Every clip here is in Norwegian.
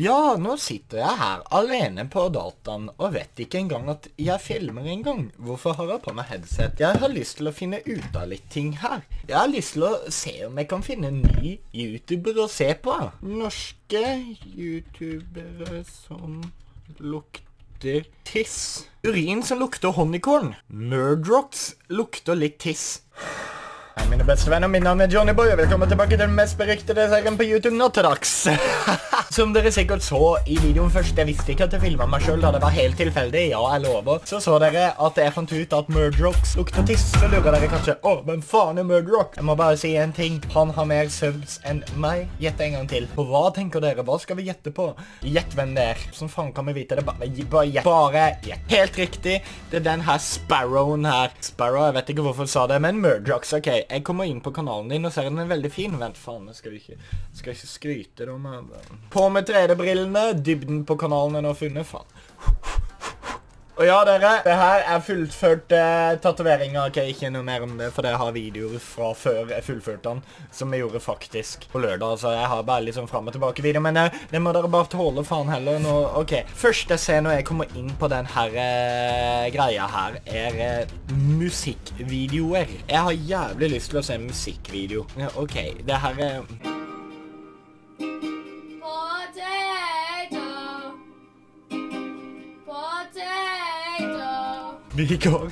Ja, nå sitter jeg her alene på dataen og vet ikke engang at jeg filmer engang. Hvorfor har jeg på meg headset? Jeg har lyst til å finne ut av litt ting her. Jeg har lyst til å se om jeg kan finne en ny YouTuber å se på. Norske YouTubere som lukter tiss. Urin som lukter honeycorn. Murdrocks lukter litt tiss. Hei, mine beste venner, min navn er Johnny Boy, og velkommen tilbake til den mest beryktede serien på YouTube nå til dags. Som dere sikkert så i videoen først, jeg visste ikke at jeg filmet meg selv, da det var helt tilfeldig, ja, jeg lover. Så dere at jeg fant ut at Murdrocks lukter tiss, så lurer dere kanskje, åh, men faen er Murdrock? Jeg må bare si en ting, han har mer subs enn meg. Gjett en gang til. Og hva tenker dere, hva skal vi gjette på? Gjett hvem det er. Som faen kan vi vite det, bare gjett. Helt riktig, det er den her Sparrowen her. Sparrow, jeg vet ikke hvorfor jeg sa det, men Murdrocks, ok. Jeg kommer inn på kanalen din og ser den er veldig fin. Vent, faen, jeg skal ikke skryte det om her. På med 3D-brillene, dybden på kanalen jeg nå har funnet, faen. Og ja, dere, det her er fullført tatoveringer. Ok, ikke noe mer om det, for det har videoer fra før jeg fullførte den, som jeg gjorde faktisk på lørdag, så jeg har bare liksom frem og tilbake video, men det må dere bare tåle faen heller nå. Ok, først jeg ser når jeg kommer inn på den her greia her, er musikkvideoer. Jeg har jævlig lyst til å se en musikkvideo. Ja, ok, det her er... Vi går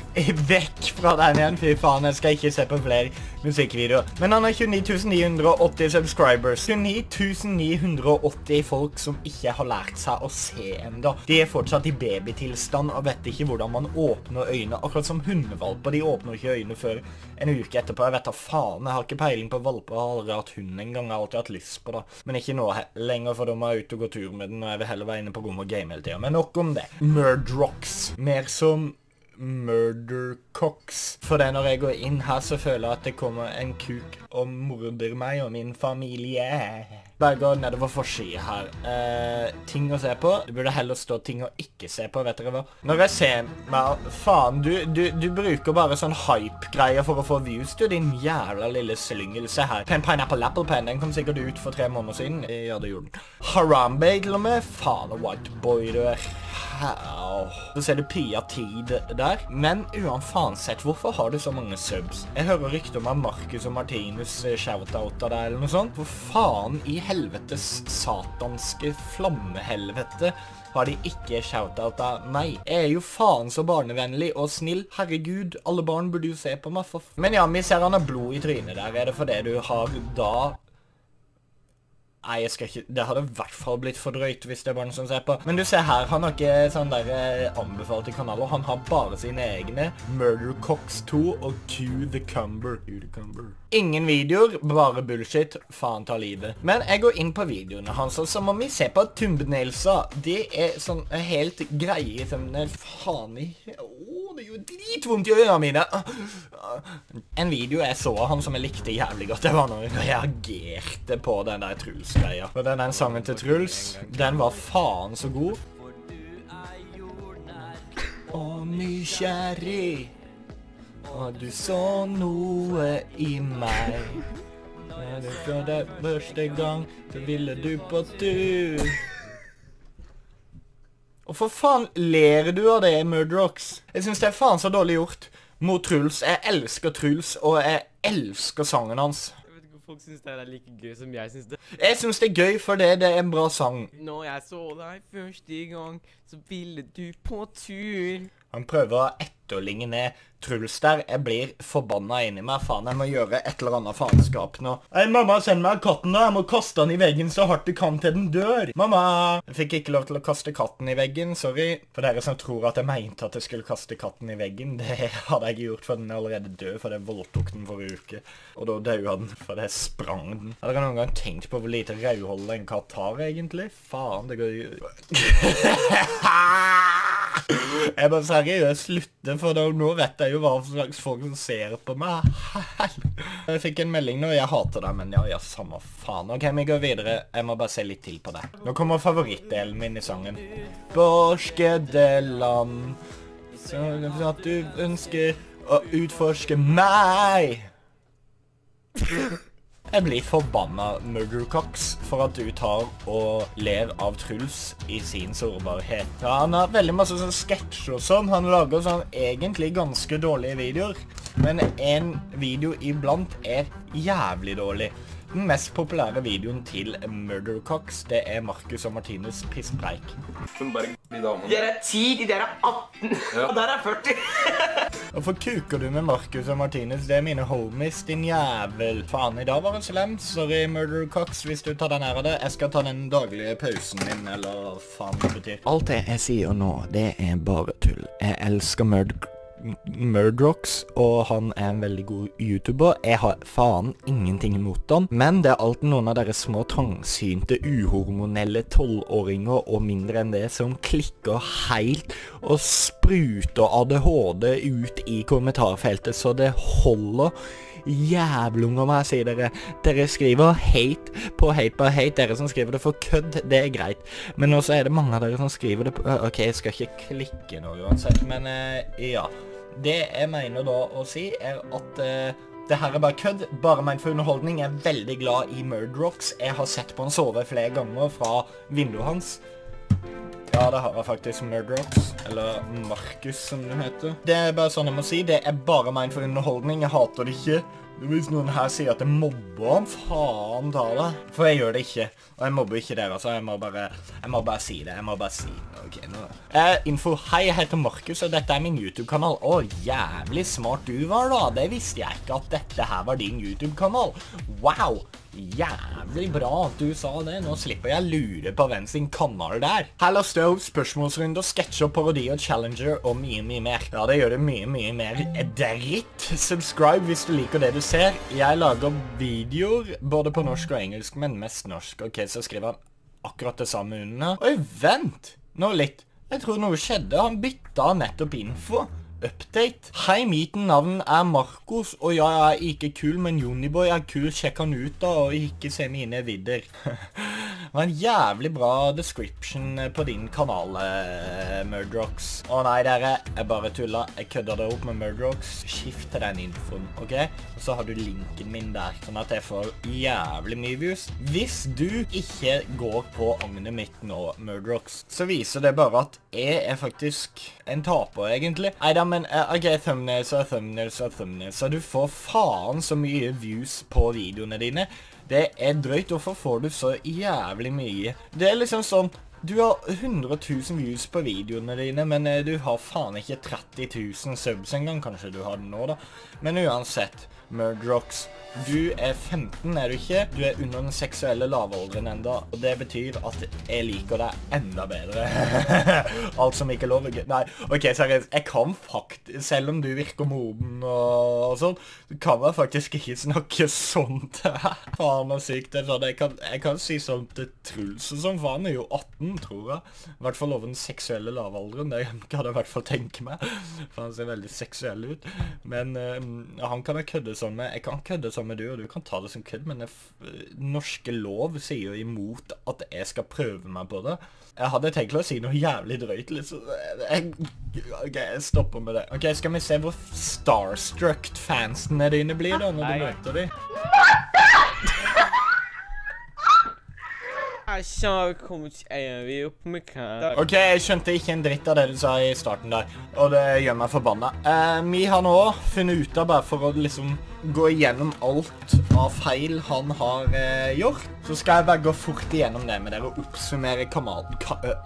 vekk fra den igjen, fy faen, jeg skal ikke se på flere musikkvideoer. Men han har 29.980 subscribers. 29.980 folk som ikke har lært seg å se enda. De er fortsatt i babytilstand og vet ikke hvordan man åpner øynene. Akkurat som hundevalper, de åpner ikke øynene før en uke etterpå. Jeg vet da faen, jeg har ikke peiling på valper, jeg har aldri hatt hund en gang, jeg har alltid hatt lyst på det. Men ikke nå lenger, for de er ute og går tur med den, og jeg vil heller være inne på rom og game hele tiden. Men nok om det. Murdrocks. Mer som... Murdercocks. For det når jeg går inn her, så føler jeg at det kommer en kuk og morder meg og min familie. Bare gå nedover forsiden her. Ting å se på. Det burde heller stå ting å ikke se på, vet dere hva? Når jeg ser meg, faen, du bruker bare sånn hype-greier for å få views, du, din jævla lille slyngelse her. Pen, pineapple, apple, pen, den kom sikkert ut for 3 måneder siden. Ja, det gjorde den. Harambe, til og med. Faen, white boy, du er. Så ser du Pia Tid der. Men uansett, hvorfor har du så mange subs? Jeg hører rykter om at Marcus og Martinus shoutouta deg eller noe sånt. Hvor faen i helvetes satanske flammehelvete har de ikke shoutouta meg? Jeg er jo faen så barnevennlig og snill. Herregud, alle barn burde jo se på meg for... Men ja, vi ser han har blod i trynet der. Er det fordi du har da... Nei, jeg skal ikke... Det hadde i hvert fall blitt for drøyt hvis det er barn som ser på. Men du ser her, han har ikke sånn der anbefalte kanaler. Han har bare sine egne. Murdercocks 2 og Q the Cumber. Ingen videoer, bare bullshit. Faen ta livet. Men jeg går inn på videoene hans, så må vi se på thumbnailsa. Det er sånn helt greie thumbnail. Faen i... Åh, det gjorde dritvondt i øynene mine. En video jeg så av han som jeg likte jævlig godt. Det var når jeg reagerte på den der Truls. Og den sangen til Truls, den var faen så god. Og nysgjerrig, og du så noe i meg. Når du så det første gang, så ville du på tur. Og for faen ler du av det, Murdrocks? Jeg synes det er faen så dårlig gjort mot Truls. Jeg elsker Truls, og jeg elsker sangen hans. Folk synes det er like gøy som jeg synes det. Jeg synes det er gøy fordi det er en bra sang. Når jeg så deg første gang, så ville du på tur. Han prøver å etterligne Truls der. Jeg blir forbanna inni meg. Faen, jeg må gjøre et eller annet faenskap nå. Hei, mamma, send meg katten da. Jeg må kaste den i veggen så hardt du kan til den dør. Mamma! Jeg fikk ikke lov til å kaste katten i veggen, sorry. For dere som tror at jeg mente at jeg skulle kaste katten i veggen, det hadde jeg ikke gjort, for den er allerede død, for det voldtok den forrige uke. Og da døde den, for det sprang den. Har dere noen gang tenkt på hvor lite rødhold en katt har, egentlig? Faen, det går jo... Jeg bare seriøst slutter, for nå vet jeg jo hva slags folk som ser på meg. Jeg fikk en melding nå, jeg hater det, men ja, samme faen. Ok, vi går videre, jeg må bare se litt til på det. Nå kommer favorittdelen min i sangen. Borskedeland, så at du ønsker å utforske meg. Jeg blir forbanna, Murdercox, for at du tar og ler av Truls i sin sårbarhet. Ja, han har veldig masse sånn sketsjer og sånn. Han lager sånn egentlig ganske dårlige videoer. Men en video iblant er jævlig dårlig. Den mest populære videoen til Murdercox, det er Marcus og Martinus pisspreik. Dere er 10, de der er 18, ja. Og der er 40. Hvorfor kuker du med Marcus og Martinus? Det er mine homies, din jævel. Faen, i dag var det slem. Sorry, Murdercox, hvis du tar den her av det. Jeg skal ta den daglige pausen min, eller hva faen det betyr. Alt det jeg sier nå, det er bare tull. Jeg elsker Murdercox, og han er en veldig god YouTuber. Jeg har faen ingenting imot han, men det er alltid noen av deres små trangsynte, uhormonelle 12-åringer og mindre enn det som klikker helt og spruter ADHD ut i kommentarfeltet, så det holder jævlunger, må jeg si dere. Dere skriver hate på hate på hate. Dere som skriver det for kødd, det er greit. Men også er det mange av dere som skriver det på... Ok, jeg skal ikke klikke nå uansett, men ja. Det jeg mener da å si er at... det her er bare kødd, bare ment for underholdning. Jeg er veldig glad i Murdercox. Jeg har sett på han sove flere ganger fra vinduet hans. Ja, det har jeg faktisk, Murdercox, eller Marcus som den heter. Det er bare sånn jeg må si, det er bare meg for underholdning, jeg hater det ikke. Hvis noen her sier at jeg mobber han, faen ta det. For jeg gjør det ikke, og jeg mobber ikke dere, altså, jeg må bare si det, ok, nå. Info, hei, jeg heter Marcus, og dette er min YouTube-kanal. Å, jævlig smart du var da, det visste jeg ikke at dette her var din YouTube-kanal. Wow! Jævlig bra at du sa det. Nå slipper jeg lure på hvem sin kanal det er. Hella støv, spørsmålsrunder, sketsjer, parodier, challenger og mye mer. Ja, det gjør det mye mer dritt. Subscribe hvis du liker det du ser. Jeg lager videoer både på norsk og engelsk, men mest norsk. Ok, så skriver han akkurat det samme under. Oi, vent! Nå litt. Jeg tror noe skjedde. Han bytta nettopp info. Update. Hei, miten navn er Marcus, og jeg er ikke kul, men Uniboy er kul, sjekk han ut da, og ikke se mine vidder. Det var en jævlig bra description på din kanal, Murdercox. Å nei, dere, jeg bare tullet, jeg kødder det opp med Murdercox. Skift til den infoen, ok? Og så har du linken min der, sånn at jeg får jævlig mye views. Hvis du ikke går på agnet mitt nå, Murdercox, så viser det bare at jeg er faktisk en taper, egentlig. Neida, men ok, thumbnails, så du får faen så mye views på videoene dine. Det er drøyt, hvorfor får du så jævlig mye? Det er liksom sånn, du har 100 000 views på videoene dine, men du har faen ikke 30 000 subs engang, kanskje du har det nå da. Men uansett, Murdercox, du er 15, er du ikke? Du er under den seksuelle lavalderen enda, og det betyr at jeg liker deg enda bedre. Alt som ikke lover gøy. Nei, ok, seriøst, jeg kan faktisk, selv om du virker moden og sånn, kan jeg faktisk ikke snakke sånt. Faen og sykt, det er sånn, jeg kan si sånn til Truls og sånn, faen er jo 18, tror jeg. I hvert fall over den seksuelle lavalderen, det kan jeg i hvert fall tenke meg, for han ser veldig seksuell ut. Men han kan jeg kødde sånn med, jeg kan kødde sånn med du, og du kan ta det som kødd, men norske lov sier jo imot at jeg skal prøve meg på det. Jeg hadde tenkt å si noe jævlig drøyt, liksom. Ok, jeg stopper med det. Ok, skal vi se hvor starstruck fansene dine blir da, når du møter dem? Ok, jeg skjønte ikke en dritt av det du sa i starten der, og det gjør meg forbanna. Vi har nå funnet ut av, bare for å liksom gå igjennom alt av feil han har gjort, så skal jeg bare gå fort igjennom det med dere og oppsummere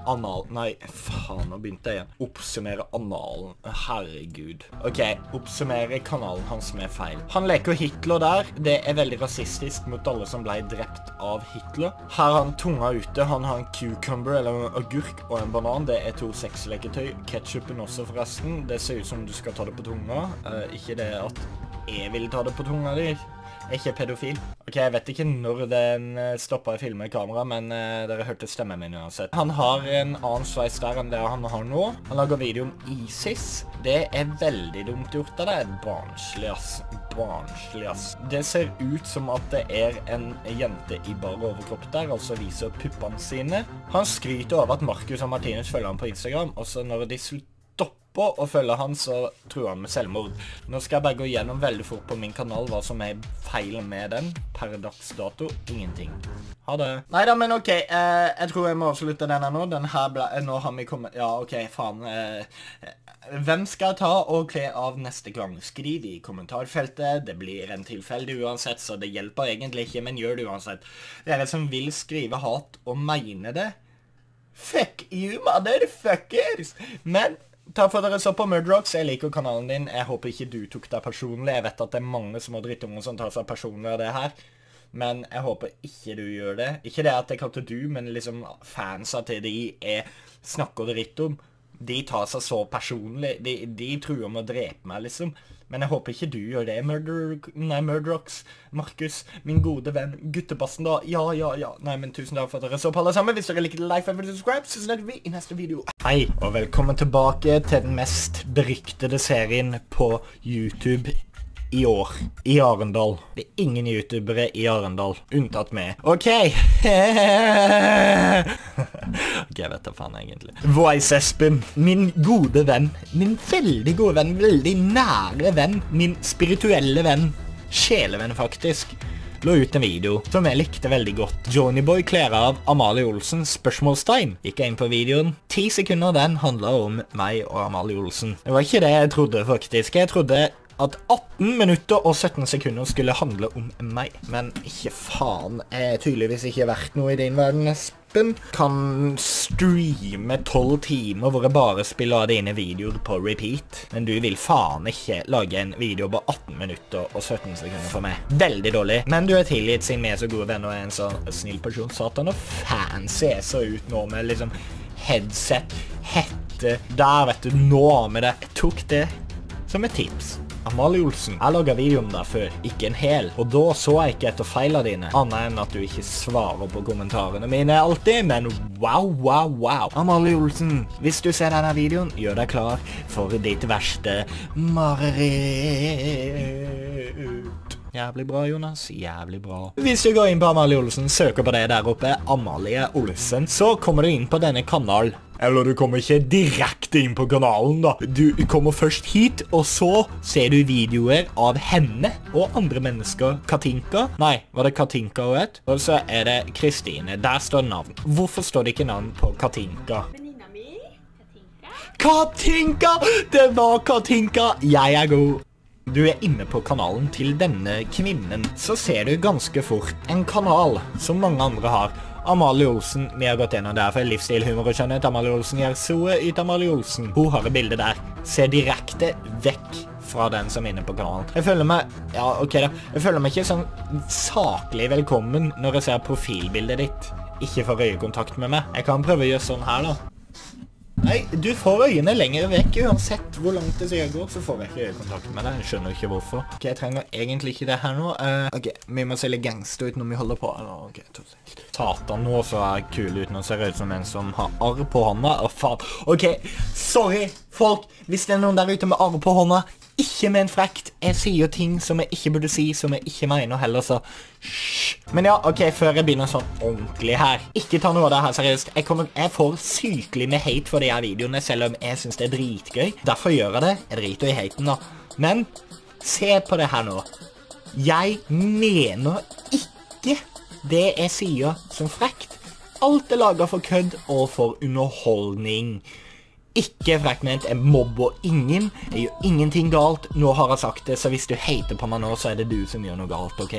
analen. Nei, faen, nå begynte jeg igjen. Oppsummere analen. Herregud. Ok, oppsummere kanalen hans med feil. Han leker Hitler der. Det er veldig rasistisk mot alle som ble drept av Hitler. Her har han tunga ute. Han har en cucumber, eller en agurk og en banan. Det er to sexleketøy. Ketchupen også forresten. Det ser ut som du skal ta det på tunga. Ikke det at... jeg vil ta det på tunga di. Jeg er ikke pedofil. Ok, jeg vet ikke når den stopper å filme i kamera, men dere hørte stemmen min uansett. Han har en annen sveis der enn det han har nå. Han lager video om ISIS. Det er veldig dumt gjort av det. Barnslig, ass. Barnslig, ass. Det ser ut som at det er en jente i bar overkropp der, altså viser puppene sine. Han skryter over at Marcus og Martinus følger ham på Instagram, og så når de slutter på å følge han, så tror han med selvmord. Nå skal jeg bare gå gjennom veldig fort på min kanal hva som er feil med den. Per dags dato, ingenting. Ha det. Neida, men ok, jeg tror jeg må avslutte denne nå. Den her ble, nå har vi kommet, ja ok, faen. Hvem skal jeg ta og kle av neste gang? Skriv i kommentarfeltet, det blir en tilfeldig uansett, så det hjelper egentlig ikke, men gjør det uansett. Dere som vil skrive hat og mene det, fuck you, motherfuckers! Men takk for at dere så på Murdrox. Jeg liker kanalen din. Jeg håper ikke du tok deg personlig. Jeg vet at det er mange små drittunger som tar seg personlig av det her. Men jeg håper ikke du gjør det. Ikke det at jeg kalte du, men liksom fansa til de jeg snakker dritt om. De tar seg så personlig. De truer om å drepe meg, liksom. Men jeg håper ikke du gjør det, Murdrox. Markus, min gode venn, guttebassen da. Ja. Nei, men tusen takk for at dere så på alle sammen. Hvis dere liker det, like og subscribe, så snakker vi i neste video. Hei, og velkommen tilbake til den mest beryktede serien på YouTube i år. I Arendal. Det er ingen youtubere i Arendal. Unntatt meg. Ok. Jeg vet hva faen egentlig. Voice Espen, min gode venn, min veldig gode venn, veldig nære venn, min spirituelle venn, sjelevenn faktisk, lå ut en video som jeg likte veldig godt. Johnnyboy kler av Amalie Olsen, spørsmålstegn. Gikk jeg inn på videoen. 10 sekunder den handlet om meg og Amalie Olsen. Det var ikke det jeg trodde faktisk. Jeg trodde at 18 minutter og 17 sekunder skulle handle om meg. Men ikke faen, jeg er tydeligvis ikke verdt noe i din verden, Espen. Kan streame 12 timer hvor jeg bare spiller av dine videoer på repeat. Men du vil faen ikke lage en video på 18 minutter og 17 sekunder for meg. Veldig dårlig. Men du er tilgitt siden vi er så gode venner og er en sånn snill person. Satan, og faen ser så ut nå med liksom headset, hette. Der vet du, nå med det. Jeg tok det som et tips. Amalie Olsen, jeg laget video om deg før, ikke en hel, og da så jeg ikke etter feilene dine, annet enn at du ikke svarer på kommentarene mine alltid, men wow. Amalie Olsen, hvis du ser denne videoen, gjør deg klar for ditt verste mareritt. Jævlig bra, Jonas, jævlig bra. Hvis du går inn på Amalie Olsen, søker på det der oppe, Amalie Olsen, så kommer du inn på denne kanalen. Eller du kommer ikke direkte inn på kanalen da. Du kommer først hit, og så ser du videoer av henne og andre mennesker. Katinka? Nei, var det Katinka hun het? Og så er det Kristine. Der står navn. Hvorfor står det ikke navn på Katinka? Venninna mi, Katinka! Det var Katinka! Jeg er god. Du er inne på kanalen til denne kvinnen, så ser du ganske fort en kanal som mange andre har. Amalie Olsen, vi har gått gjennom derfor livsstil, humor og skjønnhet. Amalie Olsen gjør soe ut Amalie Olsen. Hun har et bilde der. Se direkte vekk fra den som er inne på kanalen. Jeg føler meg, ja, ok da. Jeg føler meg ikke sånn saklig velkommen når jeg ser profilbildet ditt. Ikke for øyekontakt med meg. Jeg kan prøve å gjøre sånn her da. Nei, du får øynene lenger vekk. Uansett hvor langt det skal gå, så får vi ikke øyekontakt med deg. Jeg skjønner ikke hvorfor. Ok, jeg trenger egentlig ikke det her nå. Ok, vi må se litt gangster ut når vi holder på. Ok, totalt. Satan nå så er kul uten å se ut som en som har arr på hånda. Å faen, ok, sorry folk, hvis det er noen der ute med arr på hånda, ikke med en frekt. Jeg sier ting som jeg ikke burde si, som jeg ikke mener heller, så shhh. Men ja, ok, før jeg begynner sånn ordentlig her, ikke ta noe av det her seriøst. Jeg får sykelig med hate for de her videoene, selv om jeg synes det er dritgøy. Derfor gjør jeg det, jeg driter i haten da. Men, se på det her nå. Jeg mener ikke det jeg sier som frekt. Alt er laget for kødd og for underholdning. Ikke frekt ment, jeg mobber ingen. Jeg gjør ingenting galt. Nå har jeg sagt det, så hvis du hater på meg nå, så er det du som gjør noe galt, ok?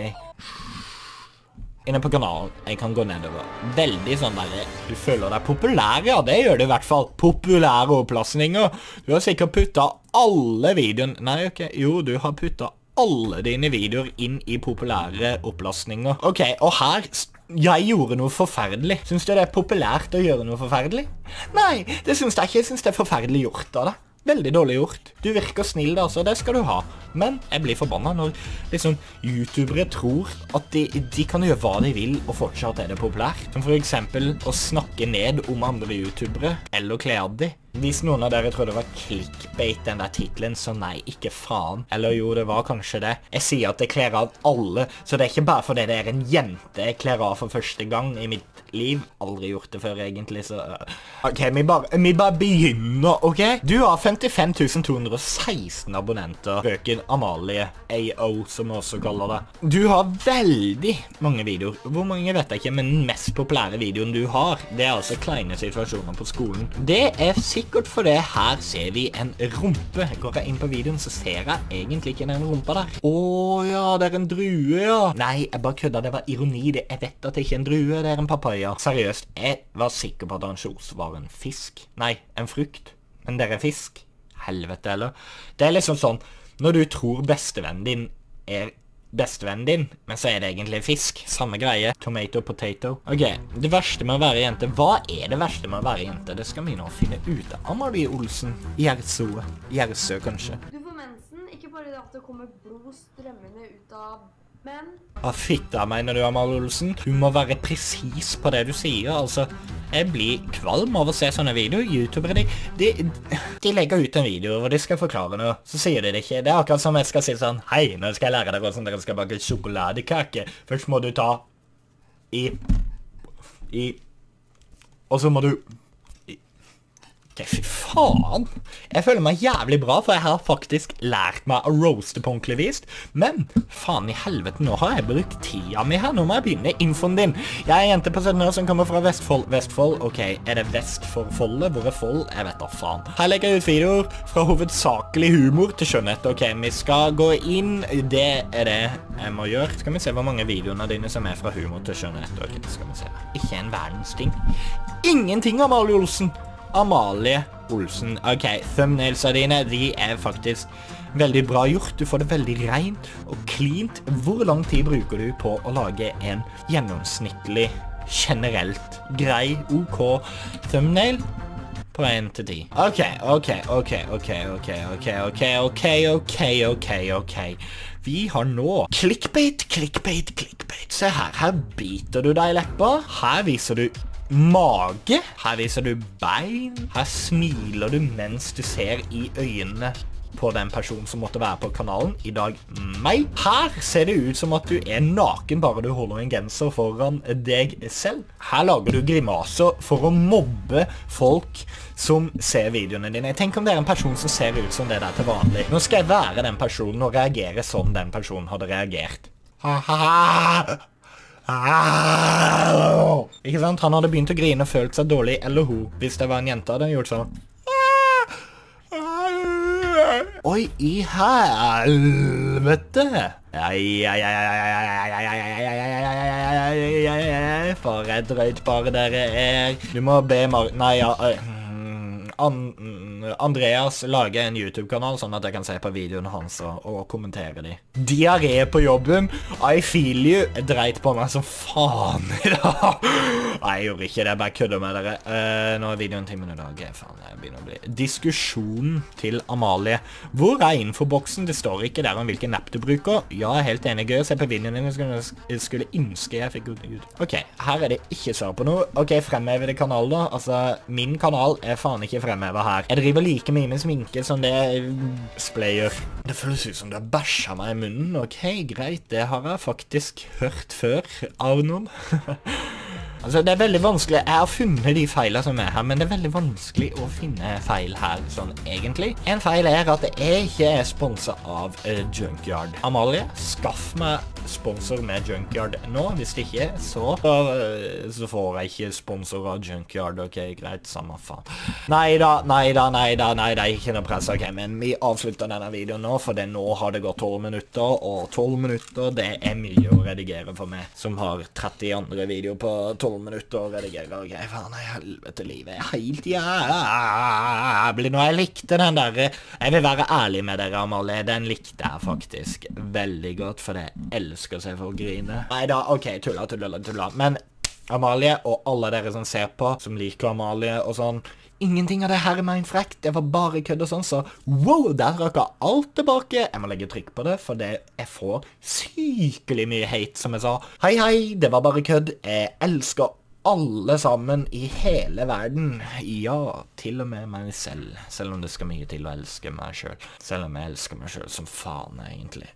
Inne på kanalen, jeg kan gå nedover. Veldig sånn der, du føler deg populær, ja, det gjør du i hvert fall. Populære opplassninger. Du har sikkert puttet alle videoen. Nei, ok, jo, du har puttet alle dine videoer inn i populære opplastninger. Ok, og her, jeg gjorde noe forferdelig. Synes du det er populært å gjøre noe forferdelig? Nei, det synes jeg ikke. Jeg synes det er forferdelig gjort av deg. Veldig dårlig gjort. Du virker snill da, så det skal du ha. Men jeg blir forbannet når liksom youtubere tror at de kan gjøre hva de vil, og fortsatt er det populært. Som for eksempel å snakke ned om andre youtubere, eller kle av de. Hvis noen av dere trodde det var clickbait den der titlen, så nei, ikke faen. Eller jo, det var kanskje det. Jeg sier at jeg kler av alle, så det er ikke bare fordi det er en jente jeg kler av for første gang i mitt liv. Aldri gjort det før egentlig, så... Ok, vi bare begynner, ok? Du har 55.216 abonnenter. Røken Amalie, AO som vi også kaller det. Du har veldig mange videoer. Hvor mange vet jeg ikke, men den mest populære videoen du har, det er altså kleine situasjoner på skolen. Det er sikkert for det her ser vi en rumpe. Går jeg inn på videoen så ser jeg egentlig ikke den rumpa der. Åja, det er en drue, ja. Nei, jeg bare kødda, det var ironi. Jeg vet at det ikke er en drue, det er en papaya. Seriøst, jeg var sikker på at ansjos var en fisk. Nei, en frukt. Men det er fisk. Helvete, eller? Det er liksom sånn, når du tror bestevennen din er bestevennen din, men så er det egentlig fisk. Samme greie. Tomato, potato. Ok, det verste med å være jente. Hva er det verste med å være jente? Det skal vi nå finne ut av. Amalie Olsen. Gjersoe. Gjersø, kanskje. Du får mensen, ikke bare at det kommer blod strømmende ut av... Men... Ah, fitta, mener du, Amalie Olsen? Du må være presis på det du sier, altså. Jeg blir kvalm av å se sånne videoer. YouTubere, de legger ut en video hvor de skal forklare noe. Så sier de det ikke. Det er akkurat som jeg skal si sånn, hei, nå skal jeg lære dere hvordan dere skal bake sjokoladekake. Først må du ta i, og så må du... Det fy faen! Jeg føler meg jævlig bra, for jeg har faktisk lært meg å roaste på ordentlig vist. Men, faen i helvete, nå har jeg brukt tida mi her. Nå må jeg begynne infoen din. Jeg er en jente på 17 år som kommer fra Vestfold. Vestfold, ok, er det vest for Foldet? Hvor er Fold? Jeg vet da faen. Her legger jeg ut videoer fra hovedsakelig humor til skjønnhet. Ok, vi skal gå inn. Det er det jeg må gjøre. Skal vi se hvor mange videoene dine som er fra humor til skjønnhet. Ok, skal vi se. Ikke en verdens ting. Ingenting, Amalie Olsen! Amalie Olsen. Ok, thumbnailsa dine, de er faktisk veldig bra gjort. Du får det veldig rent og cleant. Hvor lang tid bruker du på å lage en gjennomsnittlig, generelt, grei, ok thumbnail? På 1 til 10. Ok. Vi har nå clickbait. Se her, her biter du deg i leppa. Her viser du... mage. Her viser du bein. Her smiler du mens du ser i øynene på den personen som måtte være på kanalen i dag, meg. Her ser det ut som at du er naken bare du holder en genser foran deg selv. Her lager du grimaser for å mobbe folk som ser videoene dine. Jeg tenker om det er en person som ser ut som det der til vanlig. Nå skal jeg være den personen og reagere som den personen hadde reagert. Ikke sant? Han hadde begynt å grine og følt seg dårlig, eller hun. Hvis det var en jente, hadde han gjort sånn. Oi, i helvete! For et drøyt par dere er. Du må be Nei, ja... Andreas lager en YouTube-kanal sånn at jeg kan se på videoene hans og kommentere de. Diaré på jobben. I feel you. Jeg dreit på meg som faen i dag. Nei, jeg gjorde ikke det. Jeg bare kødder med dere. Nå er videoen 10 minutter. Ok, faen, jeg begynner å bli... Diskusjonen til Amalie. Hvor er infoboksen? Det står ikke der om hvilken app du bruker. Ja, jeg er helt enig. Gøy å se på videoen din. Jeg skulle ønske jeg fikk god ut. Ok, her er det ikke svar på noe. Ok, fremhever det kanal da. Altså, min kanal er faen ikke fremhever her. Jeg driver like mye med sminke som det sprayer. Det føles ut som det bæsja meg i munnen. Ok, greit. Det har jeg faktisk hørt før av noen. Altså, det er veldig vanskelig. Jeg har funnet de feilene som er her, men det er veldig vanskelig å finne feil her, sånn egentlig. En feil er at jeg ikke er sponset av Junkyard. Amalie, skaff meg sponsor med Junkyard nå. Hvis det ikke, så får jeg ikke sponsor av Junkyard. Ok, greit, samme faen. Neida, ikke noe press. Ok, men vi avslutter denne videoen nå, for nå har det gått 12 minutter, og 12 minutter, det er mye å redigere for meg, som har 30 andre videoer på 12 minutter og redigere og greier. Faen, i helvete, livet er helt jævlig. Nå, jeg likte den der. Jeg vil være ærlig med dere, Amalie. Den likte jeg faktisk veldig godt, for jeg elsker å se folk grine. Neida, ok, tulla. Men Amalie og alle dere som ser på, som liker Amalie og sånn, ingenting av det her er meg frekt. Det var bare kødd og sånn, så wow, der røkker alt tilbake. Jeg må legge trykk på det, for jeg får sykelig mye hate, som jeg sa. Hei, det var bare kødd. Jeg elsker alle sammen i hele verden. Ja, til og med meg selv. Selv om det skal mye til å elske meg selv. Selv om jeg elsker meg selv som faen, egentlig.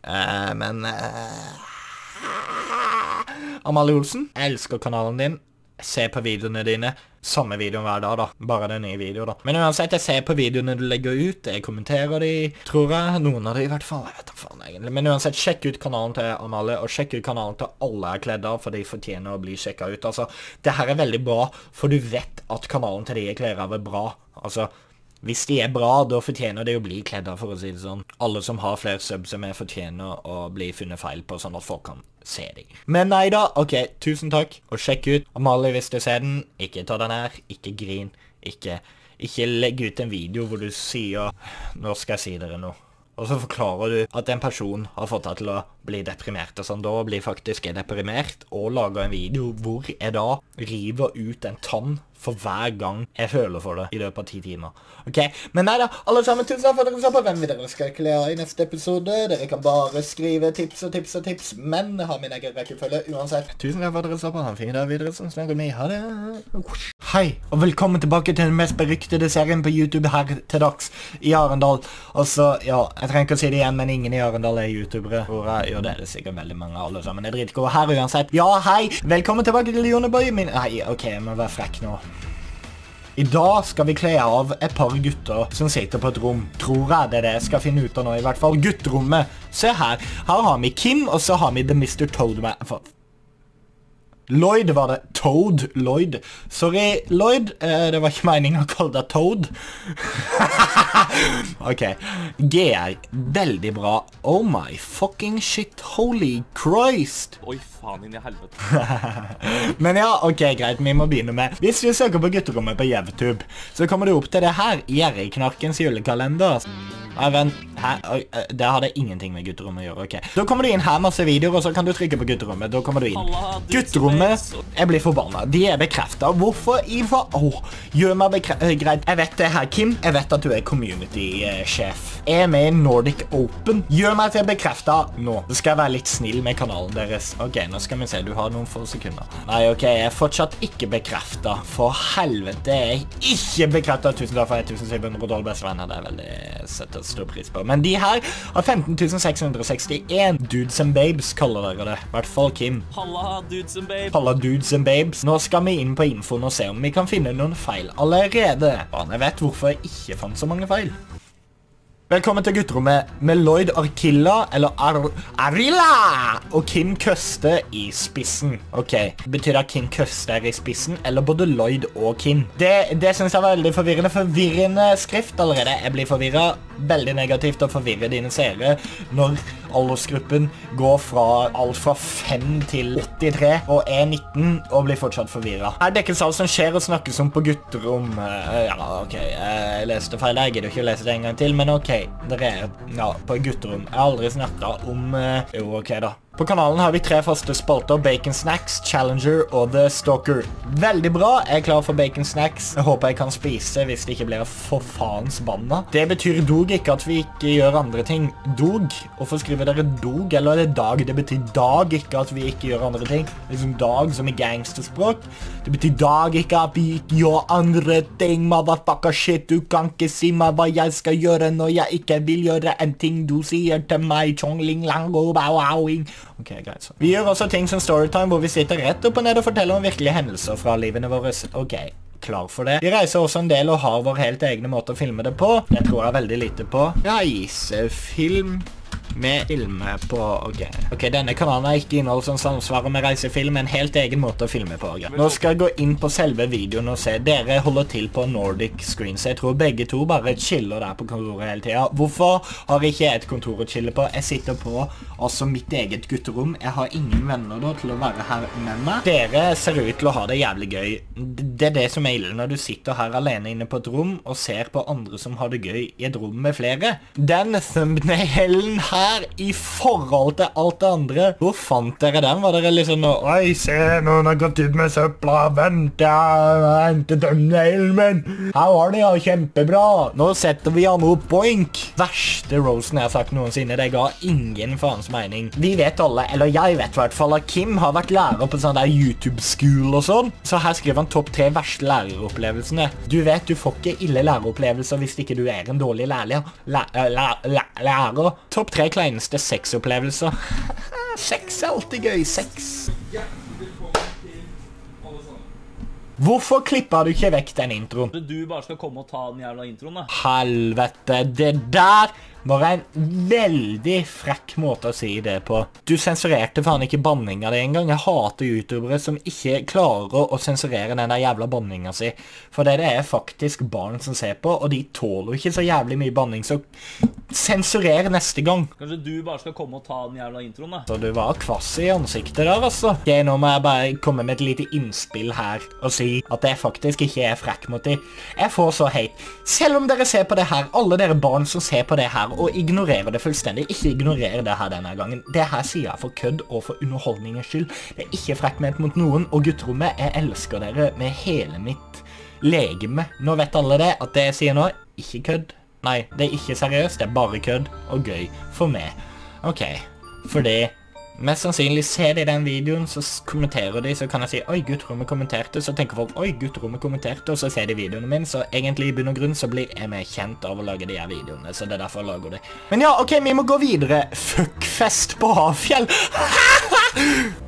Amalie Olsen, jeg elsker kanalen din. se på videoene dine. Samme videoen hver dag da, bare det er nye videoer da. Men uansett, jeg ser på videoene du legger ut, jeg kommenterer de, tror jeg, noen av de i hvert fall, jeg vet da faen egentlig. Men uansett, sjekk ut kanalen til Amalie, og sjekk ut kanalen til alle jeg kledde av, for de fortjener å bli sjekket ut, altså. Det her er veldig bra, for du vet at kanalen til de jeg kledde av er bra, altså. Hvis de er bra, da fortjener de å bli kledda, for å si det sånn. Alle som har flere subs som jeg fortjener å bli funnet feil på, sånn at folk kan se dem. Men nei da, ok, tusen takk, og sjekk ut Amalie hvis du ser den. Ikke ta den her, ikke grin, ikke legg ut en video hvor du sier, nå skal jeg si dere noe. Og så forklarer du at en person har fått deg til å bli deprimert og sånn. Da blir faktisk jeg deprimert og lager en video hvor jeg da river ut en tann for hver gang jeg føler for det i løpet av 10 timer. Ok, men nei da, alle sammen, tusen takk for at dere så på hvem dere skal kle av i neste episode. Dere kan bare skrive tips og tips og tips, men jeg har min egen rekkefølge uansett. Tusen takk for at dere så på, ha en fin dag videre, som snakker meg, ha det. Hei, og velkommen tilbake til den mest beryktede serien på YouTube her til dags i Arendal. Altså, ja, jeg trenger ikke å si det igjen, men ingen i Arendal er youtubere, tror jeg. Jo, det er det sikkert veldig mange alle sammen, jeg driter ikke over her uansett. Ja, hei, velkommen tilbake til Joneboy min. Nei, ok, jeg må være frekk nå. I dag skal vi kle av et par gutter som sitter på et rom. Tror jeg det er det jeg skal finne ut av nå, i hvert fall. Gutterommet. Se her. Her har vi Kim, og så har vi The Mr. Toad. Lloyd var det. Toad. Lloyd. Sorry, Lloyd. Det var ikke meningen å kalle deg Toad. Ok. GR. Veldig bra. Oh my fucking shit. Holy Christ. Oi, faen inn i helvete. Men ja, ok, greit. Vi må begynne med. Hvis du søker på gutterommet på YouTube, så kommer du opp til det her. Gjerriknarkens julekalender. Nei, vent. Hæ? Det hadde ingenting med gutterommet å gjøre, ok. Da kommer du inn her masse videoer, og så kan du trykke på gutterommet. Da kommer du inn. Gutterommet. Jeg blir forbanna. De er bekreftet. Hvorfor, Iva? Åh, gjør meg bekreftet. Greit. Jeg vet det her, Kim. Jeg vet at du er community-sjef. Er med i Nordic Open. Gjør meg til bekreftet nå. Så skal jeg være litt snill med kanalen deres. Ok, nå skal vi se. Du har noen få sekunder. Nei, ok. Jeg er fortsatt ikke bekreftet. For helvete, jeg er ikke bekreftet. Tusen takk for 1712 bestvenner. Det er veldig sett et stor pris på. Men de her har 15.661. Dudes and babes kaller dere det. I hvert fall Kim. Halla, dudes and babes. Halla, dudes and babes. Nå skal vi inn på infoen og se om vi kan finne noen feil allerede. Jeg vet hvorfor jeg ikke fant så mange feil. Velkommen til gutterommet med Lloyd Arkilla, eller Arilla, og Kim Køste i spissen. Ok, betyr det at Kim Køste er i spissen, eller både Lloyd og Kim? Det synes jeg var veldig forvirrende. Forvirrende skrift allerede. Jeg blir forvirret. Veldig negativt å forvirre dine seere når aldersgruppen går fra alt fra 5 til 83 og er 19 og blir fortsatt forvirret. Her dekkes alt som skjer og snakkes om på gutterommet. Ja, ok, jeg leste feil. Jeg gidder ikke å lese det en gang til, men ok. Dere er ja, på gutterom. Jeg har aldri snakket om... Jo, ok da. På kanalen har vi 3 faste spalter. Bacon Snacks, Challenger og The Stalker. Veldig bra. Jeg er klar for Bacon Snacks. Jeg håper jeg kan spise hvis det ikke blir for faens banna. Det betyr dog ikke at vi ikke gjør andre ting. Dog. Hvorfor skriver dere dog? Eller er det dag? Det betyr dag ikke at vi ikke gjør andre ting. Liksom dag som i gangsterspråk. Det betyr dag ikke at vi ikke gjør andre ting. Motherfucker shit. Du kan ikke si meg hva jeg skal gjøre når jeg ikke vil gjøre en ting du sier til meg. Chongling lang og bauing. Ok, greit så. Vi gjør også ting som storytime, hvor vi sitter rett opp og ned og forteller om virkelige hendelser fra livene våre. Ok, klar for det. Vi reiser også en del og har vår helt egne måte å filme det på. Det tror jeg veldig lite på. Reisefilm med filme på, ok. Ok, denne kanalen er ikke innhold som samsvarer med reisefilm, en helt egen måte å filme på, ok. Nå skal jeg gå inn på selve videoen og se. Dere holder til på Nordic Screens. Jeg tror begge to bare chiller der på kontoret hele tiden. Hvorfor har jeg ikke et kontor å chille på? Jeg sitter på, altså mitt eget gutterom. Jeg har ingen venner da til å være her med meg. Dere ser ut til å ha det jævlig gøy. Det er det som er ille når du sitter her alene inne på et rom og ser på andre som har det gøy i et rom med flere. Den thumbnailen her i forhold til alt det andre. Hvor fant dere den? Var dere liksom noe, oi, se, noen har gått ut med søpla. Vent, jeg hentet thumbnailen min. Her var det, ja, kjempebra. Nå setter vi han opp, boink. Verste rosen jeg har sagt noensinne. Det ga ingen faens mening. Vi vet alle, eller jeg vet i hvert fall, at Kim har vært lærer på en sånn der YouTube-skole og sånn. Så her skriver han topp 3 verste læreropplevelsene. Du vet, du får ikke ille læreropplevelser hvis ikke du er en dårlig lærer. Topp 3 kleineste sexopplevelser. Sex er alltid gøy, sex. Hjertelig velkommen til alle sammen. Hvorfor klipper du ikke vekk den introen? Du bare skal komme og ta den jævla introen, da. Helvete, det der var en veldig frekk måte å si det på. Du sensurerte faen ikke banninga di engang. Jeg hater youtubere som ikke klarer å sensurere den der jævla banninga si. For det er faktisk barn som ser på, og de tåler ikke så jævlig mye banning, så sensurer neste gang. Kanskje du bare skal komme og ta den jævla introen, da. Så du var kvass i ansiktet der, altså. Ok, nå må jeg bare komme med et lite innspill her og si at jeg faktisk ikke er frekk mot dem. Jeg får så hate. Selv om dere ser på det her, alle dere barn som ser på det her og ignorerer det fullstendig, ikke ignorerer det her denne gangen. Det her sier jeg for kødd og for underholdningens skyld. Det er ikke frekk ment mot noen, og gutterommet, jeg elsker dere med hele mitt legeme. Nå vet alle det, at det jeg sier nå, ikke kødd. Nei, det er ikke seriøst, det er bare kødd og gøy for meg. Ok, fordi mest sannsynlig ser de den videoen, så kommenterer de, så kan jeg si «Oi, gutterommet kommenterte», så tenker folk «Oi, gutterommet kommenterte», og så ser de videoene mine, så egentlig i bunn og grunn så blir jeg mer kjent av å lage de her videoene, så det er derfor jeg lager det. Men ja, ok, vi må gå videre. Fuckfest på Havfjell!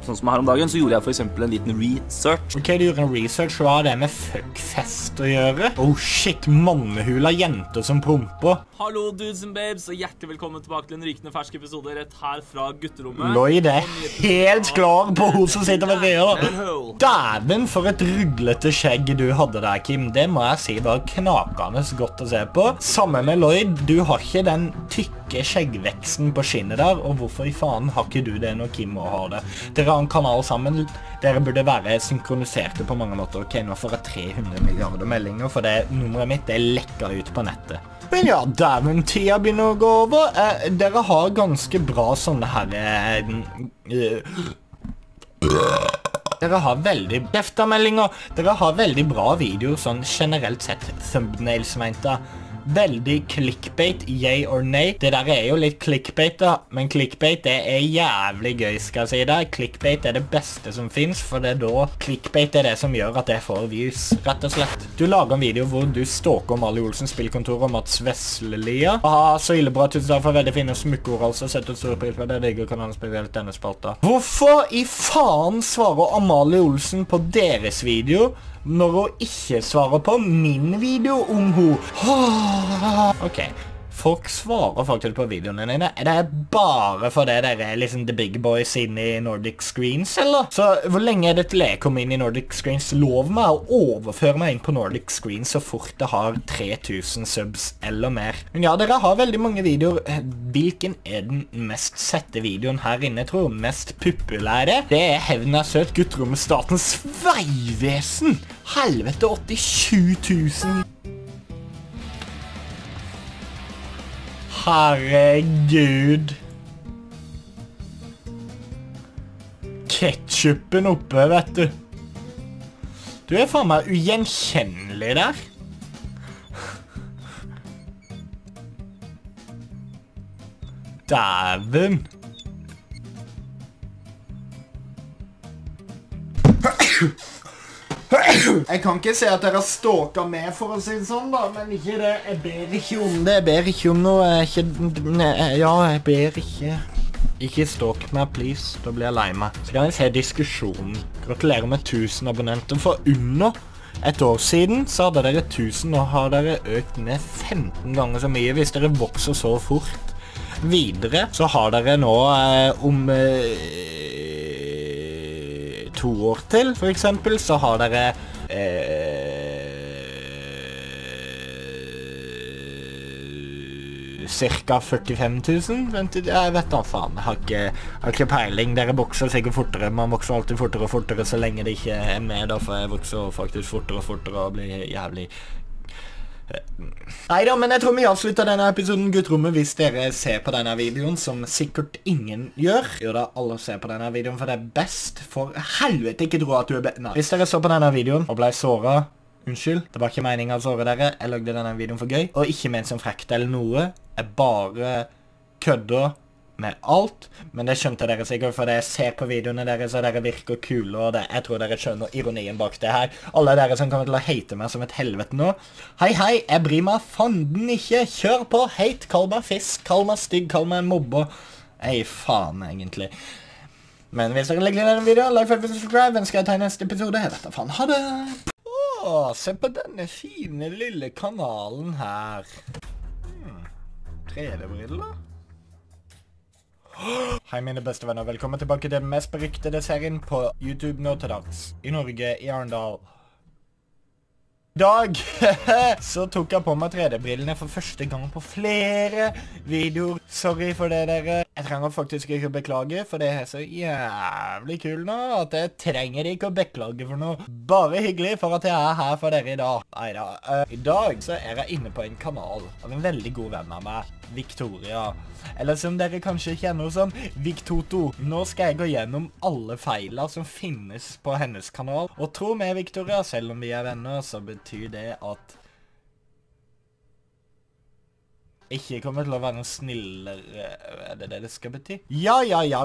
Sånn som her om dagen, så gjorde jeg for eksempel en liten research. Ok, du gjorde en research, hva har det med fuckfest å gjøre? Oh shit, mannehula jenter som promper. Hallo dudes and babes, og hjertelig velkommen tilbake til en rykende fersk episode rett her fra gutterommet. Lloyd er helt klar på hun som sitter ved det da. Dæven for et ruglete skjegg du hadde der, Kim. Det må jeg si var knakende godt å se på. Sammen med Lloyd, du har ikke den tykke skjeggveksten på skinnet der, og hvorfor i faen har ikke du det når Kim må ha det? Dere har en kanal sammen, dere burde være synkroniserte på mange måter. Ok, nå får jeg 300 milliarder meldinger, for det nummeret mitt det lekker ut på nettet. Men ja, dæven, tida begynner å gå over. Dere har ganske bra sånne her... Dere har veldig kjeftemeldinger. Dere har veldig bra videoer, sånn generelt sett. Thumbnails, mente jeg. Veldig clickbait, yay or nay. Det der er jo litt clickbait da, men clickbait det er jævlig gøy, skal jeg si det. Clickbait er det beste som finnes, for det er da clickbait er det som gjør at det får views, rett og slett. Du lager en video hvor du stalker om Mali Olsens spillkontor og Mats Veslelia. Aha, så illebra, tusen takk for veldig fine smykkord, altså. Sett ut store pris på det, digger kanalen spesielt denne spalta. Hvorfor i faen svarer Amalie Olsen på deres video når hun ikke svarer på min video om hun? Ok, folk svarer faktisk på videoene dine. Er det bare fordi dere er liksom the big boys inne i Nordic Screens, eller? Så hvor lenge er det til jeg kommer inn i Nordic Screens? Lov meg å overføre meg inn på Nordic Screens så fort det har 3000 subs eller mer. Men ja, dere har veldig mange videoer. Hvilken er den mest sette videoen her inne, tror jeg? Mest populære? Det er Hevn er søt, gutterommet Statens Veivesen. Helvete, 87 000. Herregud. Ketchupen oppe, vet du. Du er faen meg ugjenkjennelig der. Dæven. Jeg kan ikke se at dere har stalka med, for å si det sånn da, men ikke det. Jeg ber ikke om det, jeg ber ikke om noe, ja, jeg ber ikke. Ikke stalk meg, please, da blir jeg lei meg. Så kan jeg se diskusjonen. Gratulerer med 1000 abonnenter, for under et år siden så hadde dere 1000, og har dere økt med 15 ganger så mye hvis dere vokser så fort. Videre så har dere nå om... 2 år til, for eksempel, så har dere 45 000. Jeg vet da faen, jeg har ikke peiling. Dere vokser sikkert fortere. Man vokser alltid fortere og fortere så lenge det ikke er med, da, for jeg vokser faktisk fortere og fortere og blir jævlig... Neida, men jeg tror vi avslutter denne episoden, gutterommet, hvis dere ser på denne videoen, som sikkert ingen gjør. Jo da, alle ser på denne videoen, for det er best. For helvete, ikke tro at du er best. Nei. Hvis dere så på denne videoen og ble såret, unnskyld, det var ikke meningen å såre dere. Jeg lagde denne videoen for gøy, og ikke ment som frekt eller noe. Jeg bare kødder med alt, men det skjønte dere sikkert, for jeg ser på videoene deres, og dere virker kule, og det, jeg tror dere skjønner ironien bak det her. Alle dere som kommer til å hate meg som et helvete nå. Hei, hei, jeg bryr meg fanden ikke. Kjør på, hate, kall meg fisk, kall meg stygg, kall meg en mobber. Ei, faen, egentlig. Men hvis dere liker denne videoen, like, følg, subscribe, ønsker jeg til neste episode. Jeg vet da faen, ha det! Å, se på denne fine lille kanalen her. 3D-briller. Hei mine beste venner, velkommen tilbake til den mest beryktede serien på YouTube nå til dags. I Norge, i Arendal. I dag så tok jeg på meg 3D-brillene for første gang på flere videoer. Sorry for det dere. Jeg trenger faktisk ikke å beklage, for det er så jævlig kul nå at jeg trenger ikke å beklage for noe. Bare hyggelig for at jeg er her for dere i dag. Neida. I dag så er jeg inne på en kanal av en veldig god venn av meg, Victoria. Eller som dere kanskje kjenner som Victoto. Nå skal jeg gå gjennom alle feiler som finnes på hennes kanal. Og tro meg, Victoria, selv om vi er venner, så betyr det at ikke kommer til å være noe snillere. Er det det det skal bety? Ja,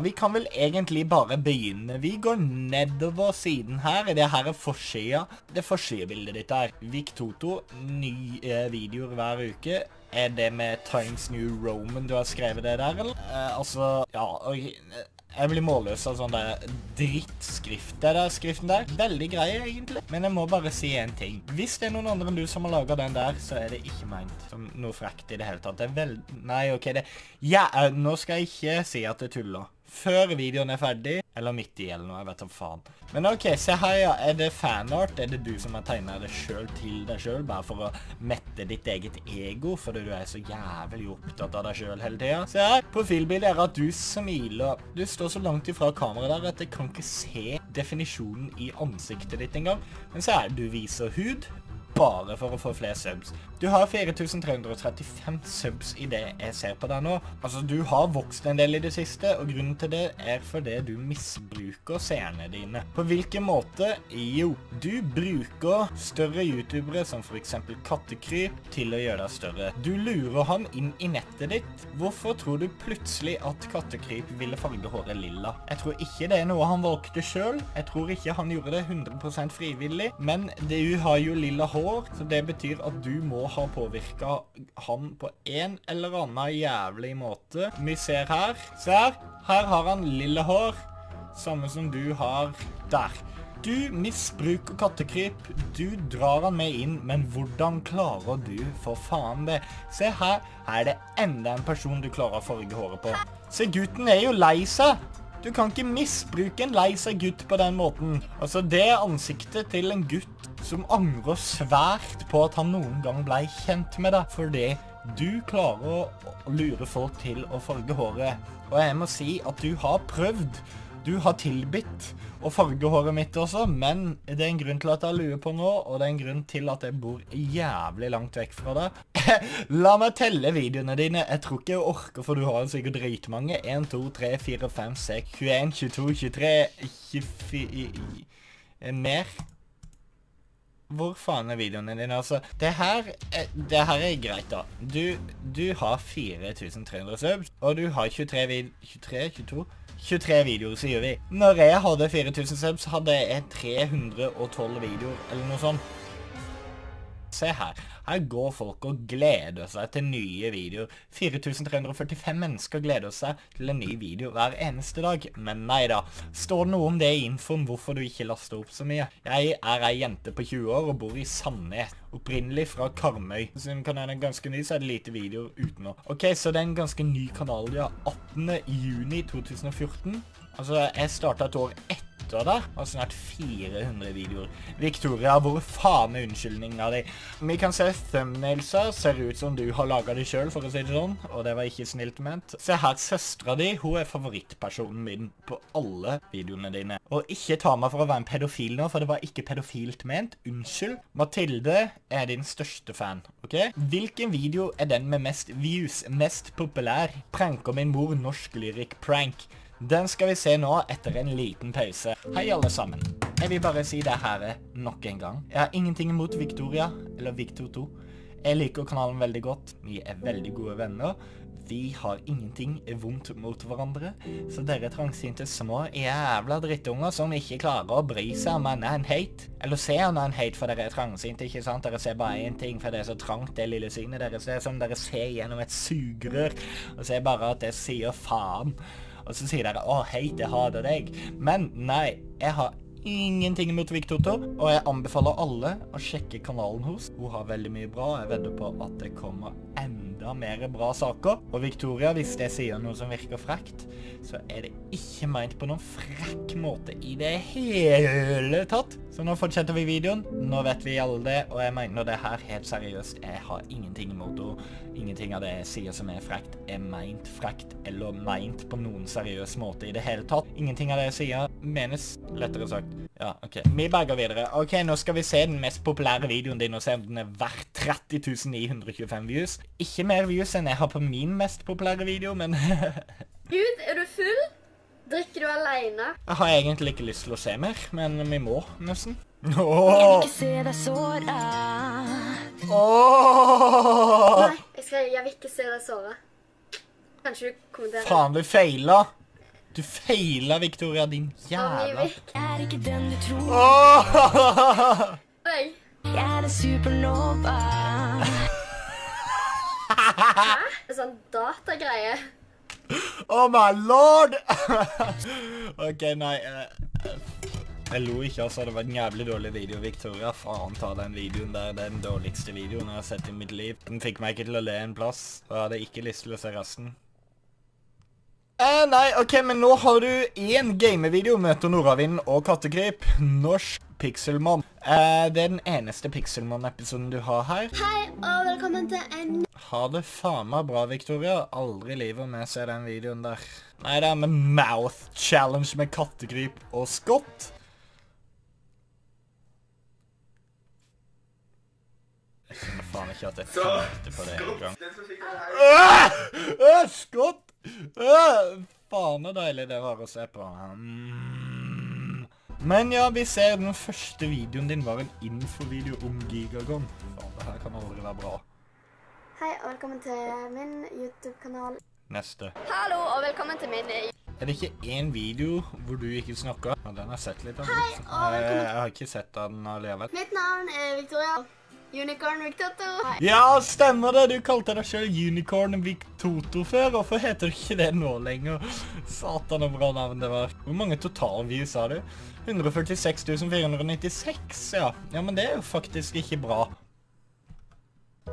vi kan vel egentlig bare begynne. Vi går nedover siden her. Det her er forsida. Det forsidebildet ditt er Victoto, nye videoer hver uke. Er det med Times New Roman du har skrevet det der, eller? Ja, og jeg blir målløs av sånn der drittskrift, det der skriften der. Veldig greie, egentlig. Men jeg må bare si en ting. Hvis det er noen andre enn du som har laget den der, så er det ikke meint som noe frekt i det hele tatt. Det er Nei, ok, det... Ja, nå skal jeg ikke si at det tuller. Før videoen er ferdig, eller midt i eller noe, jeg vet om faen. Men ok, se her, ja. Er det fanart? Er det du som har tegnet det selv til deg selv, bare for å mette ditt eget ego, fordi du er så jævlig opptatt av deg selv hele tiden? Se her, profilbildet er at du smiler. Du står så langt ifra kameraet der at jeg kan ikke se definisjonen i ansiktet ditt engang. Men se her, du viser hud. Bare for å få flere subs. Du har 4335 subs i det jeg ser på deg nå. Altså, du har vokst en del i det siste, og grunnen til det er fordi du misbruker seerne dine. På hvilken måte? Jo, du bruker større youtubere, som for eksempel Kattekryp, til å gjøre deg større. Du lurer han inn i nettet ditt. Hvorfor tror du plutselig at Kattekryp ville farge håret lilla? Jeg tror ikke det er noe han valgte selv. Jeg tror ikke han gjorde det 100% frivillig, men det har jo lilla hår. Så det betyr at du må ha påvirket han på en eller annen jævlig måte. Vi ser her. Se her. Her har han lille hår. Samme som du har der. Du misbruker Kattekryp. Du drar han med inn. Men hvordan klarer du for faen det? Se her. Her er det enda en person du klarer å farge håret på. Se, gutten er jo lei seg. Du kan ikke misbruke en lei seg gutt på den måten. Altså, det er ansiktet til en gutt som angrer svært på at han noen gang ble kjent med deg. Fordi du klarer å lure folk til å farge håret. Og jeg må si at du har prøvd. Du har tilbitt å farge håret mitt også, men det er en grunn til at jeg har lue på nå, og det er en grunn til at jeg bor jævlig langt vekk fra deg. La meg telle videoene dine. Jeg tror ikke jeg orker, for du har sikkert dritmange. 1, 2, 3, 4, 5, 6, 21, 22, 23, 24... Mer... Hvor faen er videoene dine, altså? Det her er greit, da. Du har 4300 subs, og du har 23 videoer, sier vi. Når jeg hadde 4000 subs, hadde jeg 312 videoer, eller noe sånt. Se her. Her går folk og gleder seg til nye videoer. 4345 mennesker gleder seg til en ny video hver eneste dag. Men nei da, står det noe om det i infoen hvorfor du ikke laster opp så mye? Jeg er ei jente på 20 år og bor i Sandnes, opprinnelig fra Karmøy. Så den kanalen er ganske ny, så er det lite videoer utenå. Ok, så det er en ganske ny kanal, ja. 18. juni 2014. Altså, jeg startet et år etter der, og snart 400 videoer. Victoria, hvor faen er unnskyldningen av deg? Vi kan se thumbnailser, ser ut som du har laget det selv, for å si det sånn, og det var ikke snilt ment. Se her, søstra di, hun er favorittpersonen min på alle videoene dine. Og ikke ta meg for å være en pedofil nå, for det var ikke pedofilt ment, unnskyld. Mathilde er din største fan, ok? Hvilken video er den med mest views, mest populær? Pranker min mor, norsk lyrik prank. Den skal vi se nå etter en liten pause. Hei alle sammen. Jeg vil bare si det her nok en gang. Jeg har ingenting imot Victoria, eller Victoto. Jeg liker kanalen veldig godt. Vi er veldig gode venner. Vi har ingenting vondt mot hverandre. Så dere trangsynte små jævla drittunger som ikke klarer å bry seg om en hate. Eller se om en hate, for dere er trangsynte, ikke sant? Dere ser bare en ting, for det er så trangt det lille synet. Dere ser som dere ser gjennom et sugerør. Og ser bare at det sier faen. Og så sier dere, å hei, jeg hater deg. Men nei, jeg har ingenting mot Victoto, og jeg anbefaler alle å sjekke kanalen hos. Hun har veldig mye bra, og jeg vedder på at det kommer enda mer bra saker. Og Victoria, hvis jeg sier noe som virker frekt, så er det ikke ment på noen frekk måte i det hele tatt. Så nå fortsetter vi videoen, nå vet vi alle det, og jeg mener det her helt seriøst. Jeg har ingenting imot henne, ingenting av det jeg sier som er frekt, er ment frekt, eller ment på noen seriøs måte i det hele tatt. Ingenting av det jeg sier menes, lettere sagt. Ja, ok. Vi berger videre. Ok, nå skal vi se den mest populære videoen din og se om den er verdt 30.925 views. Ikke mer views enn jeg har på min mest populære video, men... Gud, er du full? Drikker du alene? Jeg har egentlig ikke lyst til å se mer, men vi må nesten. Åh! Åh! Nei, jeg vil ikke se deg såre. Kanskje du kommenterer. Faen, du feiler! Du feiler, Victoria, din jævla. Åh! Nei. Jeg er en supernova. Hæ? En sånn datagreie. Oh my lord! Ok, nei. Jeg lo ikke, altså. Det var en jævlig dårlig video, Victoria. Faen, ta den videoen der. Det er den dårligste videoen jeg har sett i mitt liv. Den fikk meg ikke til å le en plass. Og jeg hadde ikke lyst til å se resten. Nei, ok, men nå har du en gamevideo. Møter Nordavind og Kattekryp. Norsk Pixelmon. Det er den eneste Pixelmon-episoden du har her. Hei, og velkommen til en... Ha det faen meg bra, Victoria. Aldri i livet om jeg ser den videoen der. Nei, det er med Mouth Challenge med Kattekryp og Scott. Jeg skjønner faen ikke at jeg tenkte på det en gang. Scott! Faen og deilig det var å se på. Men ja, vi ser den første videoen din var en infovideo om Gigagon. Faen, det her kan aldri være bra. Hei, og velkommen til min YouTube-kanal. Neste. Hallo, og velkommen til min... Er det ikke en video hvor du ikke snakker? Ja, den har jeg sett litt av. Hei, og velkommen til... Jeg har ikke sett den alligevel. Mitt navn er Victoria. Unicorn Victoto. Ja, stemmer det. Du kalte deg selv Unicorn Victoto før. Hvorfor heter du ikke det nå lenger? Satan og bra navn det var. Hvor mange totalviews har du? 146.496, ja. Ja, men det er jo faktisk ikke bra.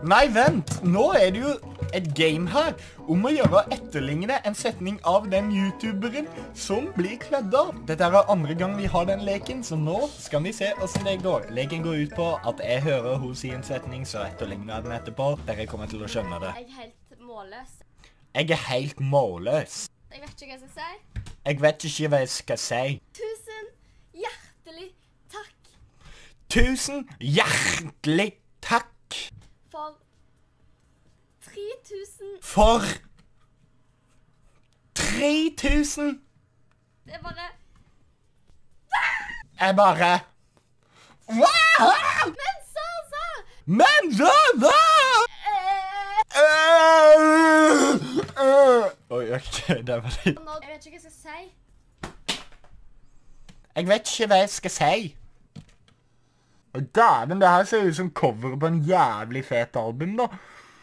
Nei, vent. Nå er det jo et game her om å gjøre etterlignende en setning av den youtuberen som blir kledd av. Dette er andre gang vi har den leken, så nå skal vi se hvordan det går. Leken går ut på at jeg hører hun si en setning, så etterligner jeg den etterpå. Dere kommer til å skjønne det. Jeg er helt målløs. Jeg er helt målløs. Jeg vet ikke hva jeg skal si. Jeg vet ikke hva jeg skal si. Tusen hjertelig takk. Tusen hjertelig takk. For 3000... For 3000! Det er bare... Jeg bare... Men så så! Men så så! Oi, ok, det var litt... Jeg vet ikke hva jeg skal si. Jeg vet ikke hva jeg skal si. Dæven, det her ser ut som cover på en jævlig fet album da.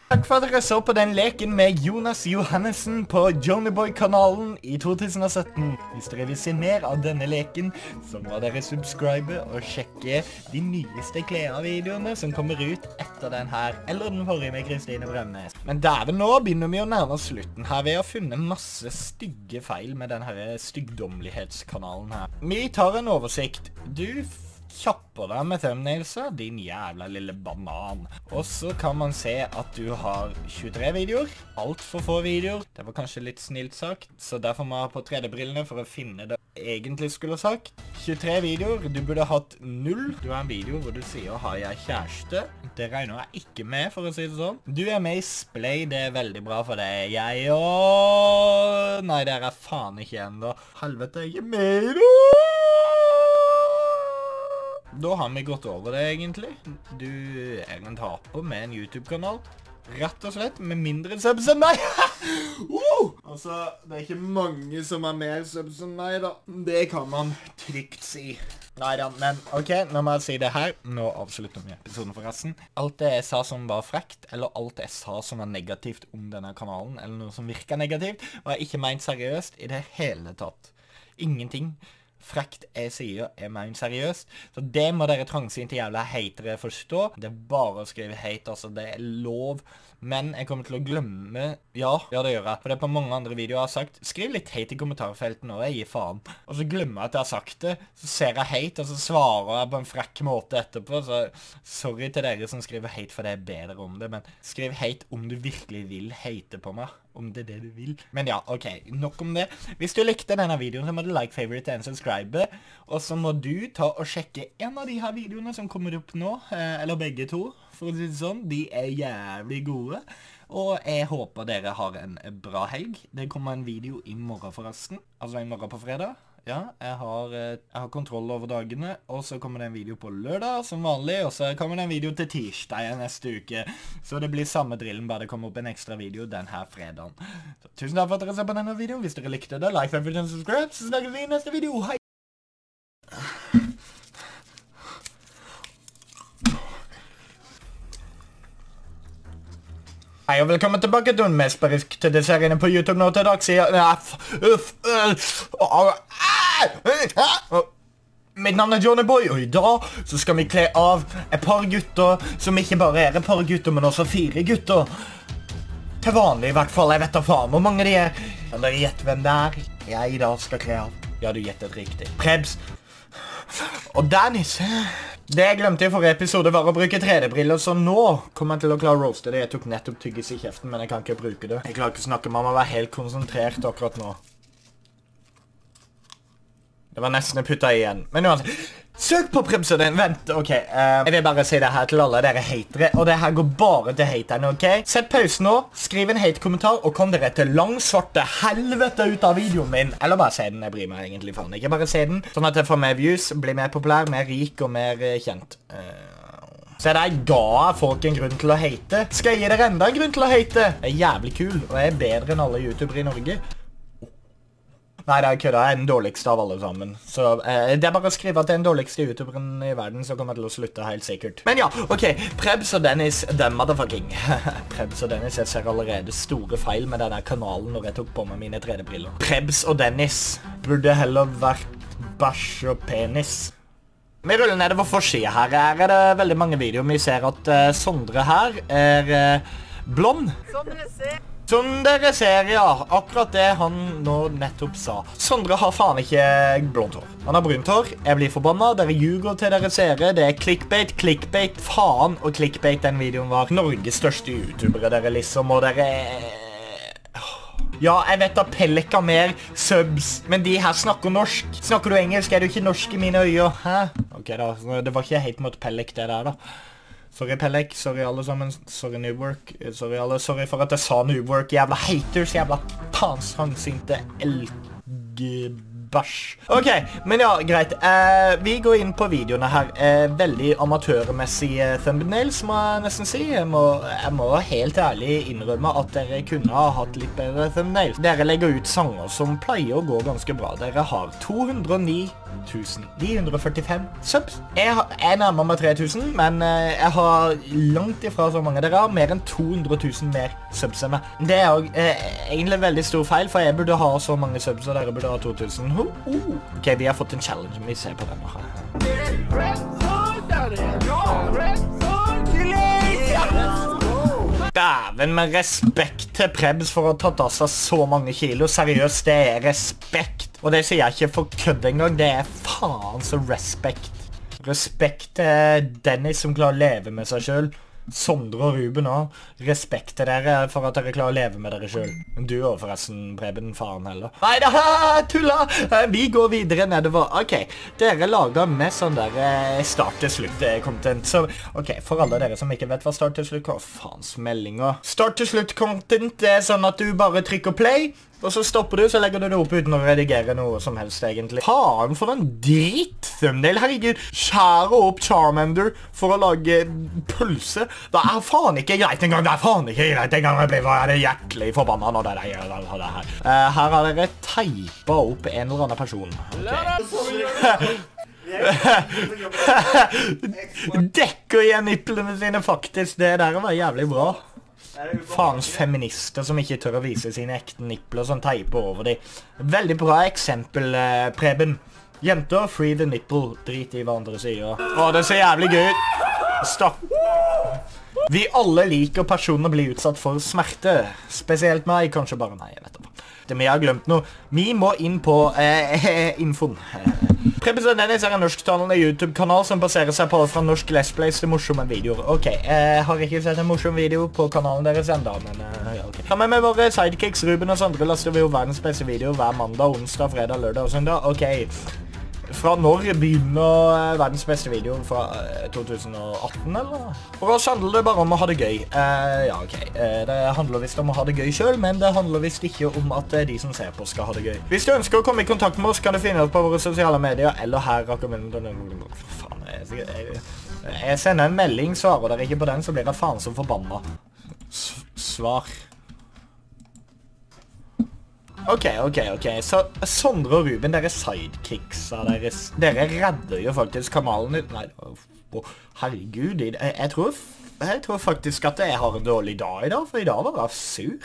Takk for at dere så på den leken med Jonas Johannessen på Johnnyboy-kanalen i 2017. Hvis dere vil se mer av denne leken, så må dere subscribe og sjekke de nyeste klær-videoene som kommer ut etter den her, eller den forrige med Kristine Bremnes. Men dæven, nå begynner vi å nærme oss slutten her. Vi har funnet masse stygge feil med denne styggdomlighetskanalen her. Vi tar en oversikt. Du kjapper deg med thumbnailsa, din jævla lille banan. Og så kan man se at du har 23 videoer. Alt for få videoer. Det var kanskje litt snilt sagt, så derfor må jeg på 3D-brillene for å finne det egentlig skulle sagt. 23 videoer, du burde hatt 0. Du har en video hvor du sier, har jeg kjæreste? Det regner jeg ikke med, for å si det sånn. Du er med i Splay, det er veldig bra for deg. Jeg og... Nei, det er faen ikke enda. Helvete, jeg er med i det! Da har vi gått over det egentlig. Du er en taper med en YouTube-kanal. Rett og slett, med mindre subs enn meg. Altså, det er ikke mange som er mer subs enn meg da. Det kan man trygt si. Neida, men ok, nå må jeg si det her. Nå avslutter vi episoden forresten. Alt det jeg sa som var frekt, eller alt jeg sa som var negativt om denne kanalen, eller noe som virker negativt, var ikke ment seriøst i det hele tatt. Ingenting. frekt jeg sier er men seriøst. Så det må dere trangsinte jævla hatere forstå. Det er bare å skrive hate, altså det er lov. Men jeg kommer til å glemme, ja det gjør jeg. For det er på mange andre videoer jeg har sagt, skriv litt hate i kommentarfeltet nå, jeg gir faen. Og så glemmer jeg at jeg har sagt det, så ser jeg hate, og så svarer jeg på en frekk måte etterpå. Så sorry til dere som skriver hate, for det er bedre om det, men skriv hate om du virkelig vil hate på meg. Om det er det du vil. Men ja, ok, nok om det. Hvis du likte denne videoen, så må du like, favorite og subscribe. Og så må du ta og sjekke en av de her videoene som kommer opp nå, eller begge to, for å si det sånn. De er jævlig gode. Og jeg håper dere har en bra helg. Det kommer en video i morgen forresten. Altså i morgen på fredag. Ja, jeg har kontroll over dagene, og så kommer det en video på lørdag som vanlig, og så kommer det en video til tirsdag neste uke. Så det blir samme drillen, bare det kommer opp en ekstra video denne fredagen. Så, tusen takk for at dere så på denne videoen. Hvis dere likte det, like, favorite og subscribe, så snakkes vi i neste video. Hei! Hei og velkommen tilbake til en mest beryktede seriene på YouTube nå til dags Mitt navn er Johnny Boy, og i dag så skal vi kle av et par gutter som ikke bare er et par gutter, men også 4 gutter. Til vanlig i hvert fall, jeg vet da faen hvor mange de er. Kan dere gjette hvem det er jeg i dag skal kle av? Ja, du gjettet riktig. Prebz. Og Dennis. Det jeg glemte i forrige episode var å bruke 3D-briller, så nå kommer jeg til å klare å roaste det. Jeg tok nettopp tyggis i kjeften, men jeg kan ikke bruke det. Jeg klarer ikke å snakke, man må være helt konsentrert akkurat nå. Det var nesten jeg putta igjen, men uansett. Søk på Prebz og Dennis, vent, ok. Jeg vil bare si det her til alle dere hatere, og det her går bare til haterne, ok? Sett pause nå, skriv en hate-kommentar, og kom dere til lang svarte helvete ut av videoen min. Eller bare se den, jeg bryr meg egentlig faen ikke, bare se den. Sånn at jeg får mer views, blir mer populær, mer rik og mer kjent. Se der, ga folk en grunn til å hate. Skal jeg gi dere enda en grunn til å hate? Jeg er jævlig kul, og jeg er bedre enn alle youtubere i Norge. Nei, det er kødda. Jeg er den dårligste av alle sammen. Så det er bare å skrive at jeg er den dårligste youtuberen i verden, så kommer jeg til å slutte helt sikkert. Men ja, ok. Prebz og Dennis, the motherfucking. Prebz og Dennis, jeg ser allerede store feil med denne kanalen når jeg tok på meg mine 3D-briller. Prebz og Dennis burde heller vært bæsj og penis. Vi ruller nedover forsida her. Her er det veldig mange videoer. Vi ser at Sondre her er blond. Sondre ser... Som dere ser, ja, akkurat det han nå nettopp sa. Sondre har faen ikke blondt hår. Han har brunt hår. Jeg blir forbanna. Dere ljuger til dere seere. Det er clickbait, clickbait, faen og clickbait den videoen var. Norges største youtubere, dere liksom, og dere... Ja, jeg vet at Pellek har mer subs, men de her snakker norsk. Snakker du engelsk, er du ikke norsk i mine øyne? Hæ? Ok da, det var ikke helt mot Pellek det der da. Sorry Pellek, sorry alle sammen, sorry Newwork, sorry alle, sorry for at jeg sa Newwork, jævla haters, jævla panstrangsinte elgbæsj. Ok, men ja, greit, vi går inn på videoene her, veldig amatørmessige thumbnails må jeg nesten si, jeg må helt ærlig innrømme at dere kunne ha hatt litt bedre thumbnails. Dere legger ut sanger som pleier å gå ganske bra, dere har 209.945 subs. Jeg nærmer meg 3000, men jeg har langt ifra så mange dere har, mer enn 200.000 mer subs enn meg. Det er jo egentlig veldig stor feil, for jeg burde ha så mange subs, og dere burde ha 2000. Ok, vi har fått en challenge, vi ser på denne her. Dæven, med respekt til Prebz for å ha tatt av seg så mange kilo. Seriøst, det er respekt. Og det sier jeg ikke for kødd engang, det er faen så respekt. Respekt til Dennis som klarer å leve med seg selv. Sondre og Ruben også. Respekt til dere for at dere klarer å leve med dere selv. Du og forresten, Preben, faen heller. Neida, tulla! Vi går videre nedover. Ok, dere lager med sånn der start til slutt-content. Så, ok, for alle dere som ikke vet hva start til slutt... Hva faens meldinger? Start til slutt-content er sånn at du bare trykker play... Og så stopper du, så legger du det opp uten å redigere noe som helst, egentlig. Faen, for en dritt-thumbnail, herregud. Skjære opp Charmander for å lage pølse. Det er faen ikke greit engang, det er faen ikke greit engang. Jeg blir hjertelig forbanna når det gjør det her. Her har dere teipet opp en eller annen person. Okay. Dekker igjen nipplene sine, faktisk. Det der var jævlig bra. Faens feminister som ikke tør å vise sine ekte nippler som teiper over de. Veldig bra eksempel, Preben. Jenter, free the nipple. Drit i hva andre sier. Åh, det ser jævlig gøy ut. Stopp. Vi alle liker personer blir utsatt for smerte. Spesielt meg, kanskje bare meg, jeg vet ikke. Det vi har glemt nå. Vi må inn på infoen. President Dennis er en norsktalende YouTube-kanal som baserer seg på fra norsk Let's Plays til morsomme videoer. Ok, jeg har ikke sett en morsom video på kanalen deres enda, men ja, ok. Sammen med våre sidekicks, Ruben og Sandre, laster vi jo verdens beste videoer hver mandag, onsdag, fredag, lørdag og søndag. Ok. Fra når begynner verdens beste video fra 2018, eller? For oss handler det bare om å ha det gøy. Ja, ok. Det handler visst om å ha det gøy selv, men det handler visst ikke om at de som ser på skal ha det gøy. Hvis du ønsker å komme i kontakt med oss, kan du finne oss på våre sosiale medier, eller her rekommenderer du... Faen, jeg sender en melding, svarer dere ikke på den, så blir jeg faen som forbanna. Svar. Ok. Så Sondre og Ruben, dere sidekicksa deres. Dere redder jo faktisk kanalen ut. Nei, herregud. Jeg tror faktisk at jeg har en dårlig dag i dag, for i dag var jeg sur.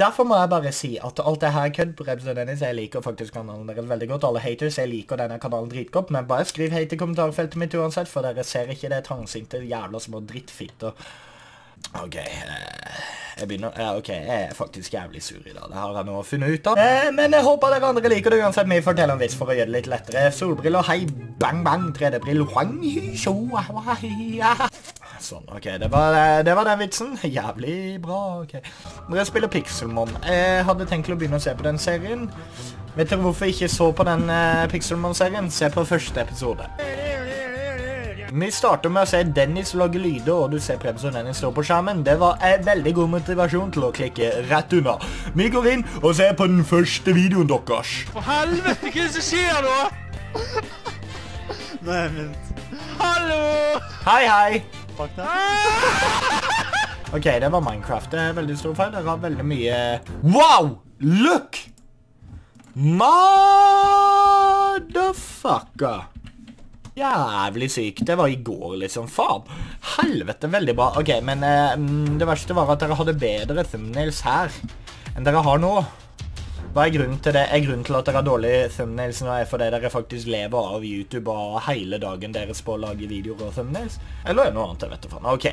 Derfor må jeg bare si at alt det her kødd på Rebsen og Dennis, jeg liker faktisk kanalen deres veldig godt. Alle haters, jeg liker denne kanalen dritgodt, men bare skriv hate i kommentarfeltet mitt uansett, for dere ser ikke det trangsinte jævla små drittfitter. Ok, jeg begynner, ok, jeg er faktisk jævlig sur i dag, det har jeg nå å finne ut av. Men jeg håper dere andre liker det uansett, vi forteller en vits for å gjøre det litt lettere. Solbriller, hei, bang, bang, 3D-brill, huang, show, sånn, ok, det var den vitsen, jævlig bra, ok. Når jeg spiller Pixelmon, jeg hadde tenkt å begynne å se på den serien. Vet dere hvorfor jeg ikke så på den Pixelmon-serien? Se på første episode. Vi starter med å se Dennis lage lyder, og du ser Prebz og Dennis stå på skjermen. Det var en veldig god motivasjon til å klikke rett unna. Vi går inn og ser på den første videoen deres. For helvete, hva er det som skjer da? Nei, vent. Hallo! Hei! Fuck det. Ok, det var Minecraft. Det er veldig stor feil. Det var veldig mye... Wow! Look! Motherfucker! Jævlig syk, det var i går liksom, faen, helvete, veldig bra. Ok, men det verste var at dere hadde bedre thumbnails her enn dere har nå. Hva er grunnen til det? Er grunnen til at dere har dårlige thumbnails nå er fordi dere faktisk lever av YouTube og hele dagen deres på å lage videoer og thumbnails? Eller er det noe annet, jeg vet ikke faen. Ok,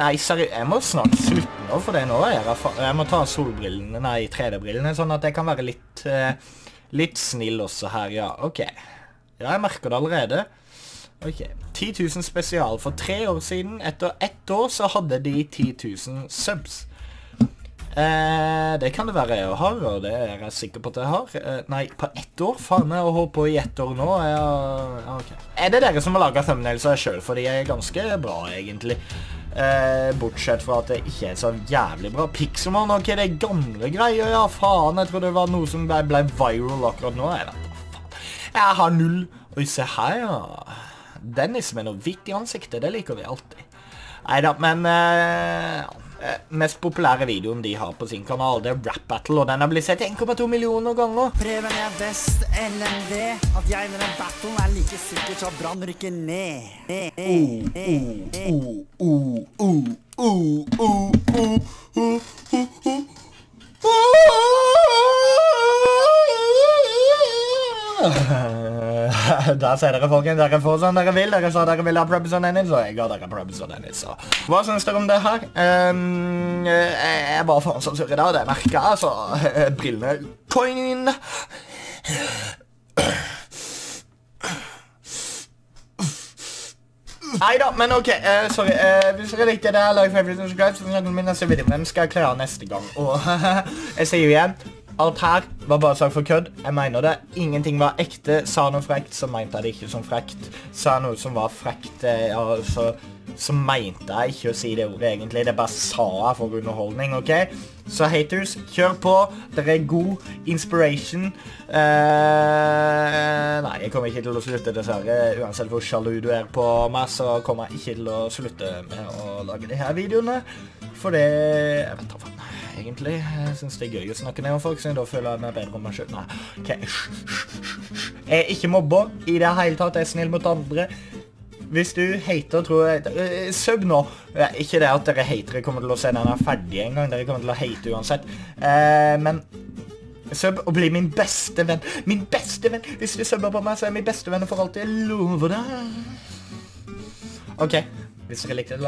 nei, seriøst, jeg må snart slutte nå, for det nå er jeg må ta solbrillene, nei, 3D-brillene, sånn at jeg kan være litt snill også her, ja, ok. Ja, jeg merker det allerede. Ok, 10 000 spesial for 3 år siden. Etter 1 år så hadde de 10 000 subs. Det kan det være jeg har, og det er jeg sikker på at jeg har. Nei, på 1 år? Faen, jeg har holdt på i 1 år nå. Okay. Er det dere som har laget thumbnails av selv? For de er ganske bra, egentlig. Bortsett fra at det ikke er så jævlig bra. Pixelmon, ok, det er gamle greier. Ja, faen, jeg tror det var noe som ble viral akkurat nå, jeg vet. Jeg har 0. Oi, se her, ja. Dennis med noe hvitt i ansiktet, det liker vi alltid. Neida, men mest populære videoen de har på sin kanal, det er Rap Battle, og den har blitt sett 1,2 millioner ganger. Prøven er best, LMD, at jeg med den battlen er like sikkert så brann rykker ned. Der ser dere, folkens, dere får som dere vil. Dere sa dere ville ha Prebz og Dennis, og jeg ga dere Prebz og Dennis. Hva synes dere om det her? Jeg bare faen så sur i dag, det merker jeg, så brillene coin. Neida, men ok, sorry, hvis dere likte det, like, favorite, subscribe, så kan du minne se videoen. Hvem skal jeg klare neste gang? Og jeg sier igjen, alt her var bare sagt for kødd. Jeg mener det. Ingenting var ekte. Sa noe frekt, så mente jeg det ikke som frekt. Sa noe som var frekt, ja, så mente jeg ikke å si det ordet egentlig. Det bare sa jeg for underholdning, ok? Så haters, kjør på. Dere er god. Inspiration. Nei, jeg kommer ikke til å slutte, dessverre. Uansett hvor sjalu du er på meg, så kommer jeg ikke til å slutte med å lage de her videoene. For det... Jeg vet ikke hva. Egentlig, jeg synes det er gøy å snakke ned om folk, så da føler jeg meg bedre om meg selv. Nei, ok. Jeg er ikke mobber i det hele tatt, jeg er snill mot andre. Hvis du hater, tror jeg... Sub nå! Ikke det at dere hatere kommer til å se den er ferdig en gang, dere kommer til å hate uansett. Men Sub og bli min beste venn. Min beste venn. Hvis du subber på meg, så er jeg min beste venn for alltid. Jeg lover deg. Ok. Hvis dere likte det,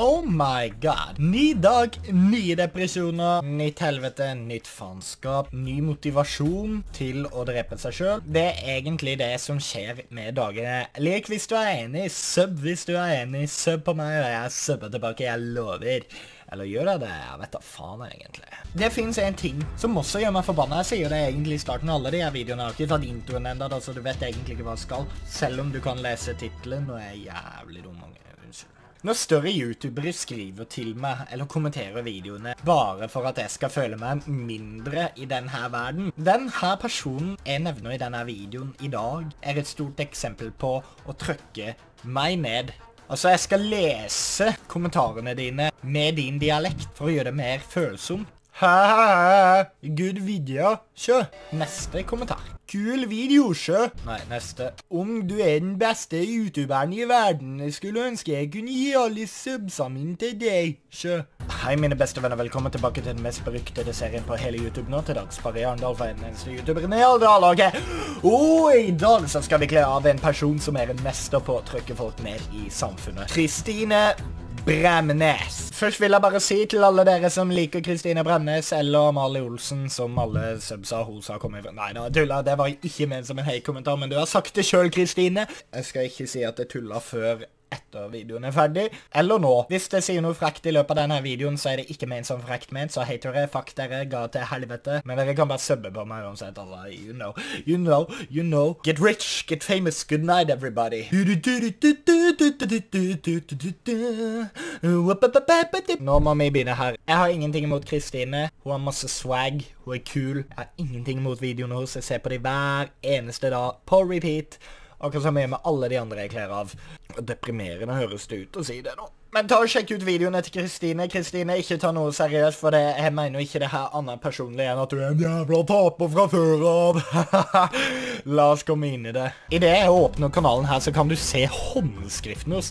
oh my god. Ny dag, nye depresjoner, nytt helvete, nytt faenskap, ny motivasjon til å drepe seg selv. Det er egentlig det som skjer med dagene. Lik hvis du er enig, sub hvis du er enig, sub på meg, og jeg subber tilbake, jeg lover. Eller gjør jeg det? Jeg vet da faen egentlig. Det finnes en ting som også gjør meg forbannet. Jeg sier det egentlig i starten av alle de her videoene. Jeg har ikke tatt introen enda, så du vet egentlig ikke hva jeg skal. Selv om du kan lese titlen, og jeg er jævlig dum. Unnskyld. Når større youtubere skriver til meg eller kommenterer videoene bare for at jeg skal føle meg mindre i denne verden. Denne personen jeg nevner i denne videoen i dag er et stort eksempel på å trykke meg ned. Altså, jeg skal lese kommentarene dine med din dialekt for å gjøre det mer følsom. Hahaha, good video, sjø. Neste kommentar. Kul video, sjø. Nei, neste. Om du er den beste youtuberen i verden, skulle ønske jeg kunne gi alle subsammen til deg, sjø. Hei, mine beste venner. Velkommen tilbake til den mest beryktede serien på hele YouTube nå. Til dags Barry Arendal for den eneste youtuberen i alderlaget. Og i dag så skal vi kle av en person som er en mester på å trykke folk ned i samfunnet. Kristine Bremnes. Først vil jeg bare si til alle dere som liker Kristine Bremnes eller Amalie Olsen, som alle subsa og hosa kommer ifra. Nei, tulla. Det var ikke ment som en hei kommentar, men du har sagt det selv, Kristine. Jeg skal ikke si at jeg tulla før etter videoen er ferdig, eller nå. Hvis det sier noe frekt i løpet av denne videoen, så er det ikke ment som frekt ment, så hate dere, fuck dere, ga til helvete. Men dere kan bare subbe på meg uansett, alle, you know. Get rich, get famous, good night everybody. Nå må vi begynne her. Jeg har ingenting imot Kristine, hun har masse swag, hun er kul. Jeg har ingenting imot videoene hos, jeg ser på de hver eneste dag, på repeat. Akkurat som jeg med alle de andre jeg kler av. Deprimerende høres det ut å si det nå. Men ta og sjekk ut videoen etter Kristine. Kristine, ikke ta noe seriøst, for det, jeg mener ikke det her annet personlig enn at du er en jævla taper fra før av. La oss komme inn i det. I det jeg åpner kanalen her, så kan du se håndskriften hos.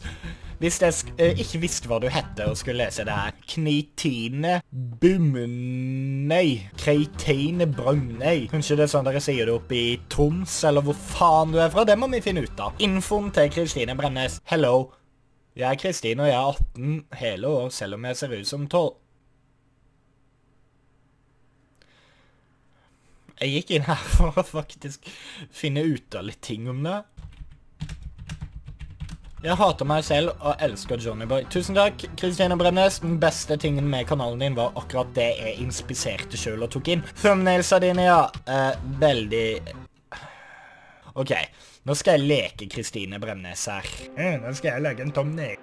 Hvis jeg ikke visste hva du hette og skulle lese det her. Knitine Bumnei. Kreitine Brønnei. Kanskje det er sånn dere sier det opp i Troms, eller hvor faen du er fra. Det må vi finne ut av. Infoen til Kristine Bremnes. Hello. Jeg er Kristine, og jeg er 18 hele år, selv om jeg ser ut som 12. Jeg gikk inn her for å faktisk finne ut av litt ting om det. Jeg hater meg selv og elsker Johnny Boy. Tusen takk, Kristine Bremnes. Den beste tingen med kanalen din var akkurat det jeg inspiserte selv og tok inn. Thumbnailsa dine, ja. Veldig... Ok, nå skal jeg leke Kristine Bremnes her. Nå skal jeg lage en thumbnail.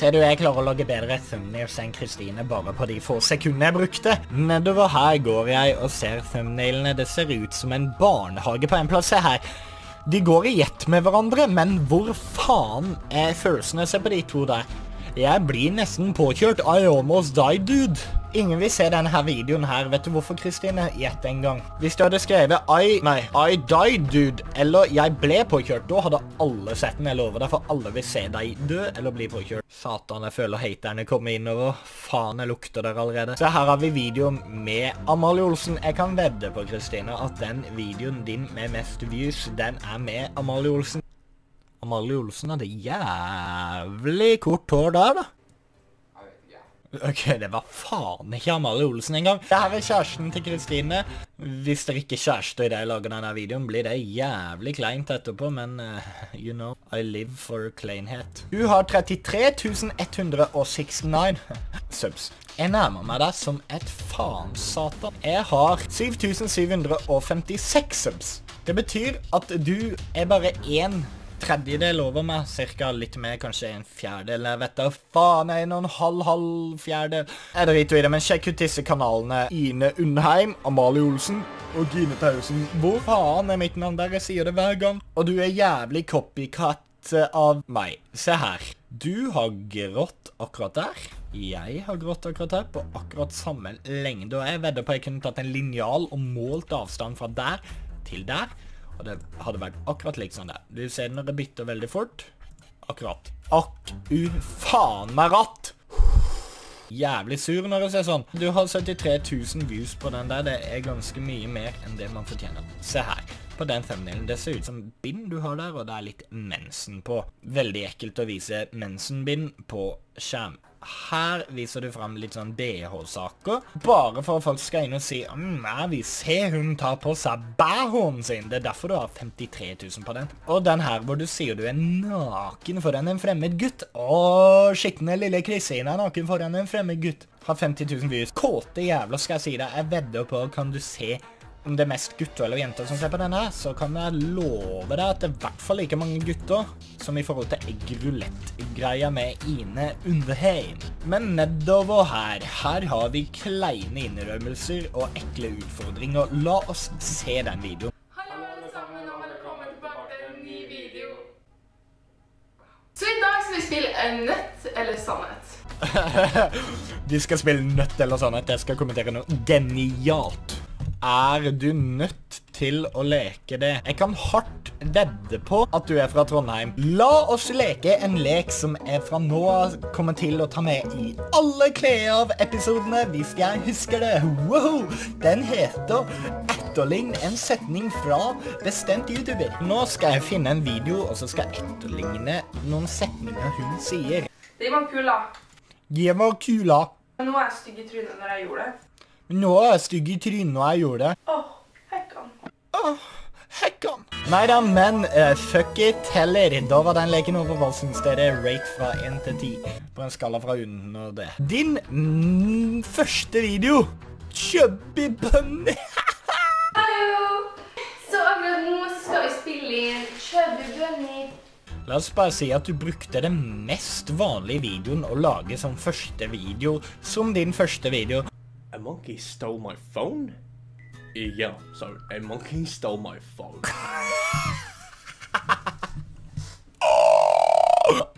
Ser du, jeg klarer å lage bedre thumbnails enn Kristine bare på de få sekundene jeg brukte. Nedover her går jeg og ser thumbnailene. Det ser ut som en barnehage på en plass. Se her. De går i gjett med hverandre, men hvor faen er følelsene? Se på de to der. Jeg blir nesten påkjørt. I almost died, dude. Ingen vil se denne her videoen her. Vet du hvorfor, Kristine? Gjett en gang. Hvis du hadde skrevet I died, dude, eller jeg ble påkjørt, da hadde alle sett den. Jeg lover deg, for alle vil se deg dø eller bli påkjørt. Satan, jeg føler haterne kommer innover. Faen, jeg lukter der allerede. Så her har vi videoen med Amalie Olsen. Jeg kan vedde på, Kristine, at den videoen din med mest views, den er med Amalie Olsen. Amalie Olsen hadde jævlig kort hår der, da. Ok, det var faen ikke Amalie Olsen engang. Dette er kjæresten til Kristine. Hvis dere ikke kjæreste i det jeg lager denne videoen, blir det jævlig kleint etterpå, men you know, I live for kleinhet. Du har 33.169 subs. Jeg nærmer meg deg som et faen satan. Jeg har 7.756 subs. Det betyr at du er bare en tredjedel over meg, cirka litt mer, kanskje en fjerdedel, jeg vet da, faen, en og en halv fjerdedel. Jeg driter i det, men sjekk ut disse kanalene. Ine Undheim, Amalie Olsen og Gine Tausen. Hvor faen er mitt navn der? Jeg sier det hver gang. Og du er jævlig copycat av meg. Se her. Du har grått akkurat der. Jeg har grått akkurat her på akkurat samme lengde. Og jeg vedder på at jeg kunne tatt en linjal og målt avstand fra der til der. Og det hadde vært akkurat liksom der. Du ser når det bytter veldig fort. Akkurat. Faen meg ratt! Jævlig sur når du ser sånn. Du har 73 000 views på den der. Det er ganske mye mer enn det man fortjener. Se her. På den thumbnailen. Det ser ut som bind du har der, og det er litt mensen på. Veldig ekkelt å vise mensenbind på skjerm. Her viser du frem litt sånn DH-saker. Bare for at folk skal inn og si «Nei, vi ser hun tar på seg bærhånden sin». Det er derfor du har 53 000 på den. Og den her hvor du sier du er naken foran en fremmed gutt. Åh, skittende lille Kristine er naken foran en fremmed gutt. Har 50 000 views. Kåte jævla, skal jeg si deg. Jeg vedder på, kan du se om det er mest gutter eller jenter som ser på denne her, så kan jeg love deg at det er i hvert fall like mange gutter som i forhold til egg-roulette-greia med Ine Undheim. Men nedover her, her har vi kleine innrømmelser og ekle utfordringer. La oss se den videoen. Hallo alle sammen, og velkommen tilbake til en ny video. Så i dag skal vi spille Nødt eller Sannhet. De skal spille Nødt eller Sannhet. Jeg skal kommentere noe genialt. Er du nødt til å leke det? Jeg kan hardt vedde på at du er fra Trondheim. La oss leke en lek som er fra nå av kommer til å ta med i alle Kleav-episodene, hvis jeg husker det. Wow! Den heter Etterlign en setning fra bestemt YouTuber. Nå skal jeg finne en video, og så skal jeg etterligne noen setninger hun sier. Det var kula. Det var kula. Nå er jeg stygg i trynet når jeg gjorde det. Nå er jeg stygg i trynet og jeg gjorde det. Hekkan. Hekkan. Neida, men fuck it heller. Da var den leken over. Hva synes dere? Rate fra 1 til 10. På en skala fra under det. Din første video. Chubby Bunny. Hallo. Så akkurat nå skal vi spille inn Chubby Bunny. La oss bare si at du brukte den mest vanlige videoen å lage som første video. Som din første video. A monkey stole my phone? Yeah, so a monkey stole my phone.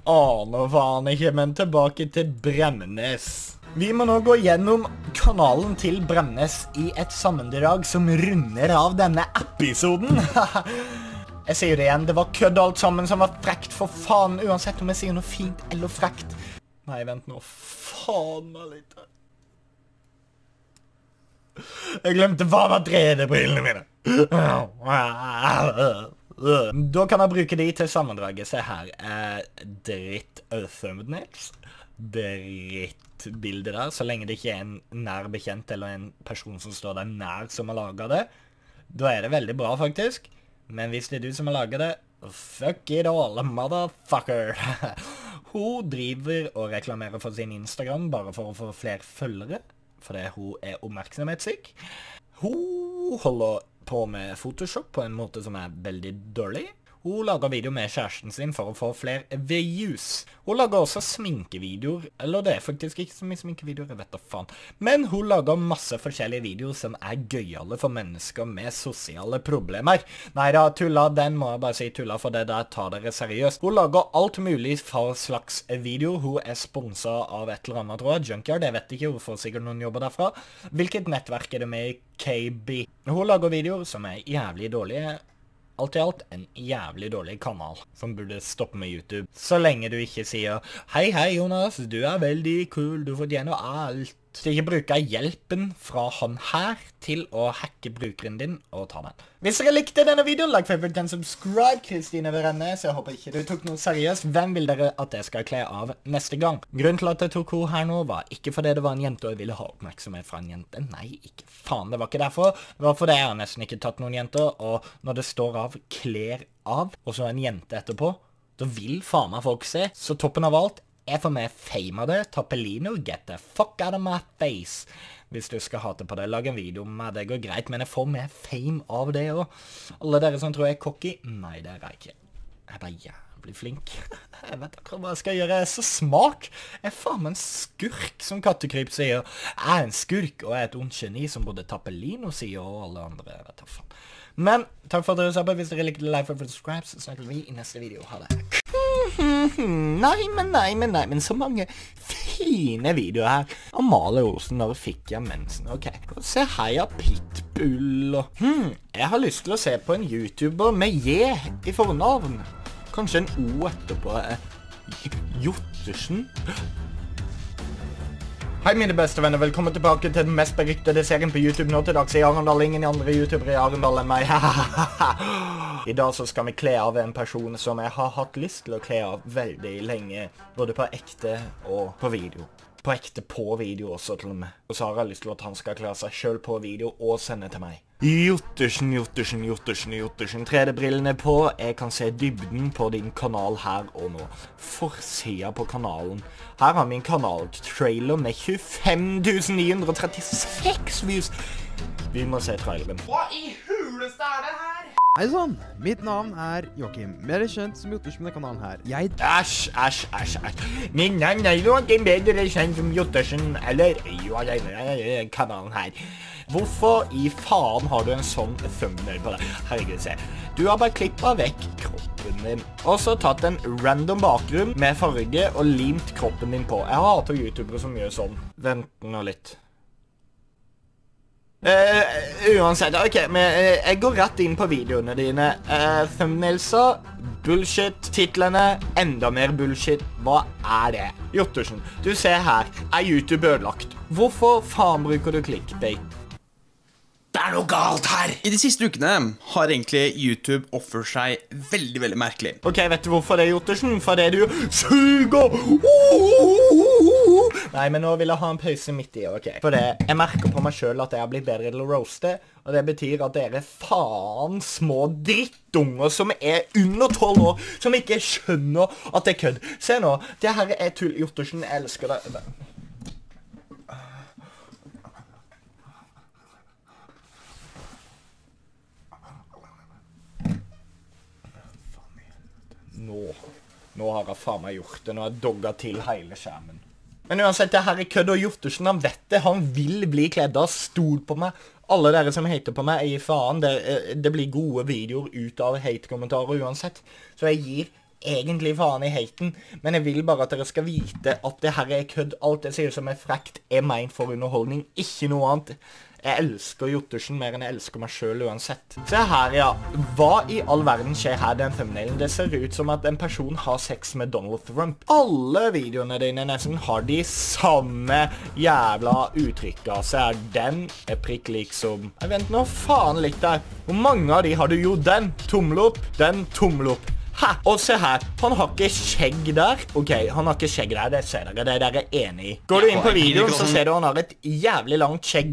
Aner faen ikke, men tilbake til Bremnes. Vi må nå gå gjennom kanalen til Bremnes i et sammendrag som runder av denne episoden. Jeg sier det igjen, det var kødd alt sammen som var frekt for faen, uansett om jeg sier noe fint eller frekt. Nei, vent nå, faen meg litt her. Jeg glemte hva var 3D-brillene mine. Da kan jeg bruke de til sammendraget. Se her. Dritt thumbnails. Dritt bilder der. Så lenge det ikke er en nær bekjent eller en person som står der nær som har laget det. Da er det veldig bra faktisk. Men hvis det er du som har laget det, fuck it all, motherfucker. Hun driver og reklamerer for sin Instagram bare for å få flere følgere. Fordi hun er oppmerksomhetssyk. Hun holder på med Photoshop på en måte som er veldig dårlig. Hun lager video med kjæresten sin for å få flere views. Hun lager også sminkevideoer. Eller det er faktisk ikke så mye sminkevideoer, jeg vet da faen. Men hun lager masse forskjellige videoer som er gøyale for mennesker med sosiale problemer. Neida, tulla, den må jeg bare si tulla, for det der tar dere seriøst. Hun lager alt mulig for slags videoer. Hun er sponset av et eller annet, tror jeg. Junkyard, jeg vet ikke, hun får sikkert noen jobber derfra. Hvilket nettverk er det med i KB? Hun lager videoer som er jævlig dårlige. Alt i alt en jævlig dårlig kanal som burde stoppe med YouTube. Så lenge du ikke sier «Hei, hei Jonas, du er veldig kul, du fortjener alt». Så ikke bruke hjelpen fra han her til å hacke brukeren din og ta den. Hvis dere likte denne videoen, like, favorite, and subscribe, Kristine Verenne, så jeg håper ikke du tok noe seriøst. Hvem vil dere at jeg skal kle av neste gang? Grunnen til at jeg tok henne her nå var ikke fordi det var en jente og jeg ville ha oppmerksomhet fra en jente. Nei, ikke faen, det var ikke derfor. Det var fordi jeg har nesten ikke tatt noen jenter, og når det står av klær av, og så en jente etterpå, da vil faen meg folk se. Så toppen av alt, jeg får med fame av det, Tappelino, get the fuck out of my face. Hvis du skal hate på det, lag en video med meg, det går greit, men jeg får med fame av det også. Alle dere som tror jeg er cocky, nei det er jeg ikke. Jeg er da jævlig flink. Jeg vet akkurat hva jeg skal gjøre. Jeg er så smak. Jeg er faen meg en skurk, som Kattekryp sier. Jeg er en skurk, og jeg er et ond geni, som både Tappelino sier, og alle andre. Jeg vet hva faen. Men takk for at dere sabber. Hvis dere likte like og subscribe, så snakker vi i neste video. Ha det. Nei, men så mange fine videoer her. Amalie Olsen, når fikk jeg mensen? Ok, se Heia Pitbull og... jeg har lyst til å se på en YouTuber med J i fornavn. Kanskje en O etterpå. Jottersen? Hei mine beste venner, velkommen tilbake til den mest beryktede serien på YouTube nå til dags i Arendal. Ingen andre YouTubere i Arendal enn meg. I dag så skal vi kle av en person som jeg har hatt lyst til å kle av veldig lenge. Både på ekte og på video. På ekte på video også til og med. Og så har jeg lyst til at han skal kle seg selv på video og sende til meg. Jottersen. 3D-brillene på. Jeg kan se dybden på din kanal her og nå. Forsida på kanalen. Her har min kanal-trailer med 25.936 views. Vi må se traileren. Hva i huleste er det her? Hei sånn, mitt navn er Joachim. Mer kjent som Jottersen med kanalen her. Jeg... Æsj. Min navn er Joachim, bedre kjent som Jottersen, eller Joachim, kanalen her. Hvorfor i faen har du en sånn thumbnail på deg? Herregud, se. Du har bare klippet vekk kroppen din. Og så tatt en random bakgrunn med farge og limt kroppen din på. Jeg hater YouTubere som gjør sånn. Vent nå litt. Uansett, ok, men jeg går rett inn på videoene dine. Thumbnailser, bullshit, titlene, enda mer bullshit. Hva er det? Jottersen, du ser her, er YouTube ødelagt? Hvorfor faen bruker du clickbait? Det er noe galt her! I de siste ukene har egentlig YouTube oppført seg veldig merkelig. Ok, vet du hvorfor det, Jottersen? For det du suger! Nei, men nå vil jeg ha en pause midt i, ok. For det, jeg merker på meg selv at jeg har blitt bedre til å roaste, og det betyr at dere faen små drittunger som er under 12 år, som ikke skjønner at det er kødd. Se nå, det her er tull, Jottersen, jeg elsker det. Nå har jeg faen meg gjort det, nå har jeg dogget til hele skjermen. Men uansett, det her er kødd, og Jottersen, han vet det, han vil bli kledd av, stol på meg. Alle dere som hater på meg, jeg gir faen, det blir gode videoer ut av hate-kommentarer uansett. Så jeg gir egentlig faen i haten, men jeg vil bare at dere skal vite at det her er kødd. Alt jeg sier som er frekt er meint for underholdning, ikke noe annet. Jeg elsker Jottersen mer enn jeg elsker meg selv uansett. Se her, ja. Hva i all verden skjer her, den thumbnailen? Det ser ut som at en person har sex med Donald Trump. Alle videoene dine nesten har de samme jævla uttrykka. Se her, den er prikk liksom. Jeg venter nå faen litt der. Hvor mange av de har du gjort? Den tommel opp, den tommel opp. Ha! Og se her, han har ikke skjegg der. Ok, han har ikke skjegg der, det ser dere, det er dere enig i. Går du inn på videoen så ser du han har et jævlig langt skjegg.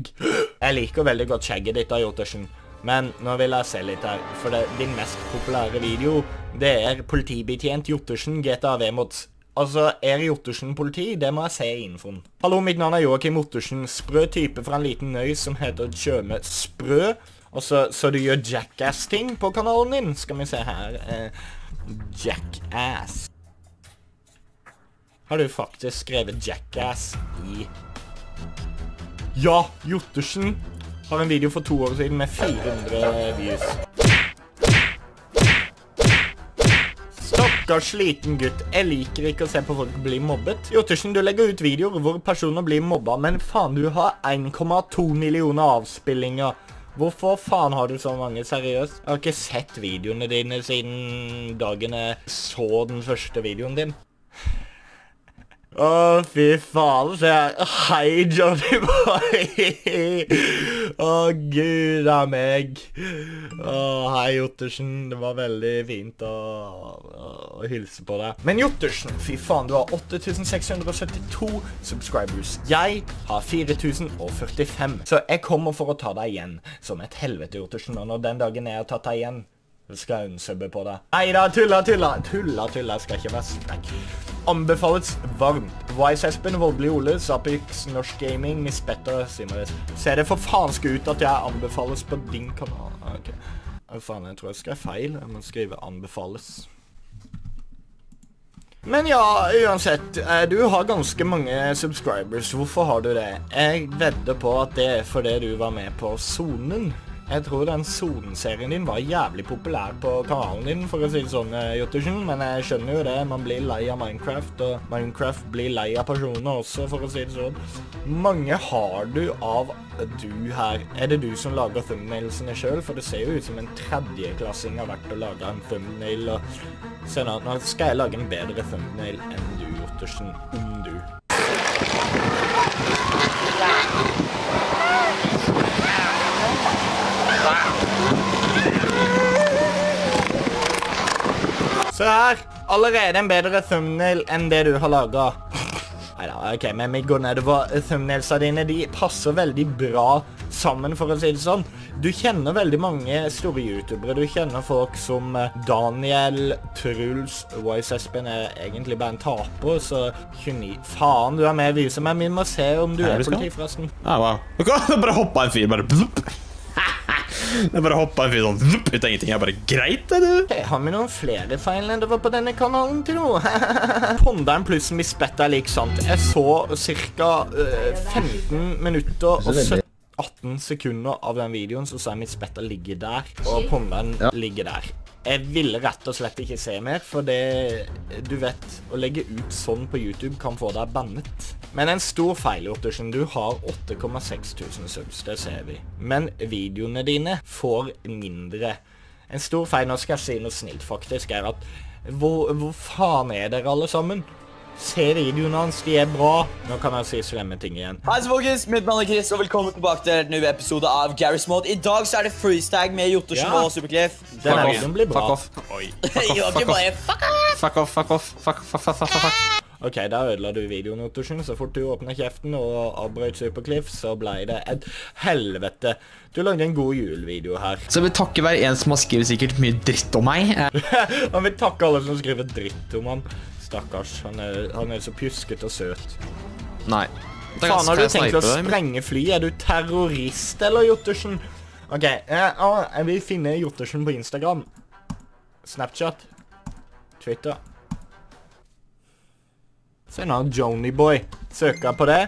Jeg liker veldig godt skjegget ditt av Jottersen. Men nå vil jeg se litt her, for din mest populære video, det er politibetjent Jottersen GTA V-mods. Altså, er Jottersen politi? Det må jeg se innenfor. Hallo, mitt navn er Joachim Jottersen, sprø type fra en liten øy som heter Tjøme Sprø. Og så du gjør jackass-ting på kanalen din, skal vi se her. Jackass. Har du faktisk skrevet jackass i... Ja, Jottersen har en video for 2 år siden med 400 views. Stakkars liten gutt, jeg liker ikke å se på folk bli mobbet. Jottersen, du legger ut videoer hvor personer blir mobba, men faen, du har 1,2 millioner avspillinger. Hvorfor faen har du så mange, seriøst? Jeg har ikke sett videoene dine siden dagen jeg så den første videoen din. Åh, fy faen, så jeg... Hei, Johnny Boy! Åh, Gud av meg! Åh, hei, Jottersen. Det var veldig fint å hilse på deg. Men Jottersen, fy faen, du har 8672 subscribers. Jeg har 4045. Så jeg kommer for å ta deg igjen. Som et helvete, Jottersen. Og når den dagen jeg har tatt deg igjen, skal jeg unnsubbe på deg. Neida, tulla, jeg skal ikke være strekk. Anbefales varmt. Wise-Espen, Voldelig Ole, Zapix, Norsk Gaming, Miss Petter, Simmeres. Ser det for faenske ut at jeg anbefales på din kanal? Ok. Faen, jeg tror jeg skrev feil. Jeg må skrive anbefales. Men ja, uansett, du har ganske mange subscribers. Hvorfor har du det? Jeg vedder på at det er fordi du var med på Zonen. Jeg tror den Zonen-serien din var jævlig populær på kanalen din, for å si det sånn, Jottersen. Men jeg skjønner jo det, man blir lei av Minecraft, og Minecraft blir lei av personene også, for å si det sånn. Mange har du av du her? Er det du som lager thumbnailsene selv? For det ser jo ut som en tredjeklassing har vært å lage en thumbnail, og sånn at nå skal jeg lage en bedre thumbnail enn du, Jottersen, om du. Se her, allerede en bedre thumbnail enn det du har laget. Neida, ok, men vi går nedover. Thumbnailsa dine, de passer veldig bra sammen, for å si det sånn. Du kjenner veldig mange store youtubere. Du kjenner folk som Daniel, Truls, Voice Espen er egentlig bare en taper, så 29. Faen, du er med, viser meg. Vi må se om du er politi, forresten. Ah, wow. Ok, da bare hoppa en fyr, bare blupp. Jeg bare hoppet en fyr sånn, vup, ut av ingenting. Jeg bare, greit er du? Hei, har vi noen flere feil enn det var på denne kanalen til nå? Ponderen plussen mispetta er lik sant. Jeg så cirka 15 minutter og 18 sekunder av den videoen, så sa jeg mispetta ligger der, og ponderen ligger der. Jeg ville rett og slett ikke se mer, for det, du vet, å legge ut sånn på YouTube kan få deg bannet. Men en stor feil, Jottersen, du har 8,600 subs, det ser vi. Men videoene dine får mindre. En stor feil, nå skal jeg si noe snilt faktisk, er at hvor faen er dere alle sammen? Se videoene hans, de er bra. Nå kan jeg si slemme ting igjen. Hei så folkens, mitt navn er Chris, og velkommen tilbake til en ny episode av Garry's Mod. I dag så er det freestyle med Jottersen og Supercliff. Den videoen blir bra. Fuck off. Oi. Fuck off, fuck off, fuck. Ok, da ødela du videoen, Jottersen. Så fort du åpnet kjeften og avbrøt Supercliff, så ble det et helvete. Du lagde en god julevideo her. Så jeg vil takke hver en som har skrevet sikkert mye dritt om meg. Han vil takke alle som skriver dritt om han. Stakkars, han er så pjusket og søt. Nei. Faen, har du tenkt å sprenge fly? Er du terrorist, eller, Jottersen? Ok, jeg vil finne Jottersen på Instagram. Snapchat. Twitter. Se nå, Jonyboy. Søker på det.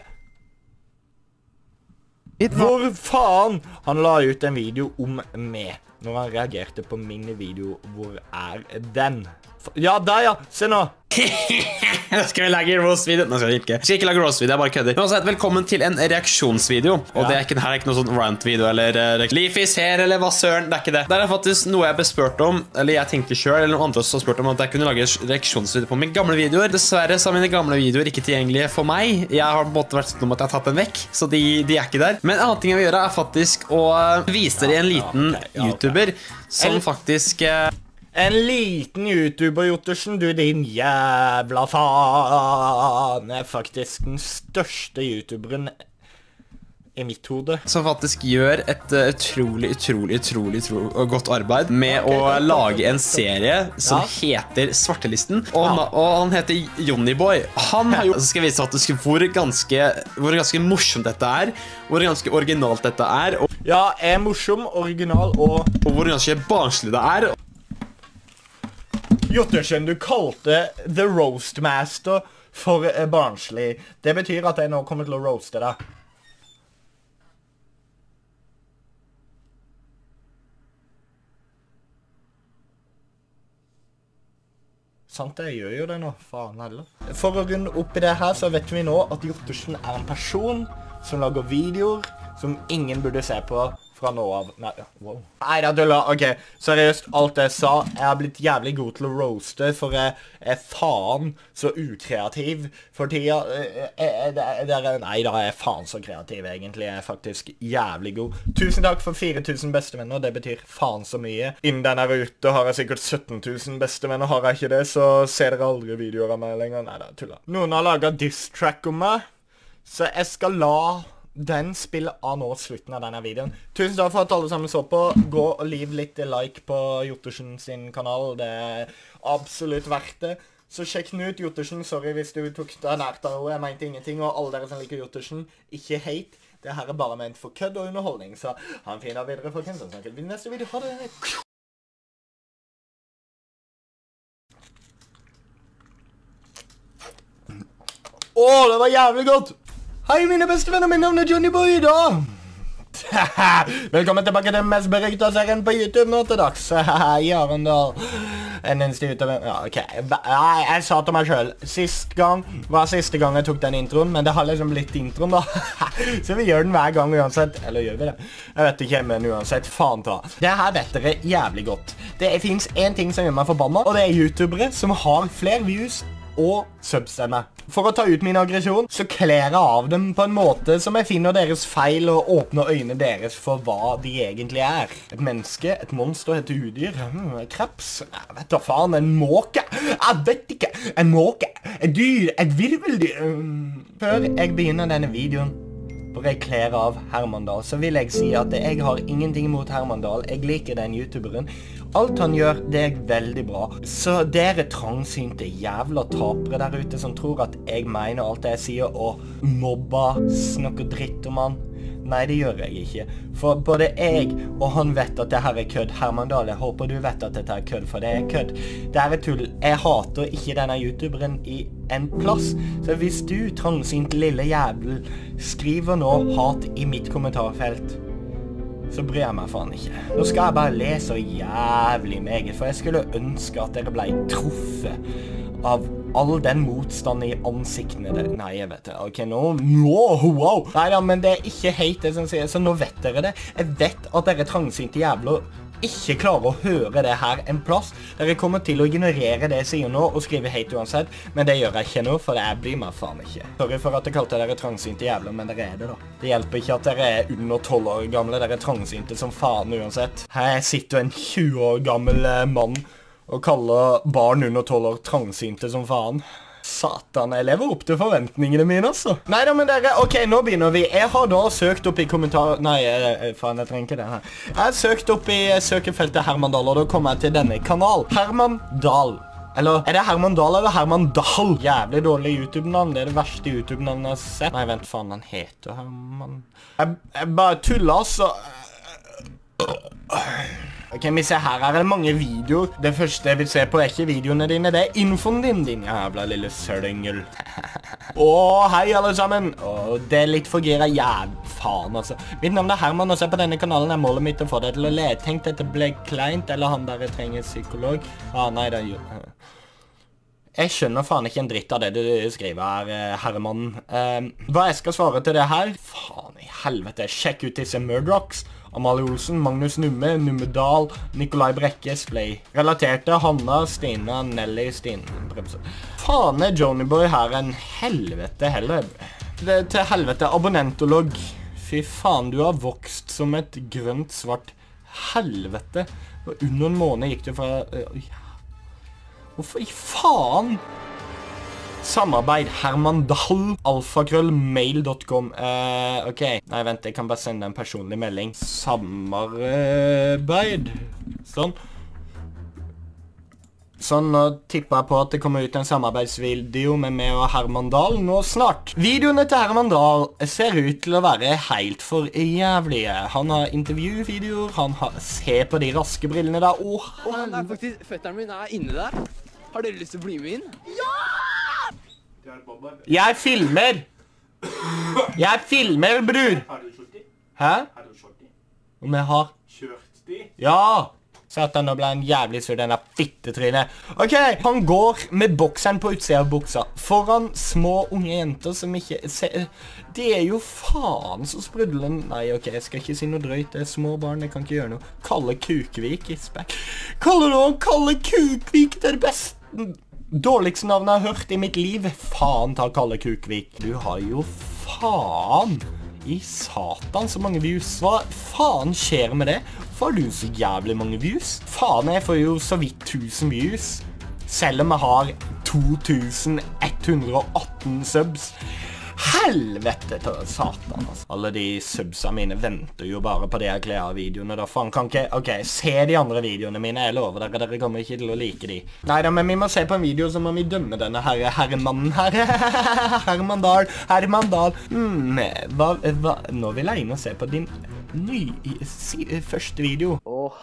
Hvor faen? Han la ut en video om meg. Når han reagerte på min video, hvor er den? Ja, der ja! Se nå! Nå skal vi lage roast-video. Nå skal vi ikke. Jeg skal ikke lage roast-video, jeg bare kødder. Men også velkommen til en reaksjonsvideo. Og det er ikke, her er ikke noe sånn rant-video eller Leafys her eller hva søren, det er ikke det. Det er faktisk noe jeg ble spurt om, eller jeg tenkte selv, eller noen andre som spurte om at jeg kunne lage reaksjonsvideo på mine gamle videoer. Dessverre så er mine gamle videoer ikke tilgjengelige for meg. Jeg har på en måte vært sånn om at jeg har tatt den vekk, så de er ikke der. Men en annen ting jeg vil gjøre er faktisk å vise dere en liten YouTuber som faktisk... En liten YouTuber, Jottersen, du din jævla faen, er faktisk den største YouTuberen i mitt hode. Som faktisk gjør et utrolig godt arbeid med å lage en serie som heter Svartelisten. Og han heter Jonyboy. Han har gjort... Så skal jeg vise at hvor ganske morsomt dette er, hvor ganske originalt dette er. Ja, er morsom, original og hvor ganske barnslig det er. Jottersen, du kalte The Roastmaster for barnslig. Det betyr at jeg nå kommer til å roaste deg. Sant, jeg gjør jo det nå, faen heller. For å runde opp i det her, så vet vi nå at Jottersen er en person som lager videoer som ingen burde se på fra nå av. Nei, wow. Neida, du la, ok. Seriøst, alt jeg sa, jeg har blitt jævlig god til å roaste, for jeg er faen så ukreativ for tida. Neida, jeg er faen så kreativ egentlig, jeg er faktisk jævlig god. Tusen takk for 4000 bestevenner, det betyr faen så mye. Innen den her ute har jeg sikkert 17 000 bestevenner, har jeg ikke det, så ser dere aldri videoer av meg lenger. Neida, tulla. Noen har laget diss-track om meg, så jeg skal la... Den spiller av nå slutten av denne videoen. Tusen takk for at alle sammen så på. Gå og leave litt like på Jottersen sin kanal. Det er absolutt verdt det. Så sjekk den ut, Jottersen. Sorry hvis du tok deg nært av henne. Jeg mente ingenting. Og alle dere som liker Jottersen, ikke hate. Det her er bare ment for kødd og underholdning. Så ha en fin dag videre, folkens. Så snakkes vi i neste video. Ha det! Åh, det var jævlig godt. Hei mine beste venner, min navn er Johnny Boy i dag. Velkommen tilbake til mest berykta serien på YouTube nå til dags. Jarendal. En eneste utøver. Ja, ok. Jeg sa til meg selv. Siste gang jeg tok den introen, men det har liksom blitt introen da. Så vi gjør den hver gang uansett. Eller gjør vi det? Jeg vet ikke, men uansett, faen ta. Det her vet dere jævlig godt. Det finnes en ting som gjør meg forbanna, og det er youtubere som har flere views og substemme. For å ta ut min aggresjon, så klærer jeg av dem på en måte som jeg finner deres feil og åpner øynene deres for hva de egentlig er. Et menneske, et monster, et udyr, kreps, jeg vet da faen, en måke, jeg vet ikke, en måke, et dyr, et virveldyr. Før jeg begynner denne videoen, hvor jeg klærer av Hermandal, så vil jeg si at jeg har ingenting mot Hermandal. Jeg liker den youtuberen. Alt han gjør, det er veldig bra. Så dere trangsynte jævla tapere der ute som tror at jeg mener alt det jeg sier og mobber, snakker dritt om han. Nei, det gjør jeg ikke. For både jeg og han vet at dette er kødd. Hermandal, jeg håper du vet at dette er kødd, for det er kødd. Det er tull. Jeg hater ikke denne youtuberen i en plass. Så hvis du, trangsint lille jævel, skriver nå hat i mitt kommentarfelt, så bryr jeg meg faen ikke. Nå skal jeg bare le så jævlig meget, for jeg skulle ønske at dere ble truffet av all den motstanden i ansiktene der. Nei, jeg vet det. Ok, nå, wow. Neida, men det er ikke hate det som sier, så nå vet dere det. Jeg vet at dere trangsynte jævler ikke klarer å høre det her en plass. Dere kommer til å ignorere det jeg sier nå og skrive hate uansett, men det gjør jeg ikke nå, for jeg blir meg faen ikke. Sorry for at jeg kalte dere trangsynte jævler, men dere er det da. Det hjelper ikke at dere er under 12 år gamle, dere er trangsynte som faen uansett. Her sitter en 20 år gammel mann og kaller barn under 12 år trangsynte som faen. Satan, jeg lever opp til forventningene mine, altså. Neida, men dere, ok, nå begynner vi. Jeg har da søkt opp i kommentar... Nei, faen, jeg trenger ikke det her. Jeg har søkt opp i søkefeltet Hermandal, og da kommer jeg til denne kanal. Hermandal. Eller, er det Hermandal eller Hermandal? Jævlig dårlig YouTube-navn, det er det verste YouTube-navnet jeg har sett. Nei, vent, faen, han heter Herman... Jeg bare tuller, altså. Ok, vi ser her er det mange videoer. Det første jeg vil se på er ikke videoene dine, det er infoen din jævla lille sødengel. Åh, hei alle sammen. Åh, det litt fungerer jævlig faen, altså. Mitt navn er Herman, og se på denne kanalen er målet mitt å få deg til å le. Tenk dette ble kleint, eller han der trenger psykolog. Ah, nei, det gjør jeg. Jeg skjønner faen ikke en dritt av det du skriver her, Herman. Hva jeg skal svare til det her? Faen i helvete, sjekk ut disse Murdrocks. Amalie Olsen, Magnus Numme, Nummedal, Nikolai Brekke, Splay. Relaterte Hanna, Stina, Nelly, Stine. Faen er Johnnyboy her en helvete heller. Det til helvete, abonnentolog. Fy faen, du har vokst som et grønt svart helvete. Og under en måned gikk du fra... Hvorfor i faen? Samarbeid, Hermandal, alfakrøllmail.com. Ok. Nei, vent, jeg kan bare sende en personlig melding. Samarbeid. Sånn. Sånn, nå tipper jeg på at det kommer ut en samarbeidsvideo med meg og Hermandal nå snart. Videoene til Hermandal ser ut til å være helt for jævlige. Han har intervjuvideoer, han har... Se på de raske brillene der. Åh, faktisk, fetteren min er inne der. Har dere lyst til å bli med inn? Ja! Jeg filmer! Jeg filmer, bror! Har du kjørt i? Hæ? Har du kjørt i? Om jeg har? Kjørt i? Ja! Satan, nå ble han jævlig sur, den der fittetryne. Ok, han går med bokseren på utsida av buksa. Foran små unge jenter som ikke... Det er jo faen så sprudlen... Nei, ok, jeg skal ikke si noe drøyt. Det er små barn, jeg kan ikke gjøre noe. Kalle Kukvik, ispek. Kaller du han Kalle Kukvik, det er det beste... Dårligste navnet jeg har hørt i mitt liv. Faen ta Kalle Kukvik. Du har jo faen i satan så mange views. Hva faen skjer med det? Får du så jævlig mange views? Faen, jeg får jo så vidt 1000 views. Selv om jeg har 2118 subs. Helvete til satan, altså. Alle de subsa mine venter jo bare på det jeg kler av videoene, da faen kan ikke... Ok, se de andre videoene mine, jeg lover dere, dere kommer ikke til å like de. Neida, men vi må se på en video, så må vi dømme denne herremannen her. Hermandal, Hermandal. Hva? Nå vil jeg inn og se på din nye første video.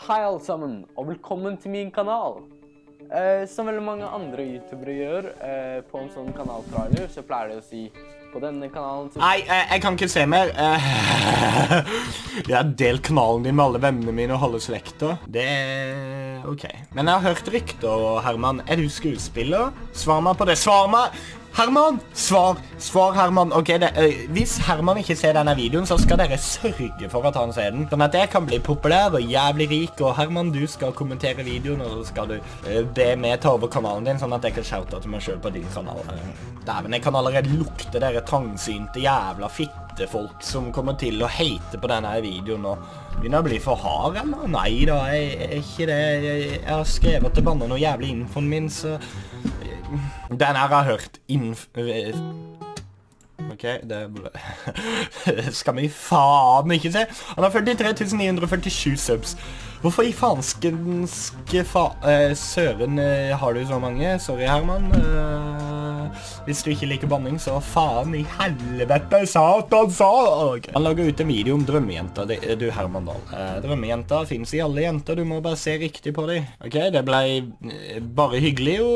Hei alle sammen, og velkommen til min kanal. Som veldig mange andre youtubere gjør på en sånn kanaltrailer, så pleier de å si på denne kanalen... Nei, jeg kan ikke se mer. Jeg har delt kanalen din med alle vennene mine og halve slekter. Det er ok. Men jeg har hørt rykter, Herman. Er du skuespiller? Svar meg på det. Svar meg! Herman! Svar! Svar, Herman. Ok, hvis Herman ikke ser denne videoen, så skal dere sørge for at han ser den. Sånn at jeg kan bli populær og jævlig rik, og Herman, du skal kommentere videoen, og så skal du be meg ta over kanalen din, sånn at jeg kan shoute til meg selv på din kanal. Dæven, jeg kan allerede lukte dere trangsynte jævla fittefolk som kommer til å hate på denne videoen, og begynner å bli for hard, eller? Nei da, jeg ikke det. Jeg har skrevet til bandet noe jævlig infoen min, så... Den her har jeg hørt Ok, det skal vi faen ikke se. Han har 43.947 subs. Hvorfor i fanskenske søren har du så mange? Sorry, Herman. Hvis du ikke liker banning, så faen i helvete, satan, sa! Okay. Han lager ut en video om drømmejenta, du Herman Dahl. Drømmejenta finnes i alle jenter, du må bare se riktig på dem. Ok, det ble bare hyggelig jo.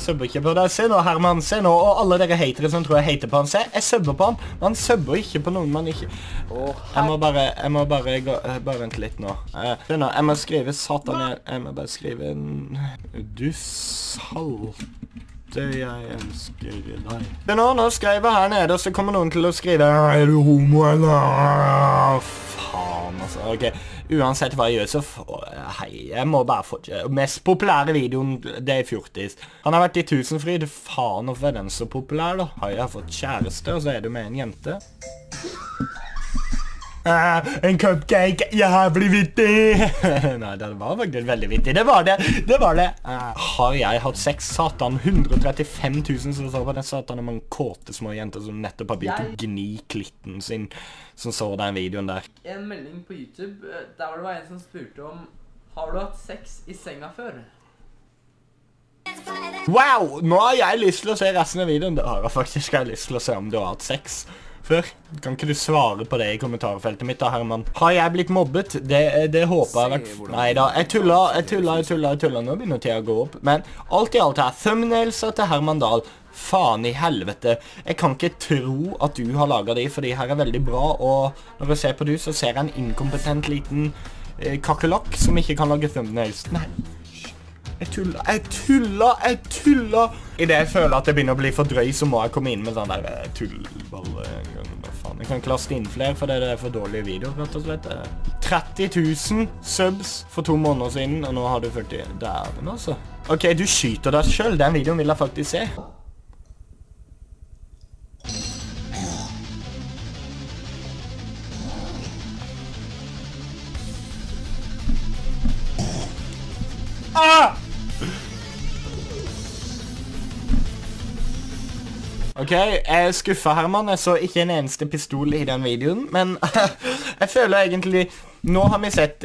Subber ikke på deg. Se nå, Herman, se nå. Og alle dere hatere som tror jeg hater på han, se. Jeg subber på han, men han subber ikke på noen man ikke... Jeg må bare gå... Bare vente litt nå. Jeg må skrive satan ned. Jeg må bare skrive en... Du salte, jeg elsker deg. Det nå skrev jeg her nede, og så kommer noen til å skrive... Er du homo eller? Faen, altså. Ok, uansett hva jeg gjør, så... Hei, jeg må bare fortsette. Mest populære videoen, det er fjortis. Han har vært i Tusenfryd. Faen, hvorfor er den så populær, da? Har jeg fått kjæreste, og så er du med en jente? En cupcake, jævlig vittig. Nei, det var faktisk veldig vittig. Det var det. Har jeg hatt sex, satan? 135.000, så var det satan om en kåte små jenter som nettopp har begynt å gni klitten sin, som så den videoen der. En melding på YouTube, der var det en som spurte om, har du hatt sex i senga før? Wow, nå har jeg lyst til å se resten av videoen. Det har jeg faktisk. Jeg har lyst til å se om du har hatt sex før. Kan ikke du svare på det i kommentarfeltet mitt da, Herman? Har jeg blitt mobbet? Det håper jeg vært... Neida, jeg tuller. Nå begynner tida å gå opp. Men alt i alt her, thumbnailser til Herman Dahl. Faen i helvete. Jeg kan ikke tro at du har laget de, for de her er veldig bra. Og når jeg ser på du, så ser jeg en inkompetent liten kakelakk som ikke kan lage thumbnails. Nei. Jeg tuller. I det jeg føler at jeg begynner å bli for drøy, så må jeg komme inn med sånn der tullballe en gang. Hva faen? Jeg kan klaste inn flere, for det er for dårlige videoer, rett og slett. 30.000 subs for 2 måneder siden, og nå har du 40. Dæven, altså. Ok, du skyter deg selv. Den videoen vil jeg faktisk se. Ah! Ok, jeg skuffer Herman, jeg så ikke en eneste pistol i den videoen, men jeg føler egentlig, nå har vi sett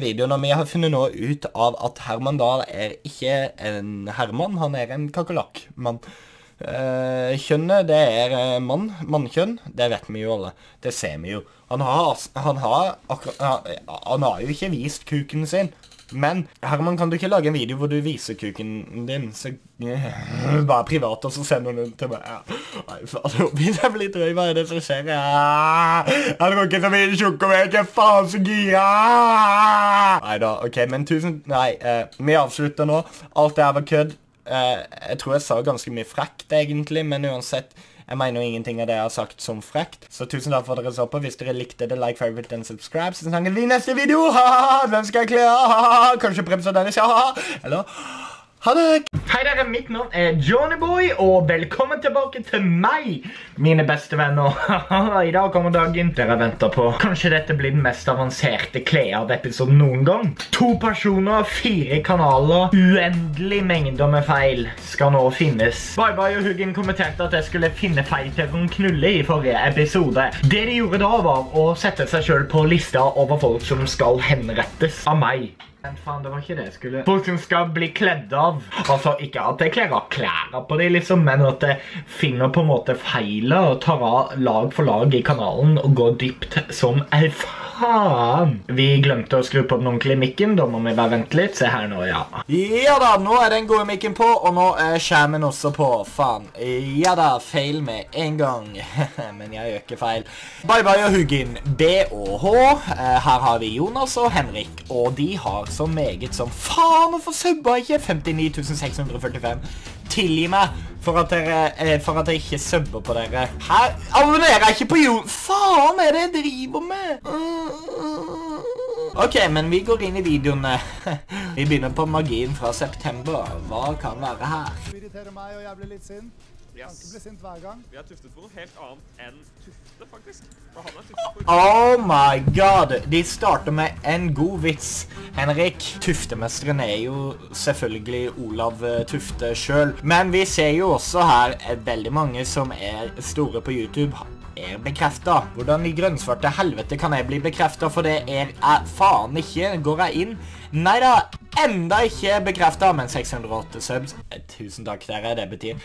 videoen, og vi har funnet noe ut av at Herman Dahl er ikke en Herman, han er en kakelakk, mann. Kjønnet, det er mannkjønn, det vet vi jo alle, det ser vi jo. Han har jo ikke vist kuken sin. Men, Herman, kan du ikke lage en video hvor du viser kuken din, så bare privat, og så sender du den til meg? Nei, faen, nå blir jeg litt røy, hva er det som skjer? Jeg har drukket så mye sjokolade, faen så gira! Neida, ok, men tusen... Nei, vi avslutter nå. Alt det her var kødd. Jeg tror jeg sa ganske mye frekt, egentlig, men uansett... Jeg mener jo ingenting av det jeg har sagt som frekt. Så tusen takk for at dere så på. Hvis dere likte det, like, favorite, and subscribe. Så snakker vi neste video. Hvem skal jeg kle? Kanskje Prebz og Dennis. Eller, ha det! Hei dere, mitt navn er Johnnyboy, og velkommen tilbake til meg, mine beste venner. I dag kommer dagen dere venter på. Kanskje dette blir den mest avanserte klær-episoden noen gang. 2 personer, 4 kanaler, uendelig mengder med feil skal nå finnes. Bye-bye og Huggen kommenterte at jeg skulle finne feil til å knulle i forrige episode. Det de gjorde da var å sette seg selv på lista over folk som skal henrettes av meg. Men faen, det var ikke det jeg skulle... Folk som skal bli kledd av. Altså, ikke at jeg kler av klærne på dem, liksom, men at jeg finner på en måte feiler og tar av lag for lag i kanalen og går dypt som elf. faen! Vi glemte å skru på den ordentlige mikken, da må vi bare vente litt. Se her nå, ja. Ja da, nå er den gode mikken på, og nå er skjermen også på, faen. Ja da, feil med en gang. Men jeg gjør ikke feil. Bye bye og huggen B-O-H. Her har vi Jonas og Henrik, og de har så meget som faen å få subba ikke 59.645. Tilgi meg for at jeg ikke subber på dere. Hæ? Abonnerer jeg ikke på YouTube? Faen er det jeg driver med? Ok, men vi går inn i videoene. Vi begynner på magien fra september. Hva kan være her? Du irriterer meg og jeg blir litt sint. Yes. Kan ikke bli sint hver gang. Vi har tuftet på noe helt annet enn tufte, faktisk. Oh my god! De starter med en god vits. Henrik, tuftemesteren er jo selvfølgelig Olav Tufte selv. Men vi ser jo også her veldig mange som er store på YouTube er bekreftet. Hvordan i grønnsvarte helvete kan jeg bli bekreftet, for det er faen ikke. Går jeg inn? Neida, enda ikke bekreftet, men 608 subs. Tusen takk dere, det betyr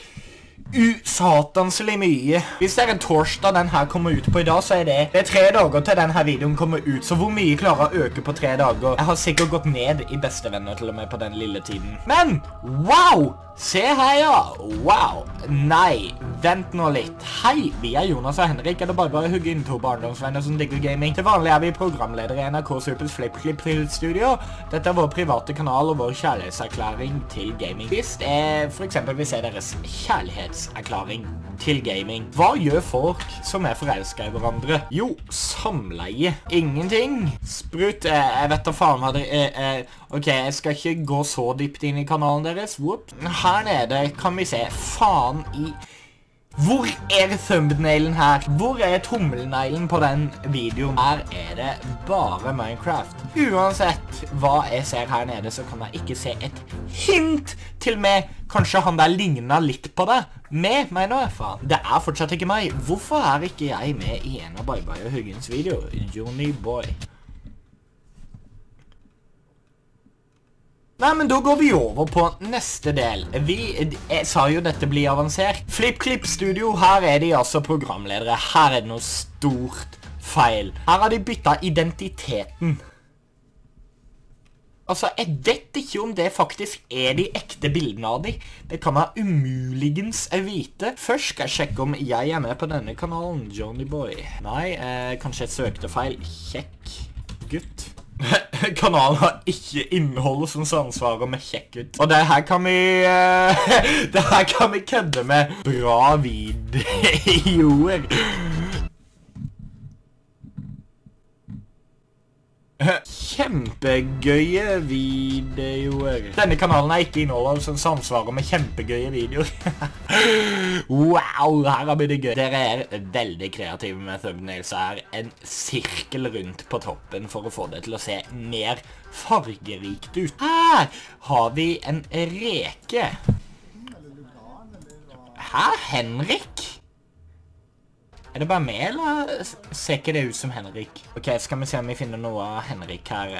usatanselig mye. Hvis det er en torsdag den her kommer ut på i dag, så er det 3 dager til den her videoen kommer ut. Så hvor mye klarer jeg å øke på 3 dager? Jeg har sikkert gått ned i bestevenner til og med på den lille tiden. Men, wow! Se her, ja! Wow! Nei, vent nå litt. Hei, vi er Jonas og Henrik. Er det bare å hugge inn 2 barndomsvenner som digger gaming? Til vanlig er vi programledere i NRK Supers FlipKlipp-studio. Dette er vår private kanal og vår kjærlighetserklæring til gaming. Hvis for eksempel vi ser deres kjærlighets erklaring til gaming. Hva gjør folk som er forelsket i hverandre? Jo, samleie. Ingenting. Sprut, jeg vet da faen hva det er. Ok, jeg skal ikke gå så dypt inn i kanalen deres. Whoop. Her nede kan vi se faen i... Hvor er thumbnailen her? Hvor er tommelnailen på den videoen? Her er det bare Minecraft. Uansett hva jeg ser her nede, så kan jeg ikke se et hint til meg. Kanskje han der ligner litt på det. Med meg nå, faen. Det er fortsatt ikke meg. Hvorfor er ikke jeg med i en av Bye Bye og Huggens video? Johnny Boy. Nei, men da går vi over på neste del. Jeg sa jo dette blir avansert. FlipKlipp-studio, her er de altså programledere. Her er det noe stort feil. Her har de byttet identiteten. Altså, jeg vet ikke om det faktisk er de ekte bildene av de. Det kan jeg umuligens vite. Først skal jeg sjekke om jeg er med på denne kanalen, Johnny Boy. Nei, kanskje jeg søkte feil. Kjekk gutt. Kanalen har ikke innhold som samsvarer med kjekk ut. Og det her kan vi kødde med. Bra videoer. Kjempegøye videoer. Denne kanalen er ikke innholdet som samsvarer med kjempegøye videoer. Wow, her har vi det gøy. Dere er veldig kreative med thumbnails her. En sirkel rundt på toppen for å få det til å se mer fargerikt ut. Her har vi en reke. Hæ, Henrik? Er det bare meg, eller ser ikke det ut som Henrik? Ok, skal vi se om vi finner noe av Henrik her.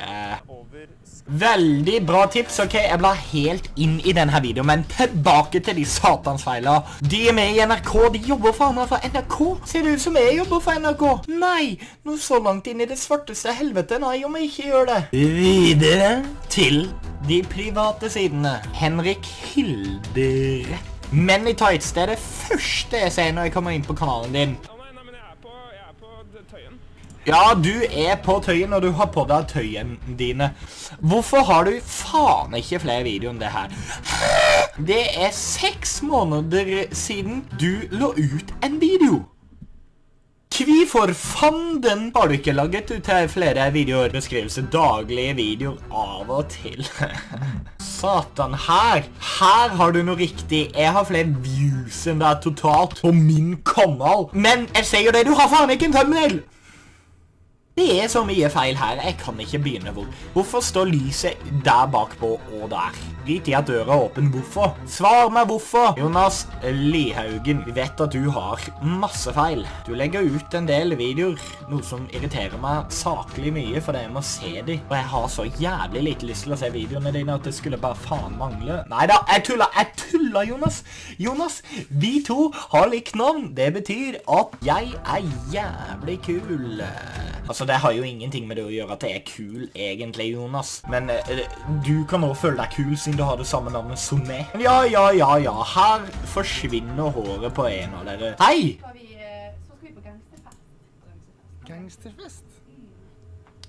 Veldig bra tips, ok. Jeg ble helt inn i denne videoen, men tilbake til de satansfeiler. De er med i NRK, de jobber for meg fra NRK. Ser det ut som jeg jobber for NRK? Nei, nå så langt inn i det svarteste helvete. Nei, om jeg ikke gjør det. Videre til de private sidene. Henrik Hilderett. Men i tights, det er det første jeg ser når jeg kommer inn på kanalen din. Ja, du er på tøyen, og du har på deg tøyen dine. Hvorfor har du faen ikke flere videoer enn det her? Det er 6 måneder siden du la ut en video. Hvorfor fanden har du ikke laget ut her flere videoer? Beskrivelse daglige videoer av og til. Satan, her har du noe riktig. Jeg har flere views enn det totalt på min kanal. Men jeg ser jo det, du har faen ikke en thumbnail. Det er så mye feil her, jeg kan ikke begynne hvor. Hvorfor står lyset der bakpå og der? Drit i at døra er åpen. Hvorfor? Svar meg hvorfor! Jonas Lihaugen, vi vet at du har masse feil. Du legger ut en del videoer, noe som irriterer meg saklig mye, for det jeg må se de. Og jeg har så jævlig lite lyst til å se videoene dine at det skulle bare faen mangle. Neida, jeg tuller, Jonas! Jonas, vi to har likt navn. Det betyr at jeg er jævlig kul. Altså, det har jo ingenting med det å gjøre at jeg er kul, egentlig, Jonas. Men du kan også føle deg kul siden du har det samme navnet som meg. Ja. Her forsvinner håret på en av dere. Hei! Så skal vi på gangsterfest. Gangsterfest?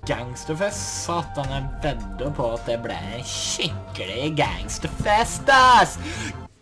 Gangsterfest? Satan, jeg vedder på at det ble en skikkelig gangsterfest, ass!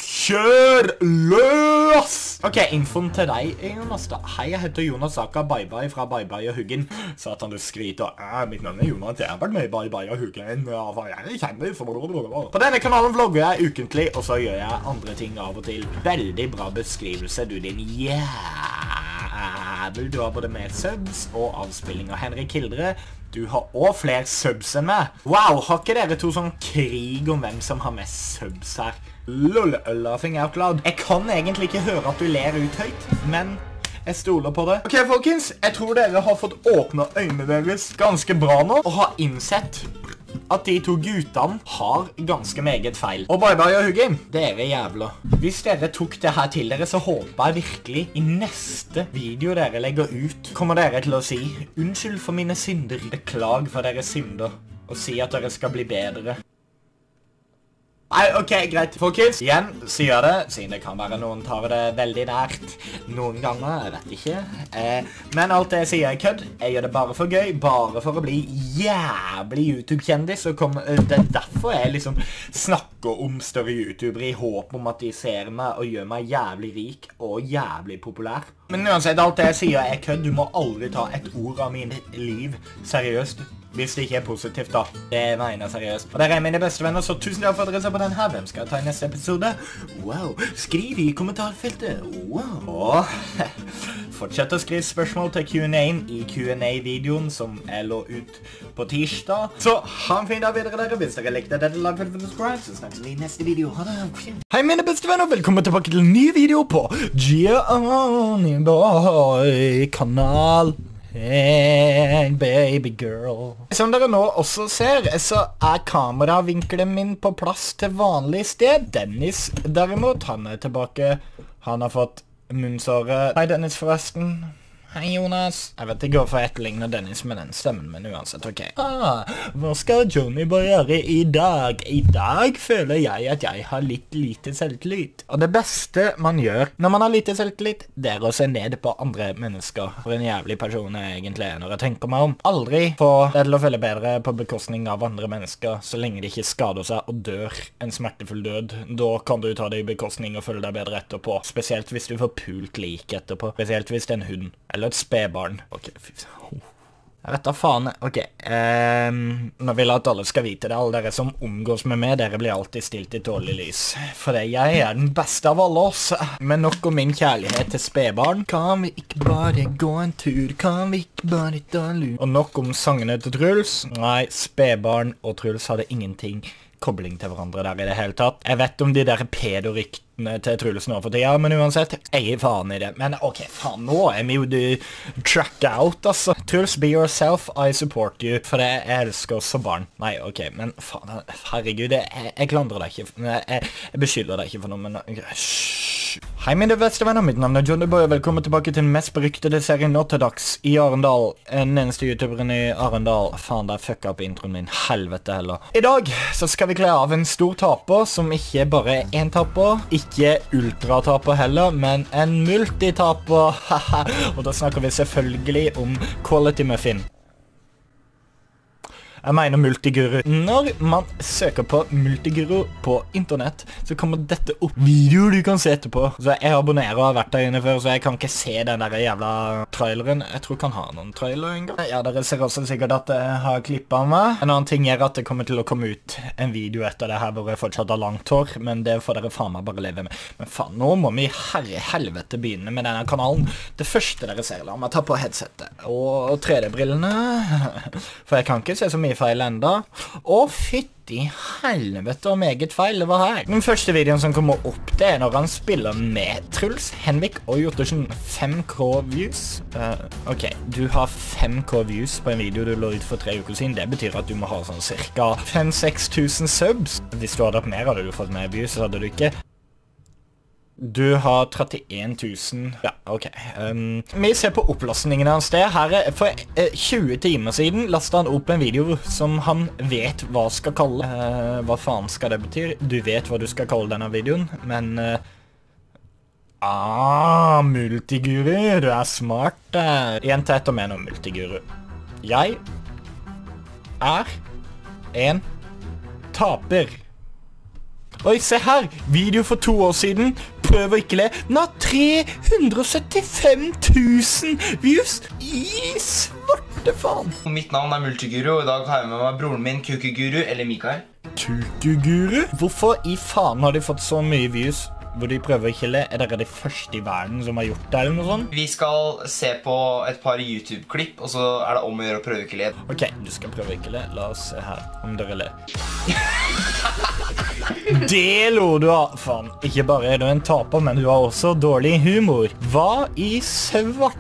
Kjør løs! Ok, infoen til deg, Jonas da. Hei, jeg heter Jonas Saka, bye-bye fra Bye-bye og Huggen. Satan, du skryter. Mitt navn er Jonas, jeg har vært med i Bye-bye og Huggen. Jeg kjenner for blablabla. På denne kanalen vlogger jeg ukentlig, og så gjør jeg andre ting av og til. Veldig bra beskrivelse, du din jævel. Du har både med subs og avspilling av Henrik Hildre. Du har også flere subs enn meg. Wow, har ikke dere to sånn krig om hvem som har mest subs her? Lol, laughing out loud. Jeg kan egentlig ikke høre at du ler ut høyt, men jeg stoler på det. Ok, folkens, jeg tror dere har fått åpnet øynene deres ganske bra nå, og har innsett at de to guttene har ganske meget feil. Og bye-bye og Huggy, dere jævla. Hvis dere tok det her til dere, så håper jeg virkelig i neste video dere legger ut, kommer dere til å si unnskyld for mine synder, beklag for deres synder, og si at dere skal bli bedre. Nei, ok, greit. Folkens, igjen, sier jeg det, siden det kan være noen tar det veldig nært noen ganger, jeg vet ikke. Men alt det jeg sier er kødd. Jeg gjør det bare for gøy, bare for å bli jævlig YouTube-kjendis. Det er derfor jeg liksom snakker om større YouTubere i håp om at de ser meg og gjør meg jævlig rik og jævlig populær. Men uansett, alt det jeg sier er kødd. Du må aldri ta et ord av min liv seriøst. Hvis det ikke er positivt da. Det mener jeg seriøst. Og dere er mine beste venner, så tusen takk for at dere ser på den her. Hvem skal jeg ta i neste episode? Wow, skriv i kommentarfeltet. Wow. Og fortsett å skrive spørsmål til Q&Aen i Q&A-videoen som jeg lå ut på tirsdag. Så ha en fin dag videre dere. Hvis dere likte dette, like og subscribe, så snakkes vi i neste video. Ha det. Hei mine beste venner, velkommen tilbake til en ny video på Gianni-kanal. Hey, baby girl. Som dere nå også ser, så er kameravinkelen min på plass til vanlig sted. Dennis, derimot, han er tilbake. Han har fått munnsåret. Hei, Dennis, forresten. Hei, Jonas. Jeg vet ikke hvorfor jeg etterligner Dennis med den stemmen, men uansett, ok. Hva skal Johnny bare gjøre i dag? I dag føler jeg at jeg har litt lite selvtillit. Og det beste man gjør når man har lite selvtillit, det er å se ned på andre mennesker. For en jævlig person jeg egentlig er når jeg tenker meg om. Aldri få det til å føle bedre på bekostning av andre mennesker, så lenge de ikke skader seg og dør en smertefull død. Da kan du ta det i bekostning og føle deg bedre etterpå. Spesielt hvis du får pult lik etterpå. Spesielt hvis det er en hund. Eller et spedbarn. Ok, fy faen. Jeg vet da faen. Ok, nå vil jeg at alle skal vite det. Alle dere som omgås med meg, dere blir alltid stilt i dårlig lys. For jeg er den beste av alle oss. Men nok om min kjærlighet til spedbarn. Kan vi ikke bare gå en tur? Kan vi ikke bare ta lur? Og nok om sangene til Truls. Nei, spedbarn og Truls hadde ingenting kobling til hverandre der i det hele tatt. Jeg vet om de der pedoryktene til Trulesen over for tida, men uansett, jeg er faen i det. Men ok, faen, nå er vi jo track out, altså. Truls, be yourself, I support you, for jeg elsker oss som barn. Nei, ok, men faen, herregud, jeg klandrer deg ikke, jeg beskylder deg ikke for noe, men hei mine beste venner, mitt navn er Johnny Boy, og velkommen tilbake til den mest beryktede serien nå til dags i Arendal. Den eneste youtuberen i Arendal. Faen, der fucka opp introen min, helvete heller. I dag så skal vi kle av en stor taper som ikke bare er en taper, ikke ultrataper heller, men en multitaper. Og da snakker vi selvfølgelig om Quality Muffin. Jeg mener multiguru. Når man søker på multiguru på internett, så kommer dette opp. Videoer du kan se etterpå. Så jeg abonnerer og har vært der inne før, så jeg kan ikke se den der jævla traileren. Jeg tror jeg kan ha noen trailer en gang. Ja, dere ser også sikkert at jeg har klippet av meg. En annen ting er at det kommer til å komme ut en video etter det her hvor jeg fortsatt har langt hår, men det får dere faen meg bare leve med. Men faen, nå må vi herre helvete begynne med denne kanalen. Det første dere ser, la meg ta på headsetet og 3D-brillene. For jeg kan ikke se så mye mye feil enda. Å fytti helvete og meget feil det var her. Den første videoen som kommer opp, det er når han spiller med Truls, Henrik og Hjortersen. 5K views. Ok, du har 5K views på en video du lå ut for 3 uker siden. Det betyr at du må ha sånn cirka 5-6 tusen subs. Hvis du hadde hatt mer, hadde du fått mer views, så hadde du ikke. Du har 31 000. Ja, ok. Vi ser på opplastningen hans det. Her er for 20 timer siden lastet han opp en video som han vet hva skal kalle. Hva faen skal det bety? Du vet hva du skal kalle denne videoen, men... multiguru, du er smart der. En til etter meg nå, multiguru. Jeg er en taper. Oi, se her! Video for 2 år siden. Prøv å ikke le. Den har 375 000 views i svarte faen. Mitt navn er Multiguru, og i dag har jeg med meg broren min Kukuguru, eller Mikael. Kukuguru? Hvorfor i faen har de fått så mye views hvor de prøver å ikke le? Er dere de første i verden som har gjort det, eller noe sånt? Vi skal se på et par YouTube-klipp, og så er det om å gjøre å prøve å ikke le. Ok, du skal prøve å ikke le. La oss se her om dere ler. Det lo du av. Faen, ikke bare er du en taper, men du har også dårlig humor. Hva i svarte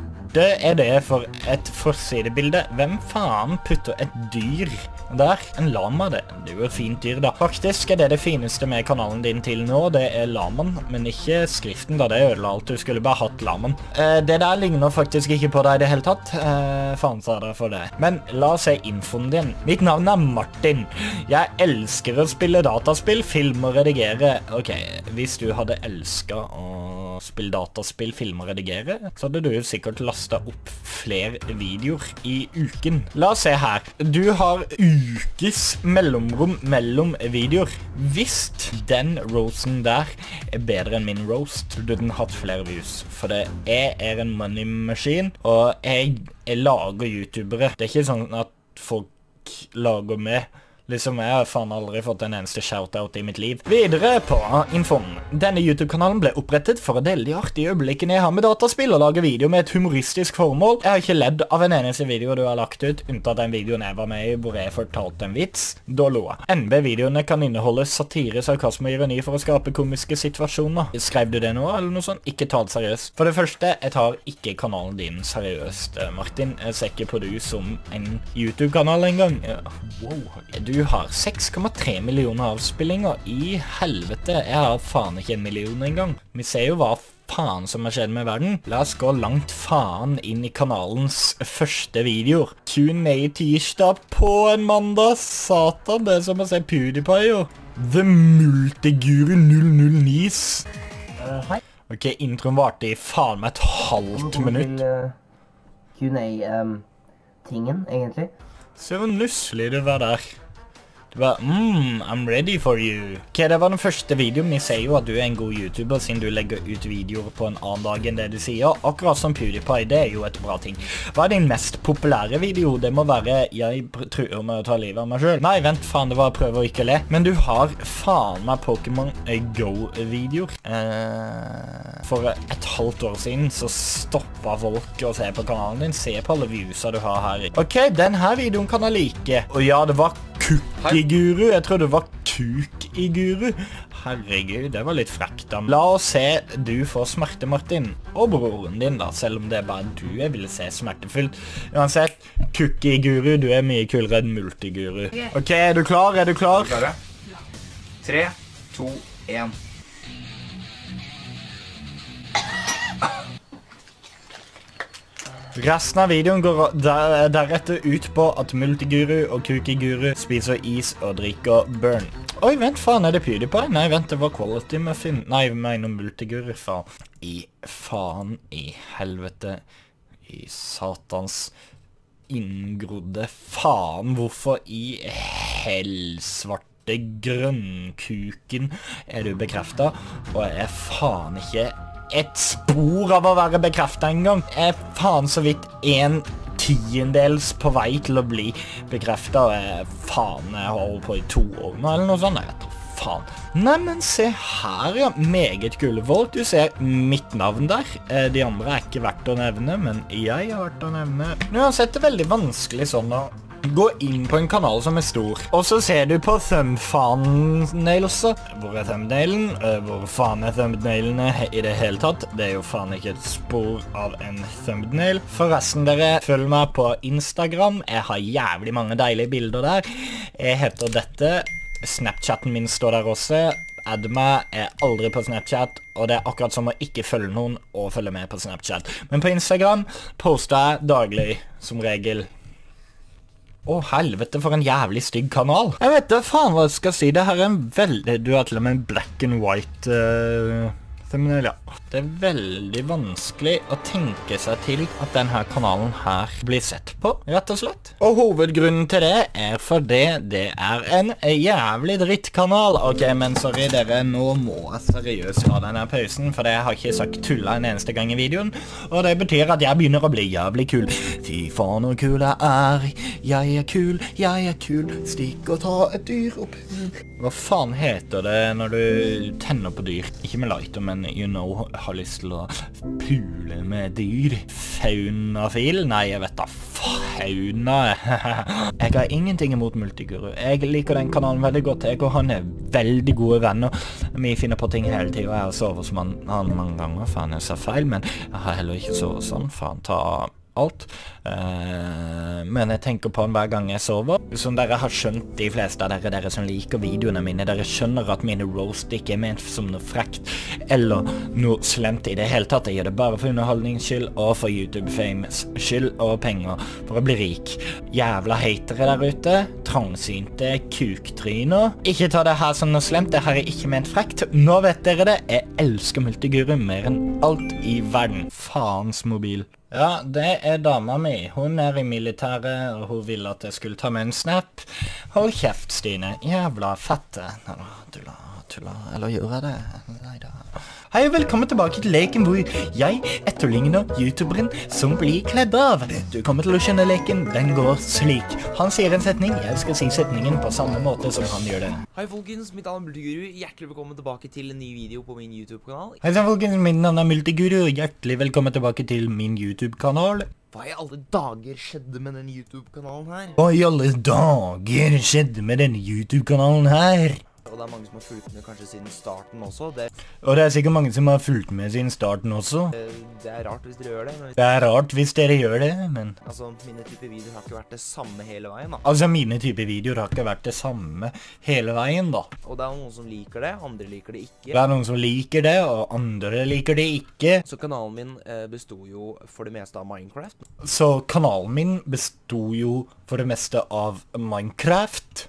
er det for et forsidebilde? Hvem faen putter et dyr der? En lama, det er jo et fint dyr da. Faktisk er det det fineste med kanalen din til nå, det er laman, men ikke skriften da, det ødela alt, du skulle bare hatt laman. Det der ligner faktisk ikke på deg i det hele tatt, faen sa dere for det. Men la oss se infoen din. Mitt navn er Martin. Jeg elsker å spille dataspill, film og redigere. Ok, hvis du hadde elsket å spille dataspill, film og redigere, så hadde du sikkert lastet opp flere videoer i uken. La oss se her. Du har ukes mellomrom mellom videoer. Hvis den roasten der er bedre enn min roast, burde den hatt flere views. For det er en money machine, og jeg lager youtubere. Det er ikke sånn at folk lager med. Liksom, jeg har faen aldri fått en eneste shoutout i mitt liv. Videre på infoen. Denne YouTube-kanalen ble opprettet for å dele de artige øyeblikkene jeg har med dataspill og lage video med et humoristisk formål. Jeg har ikke ledd av en eneste video du har lagt ut, unntatt den videoen jeg var med i hvor jeg fortalte en vits. Da lo jeg. NB-videoene kan inneholde satire, sarkasme og ironi for å skape komiske situasjoner. Skrev du det nå, eller noe sånt? Ikke ta det seriøst. For det første, jeg tar ikke kanalen din seriøst, Martin. Jeg ser ikke på du som en YouTube-kanal en gang. Wow, du har 6,3 millioner avspillinger. I helvete, jeg har faen ikke 1 million engang. Vi ser jo hva faen som har skjedd med verden. La oss gå langt faen inn i kanalens første videoer. Q&A tirsdag på en mandag. Satan, det er som å se PewDiePie, jo. The Multiguru 009. Hei. Ok, introen varte i faen meg et halvt minutt. Q&A-tingen, egentlig. Se hvor nusselig du var der. Du bare, I'm ready for you. Ok, det var den første videoen. Vi ser jo at du er en god YouTuber, siden du legger ut videoer på en annen dag enn det du sier. Akkurat som PewDiePie, det er jo et bra ting. Hva er din mest populære video? Det må være, jeg truer med å ta livet av meg selv. Nei, vent, faen, det var å prøve å ikke le. Men du har faen meg Pokémon Go-videoer. For et halvt år siden så stoppet folk å se på kanalen din. Se på alle viewsa du har her. Ok, denne videoen kan jeg like. Og ja, det var Kukiguru, jeg trodde det var Kukiguru. Herregud, det var litt frekt. La oss se, du får smerte, Martin. Og broren din da, selv om det er bare du jeg ville se smertefullt. Uansett, Kukiguru, du er mye kulere enn Multiguru. Ok, er du klar? Er du klar? 3, 2, 1. Resten av videoen går deretter ut på at Multiguru og Kukiguru spiser is og drikker burn. Oi, vent, faen, er det PewDiePie? Nei, vent, det var Quality Muffin. Nei, jeg mener Multiguru, faen. I faen, i helvete, i satans inngrodde faen. Hvorfor i helsvarte grønnkuken er du bekreftet? Og jeg er faen ikke... et spor av å være bekreftet en gang. Jeg er faen så vidt 1/10 på vei til å bli bekreftet, og jeg faen jeg holder på i 2 år nå, eller noe sånt. Jeg vet ikke, faen. Nei, men se her, ja. Meget kule folk. Du ser mitt navn der. De andre er ikke verdt å nevne, men jeg har vært å nevne. Uansett, det er veldig vanskelig sånn å Gå inn på en kanal som er stor, og så ser du på thumbnail også. Hvor er thumbnailen? Hvor faen er thumbnailene i det hele tatt? Det er jo faen ikke et spor av en thumbnail. Forresten dere, følg meg på Instagram. Jeg har jævlig mange deilige bilder der. Jeg heter dette. Snapchatten min står der også. Add meg, jeg er aldri på Snapchat, og det er akkurat som å ikke følge noen og følge med på Snapchat. Men på Instagram poster jeg daglig, som regel. Å, helvete, for en jævlig stygg kanal. Jeg vet da faen hva jeg skal si, det her er en veldig... Du har til og med en black and white... thumbnail, ja. Det er veldig vanskelig å tenke seg til at denne kanalen her blir sett på, rett og slett. Og hovedgrunnen til det er fordi det er en jævlig drittkanal. Ok, men sorry dere, nå må jeg seriøst ha denne pausen, for jeg har ikke sagt tulla en eneste gang i videoen. Og det betyr at jeg begynner å bli jævlig kul. Fy faen hvor kul jeg er. Jeg er kul, stikk og ta et dyr opp. Hva faen heter det når du tenner på dyr? Ikke med lighter, men you know... har lyst til å pule med dyr. Faunafil? Nei, jeg vet da, fauna. Jeg har ingenting imot Multiguru. Jeg liker den kanalen veldig godt. Jeg og han er veldig gode venner. Vi finner på ting hele tiden. Jeg har sovet som han mange ganger, for han ser feil, men jeg har heller ikke sovet sånn, for han tar alt. Men jeg tenker på han hver gang jeg sover. Som dere har skjønt, de fleste av dere som liker videoene mine, dere skjønner at mine roast ikke er ment som noe frekt eller noe slemt i det hele tatt. Jeg gjør det bare for underholdningsskyld og for YouTube-fames skyld og penger for å bli rik. Jævla hatere der ute, trangsynte kuktryner. Ikke ta det her som noe slemt, det her er ikke ment frekt. Nå vet dere det, jeg elsker Multiguru mer enn alt i verden. Faens mobil. Ja, det er dama mi. Hun er i militæret, og hun ville at jeg skulle ta med en snap. Hold kjeft, Stine. Jævla fette. Neida, tulla. Eller gjør jeg det? Neida. Hei, og velkommen tilbake til leken hvor jeg etterligner youtuberen som blir kledd av. Du kommer til å skjønne leken, den går slik. Han sier en setning, jeg skal si setningen på samme måte som han gjør det. Hei folkens, mitt navn er Multiguru, hjertelig velkommen tilbake til en ny video på min YouTube-kanal. Hei folkens, mitt navn er Multiguru, hjertelig velkommen tilbake til min YouTube-kanal. Hva i alle dager skjedde med den YouTube-kanalen her? Hva i alle dager skjedde med den YouTube-kanalen her? Og det er mange som har fulgt med kanskje siden starten også. Og det er sikkert mange som har fulgt med siden starten også. Det er rart hvis dere gjør det. Det er rart hvis dere gjør det, men... Altså, mine type videoer har ikke vært det samme hele veien, da. Altså, mine type videoer har ikke vært det samme hele veien, da. Og det er noen som liker det, andre liker det ikke. Det er noen som liker det, og andre liker det ikke. Så kanalen min bestod jo for det meste av Minecraft. Så kanalen min bestod jo for det meste av Minecraft.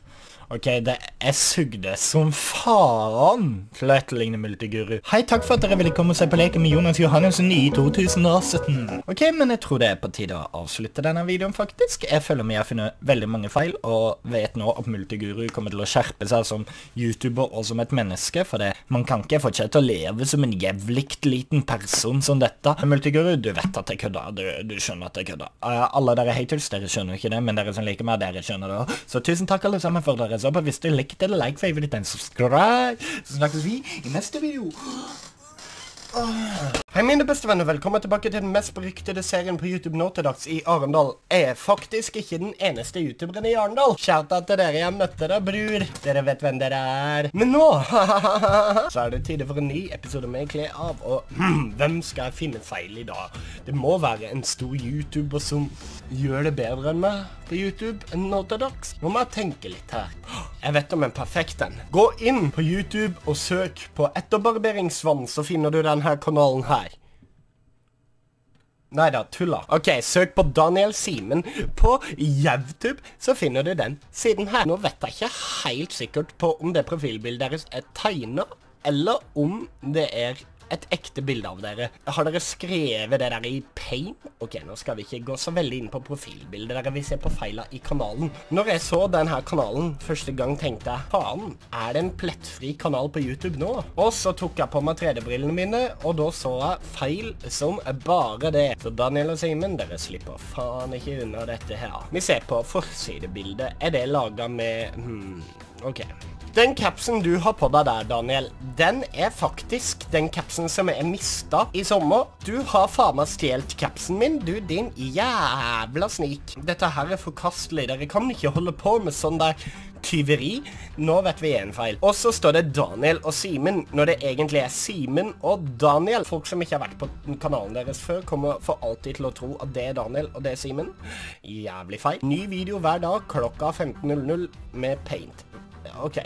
Ok, jeg sugde som faen til å etterligne Multiguru. Hei, takk for at dere ville komme og se på leken med Jonas Johannessen i 2017. Ok, men jeg tror det er på tide å avslutte denne videoen, faktisk. Jeg føler meg har funnet veldig mange feil, og vet nå at Multiguru kommer til å skjerpe seg som YouTuber og som et menneske, for det. Man kan ikke fortsette å leve som en jævlikt liten person som dette. Multiguru, du vet at jeg kødder. Du skjønner at jeg kødder. Alle dere haters, dere skjønner ikke det, men dere som liker meg, dere skjønner det også. Så tusen takk alle sammen for dere. Så hvis du likte eller like favorite and subscribe, så snakkes vi i neste video. Hei mine beste venner, velkommen tilbake til den mest beryktede serien på YouTube nå til dags i Arendal. Jeg er faktisk ikke den eneste youtuberen i Arendal. Shoutout til dere, jeg møtte deg, bror. Dere vet hvem dere er. Men nå, så er det tide for en ny episode med Kle av, og hvem skal jeg finne feil i dag? Det må være en stor youtuber som gjør det bedre enn meg på YouTube enn nå til dags. Nå må jeg tenke litt her. Jeg vet om en perfekt en. Gå inn på YouTube og søk på etterbarberingsvann, så finner du den her kanalen her. Neida, tulla. Ok, søk på Daniel Simen på YouTube, så finner du den siden her. Nå vet jeg ikke helt sikkert på om det profilbildet deres er tegner, eller om det er et ekte bilde av dere. Har dere skrevet det der i Paint? Ok, nå skal vi ikke gå så veldig inn på profilbildet dere. Vi ser på feila i kanalen. Når jeg så denne kanalen første gang, tenkte jeg, faen, er det en plettfri kanal på YouTube nå? Og så tok jeg på meg 3D-brillene mine, og da så jeg feil som bare det. Så Daniel og Simon, dere slipper faen ikke unna dette her. Vi ser på forsidebildet. Er det laget med... Ok... Den kapsen du har på deg der, Daniel, den er faktisk den kapsen som jeg mistet i sommer. Du har faen meg stjelt kapsen min, du, din jævla snik. Dette her er forkastelig, dere kan ikke holde på med sånn der tyveri. Nå vet vi en feil. Og så står det Daniel og Simen, når det egentlig er Simen og Daniel. Folk som ikke har vært på kanalen deres før, kommer for alltid til å tro at det er Daniel og det er Simen. Jævlig feil. Ny video hver dag, klokka 15.00 med Paint. Ok,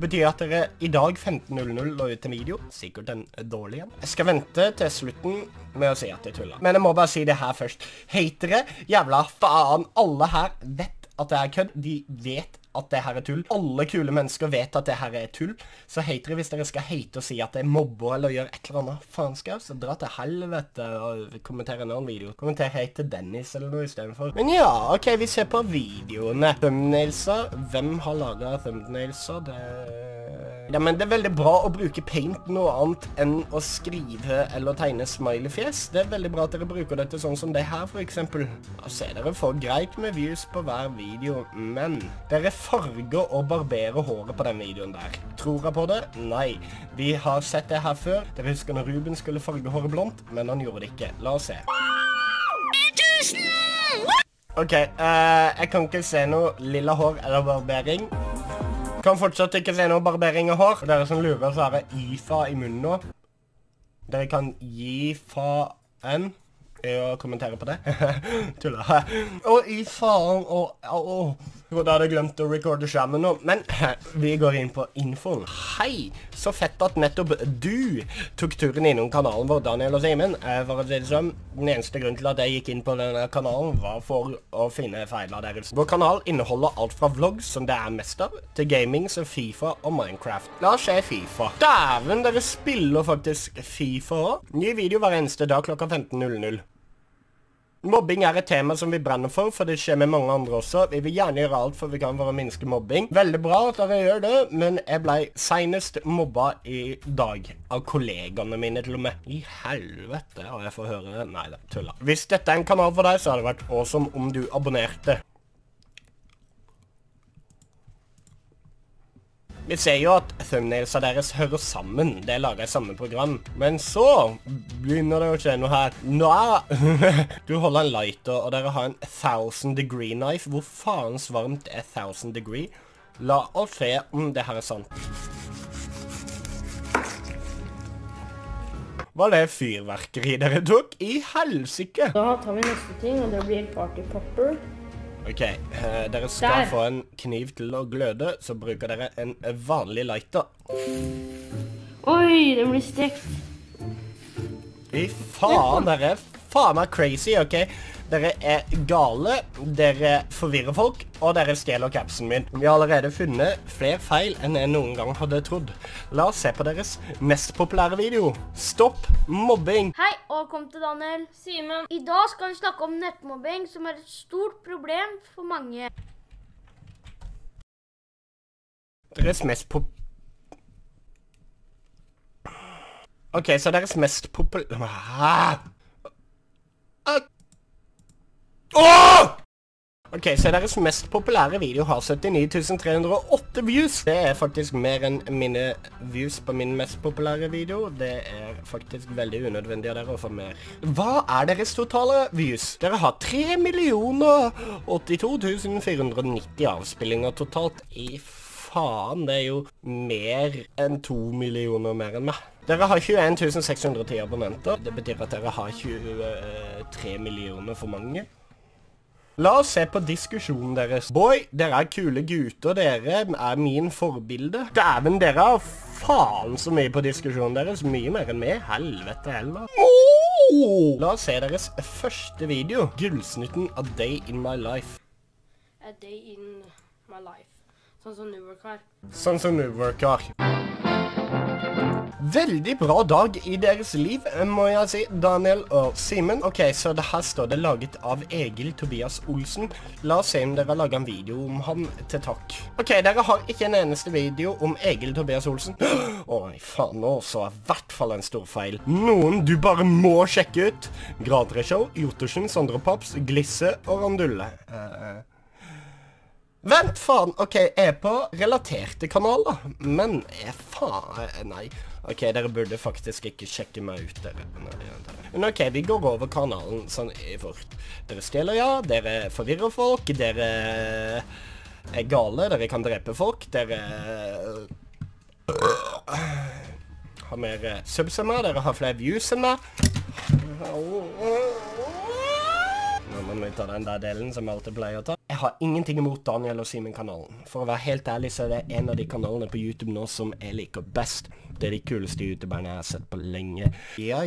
betyr at dere i dag 15.00 la ut en video, sikkert en dårlig igjen. Jeg skal vente til slutten med å si at jeg tuller. Men jeg må bare si det her først. Hatere, jævla faen, alle her vet at det er kødd, de vet at det her er tull. Alle kule mennesker vet at det her er tull. Så hatere, hvis dere skal hate og si at det er mobber eller gjør et eller annet faenskap, så dra til helvete og kommentere en annen video. Kommenter hate Dennis eller noe i stedet for. Men ja, ok, vi ser på videoene. Thumbnailser, hvem har laget thumbnailser? Ja, men det er veldig bra å bruke Paint noe annet enn å skrive eller tegne smileyfjes. Det er veldig bra at dere bruker dette sånn som det her, for eksempel. Altså, dere får greit med views på hver video, men dere farger og barberer håret på den videoen der. Tror jeg på det? Nei. Vi har sett det her før. Dere husker når Ruben skulle farge håret blondt, men han gjorde det ikke. La oss se. Ok, jeg kan ikke se noe lilla hår eller barbering. Kan fortsatt ikke se noe barbering av hår. Dere som lurer, så er det ifa i munnen nå. Dere kan gi faen og kommentere på det. Tuller. Og i faen og da hadde jeg glemt å recorde skjermen nå. Men vi går inn på infoen. Hei, så fett at nettopp du tok turen innom kanalen vår, Daniel og Simen. For å si det sånn, den eneste grunnen til at jeg gikk inn på denne kanalen var for å finne feil av deres. Vår kanal inneholder alt fra vlogs, som det er mest av, til gaming, som FIFA og Minecraft. La oss se FIFA. Dæven, dere spiller faktisk FIFA også. Ny video hver eneste dag klokka 15.00. Mobbing er et tema som vi brenner for, for det skjer med mange andre også. Vi vil gjerne gjøre alt for vi kan for å minske mobbing. Veldig bra at dere gjør det, men jeg ble senest mobba i dag av kollegaene mine til og med. I helvete, og jeg får høre det. Nei, det er tulla. Hvis dette er en kanal for deg, så hadde det vært awesome om du abonnerte. Vi ser jo at thumbnailsa deres hører sammen, det lager i samme program. Men så begynner det å skje noe her. Nå, du holder en lighter, og dere har en 1000 degree knife. Hvor faens varmt er 1000 degree? La oss se om det her er sant. Var det fyrverkeri dere tok? I helsike! Da tar vi neste ting, og det blir party popper. Ok, dere skal få en kniv til å gløde, så bruker dere en vanlig lighter. Oi, den blir stekt. Fy faen, dere er faen meg crazy, ok? Dere er gale, dere forvirrer folk, og dere stjeler kapsen min. Vi har allerede funnet flere feil enn jeg noen gang hadde trodd. La oss se på deres mest populære video. Stopp mobbing! Hei, og kom til Daniel, Simen. I dag skal vi snakke om nettmobbing, som er et stort problem for mange. Så deres mest populære video har 79.308 views. Det er faktisk mer enn mine views på min mest populære video. Det er faktisk veldig unødvendig av dere å få mer. Hva er deres totale views? Dere har 3.082.490 avspillinger totalt. I faen, det er jo mer enn 2 millioner mer enn meg. Dere har 21.610 abonnenter. Det betyr at dere har 23 millioner for mange. La oss se på diskusjonen deres. Boy, dere er kule gutter, dere er min forbilde. Dæven, dere har faen så mye på diskusjonen deres. Mye mer enn meg, helvete heller. La oss se deres første video. Gullsnutten, A Day In My Life. A Day In My Life. Sånn som Newark har. Sånn som Newark har. Veldig bra dag i deres liv, må jeg si, Daniel og Simen. Ok, så det her står det laget av Egil Tobias Olsen. La oss se om dere har laget en video om han til takk. Ok, dere har ikke en eneste video om Egil Tobias Olsen. Åh, faen, nå så er i hvert fall en stor feil. Noen du bare må sjekke ut. Gradreshow, Jotersen, Sondre Paps, Glisse og Randulle. Vent, faen. Ok, jeg er på relaterte kanaler, men jeg faen, nei. Ok, dere burde faktisk ikke sjekke meg ut, dere. Men ok, vi går over kanalen sånn i fort. Dere stjeler, ja, dere forvirrer folk, dere er gale, dere kan drepe folk, dere har mer subs enn meg, dere har flere views enn meg. Nå må vi ta den der delen som jeg alltid pleier å ta. Jeg har ingenting imot Daniel og Simen-kanalen. For å være helt ærlig så er det en av de kanalene på YouTube nå som jeg liker best. Det er de kuleste youtuberne jeg har sett på lenge. Ja,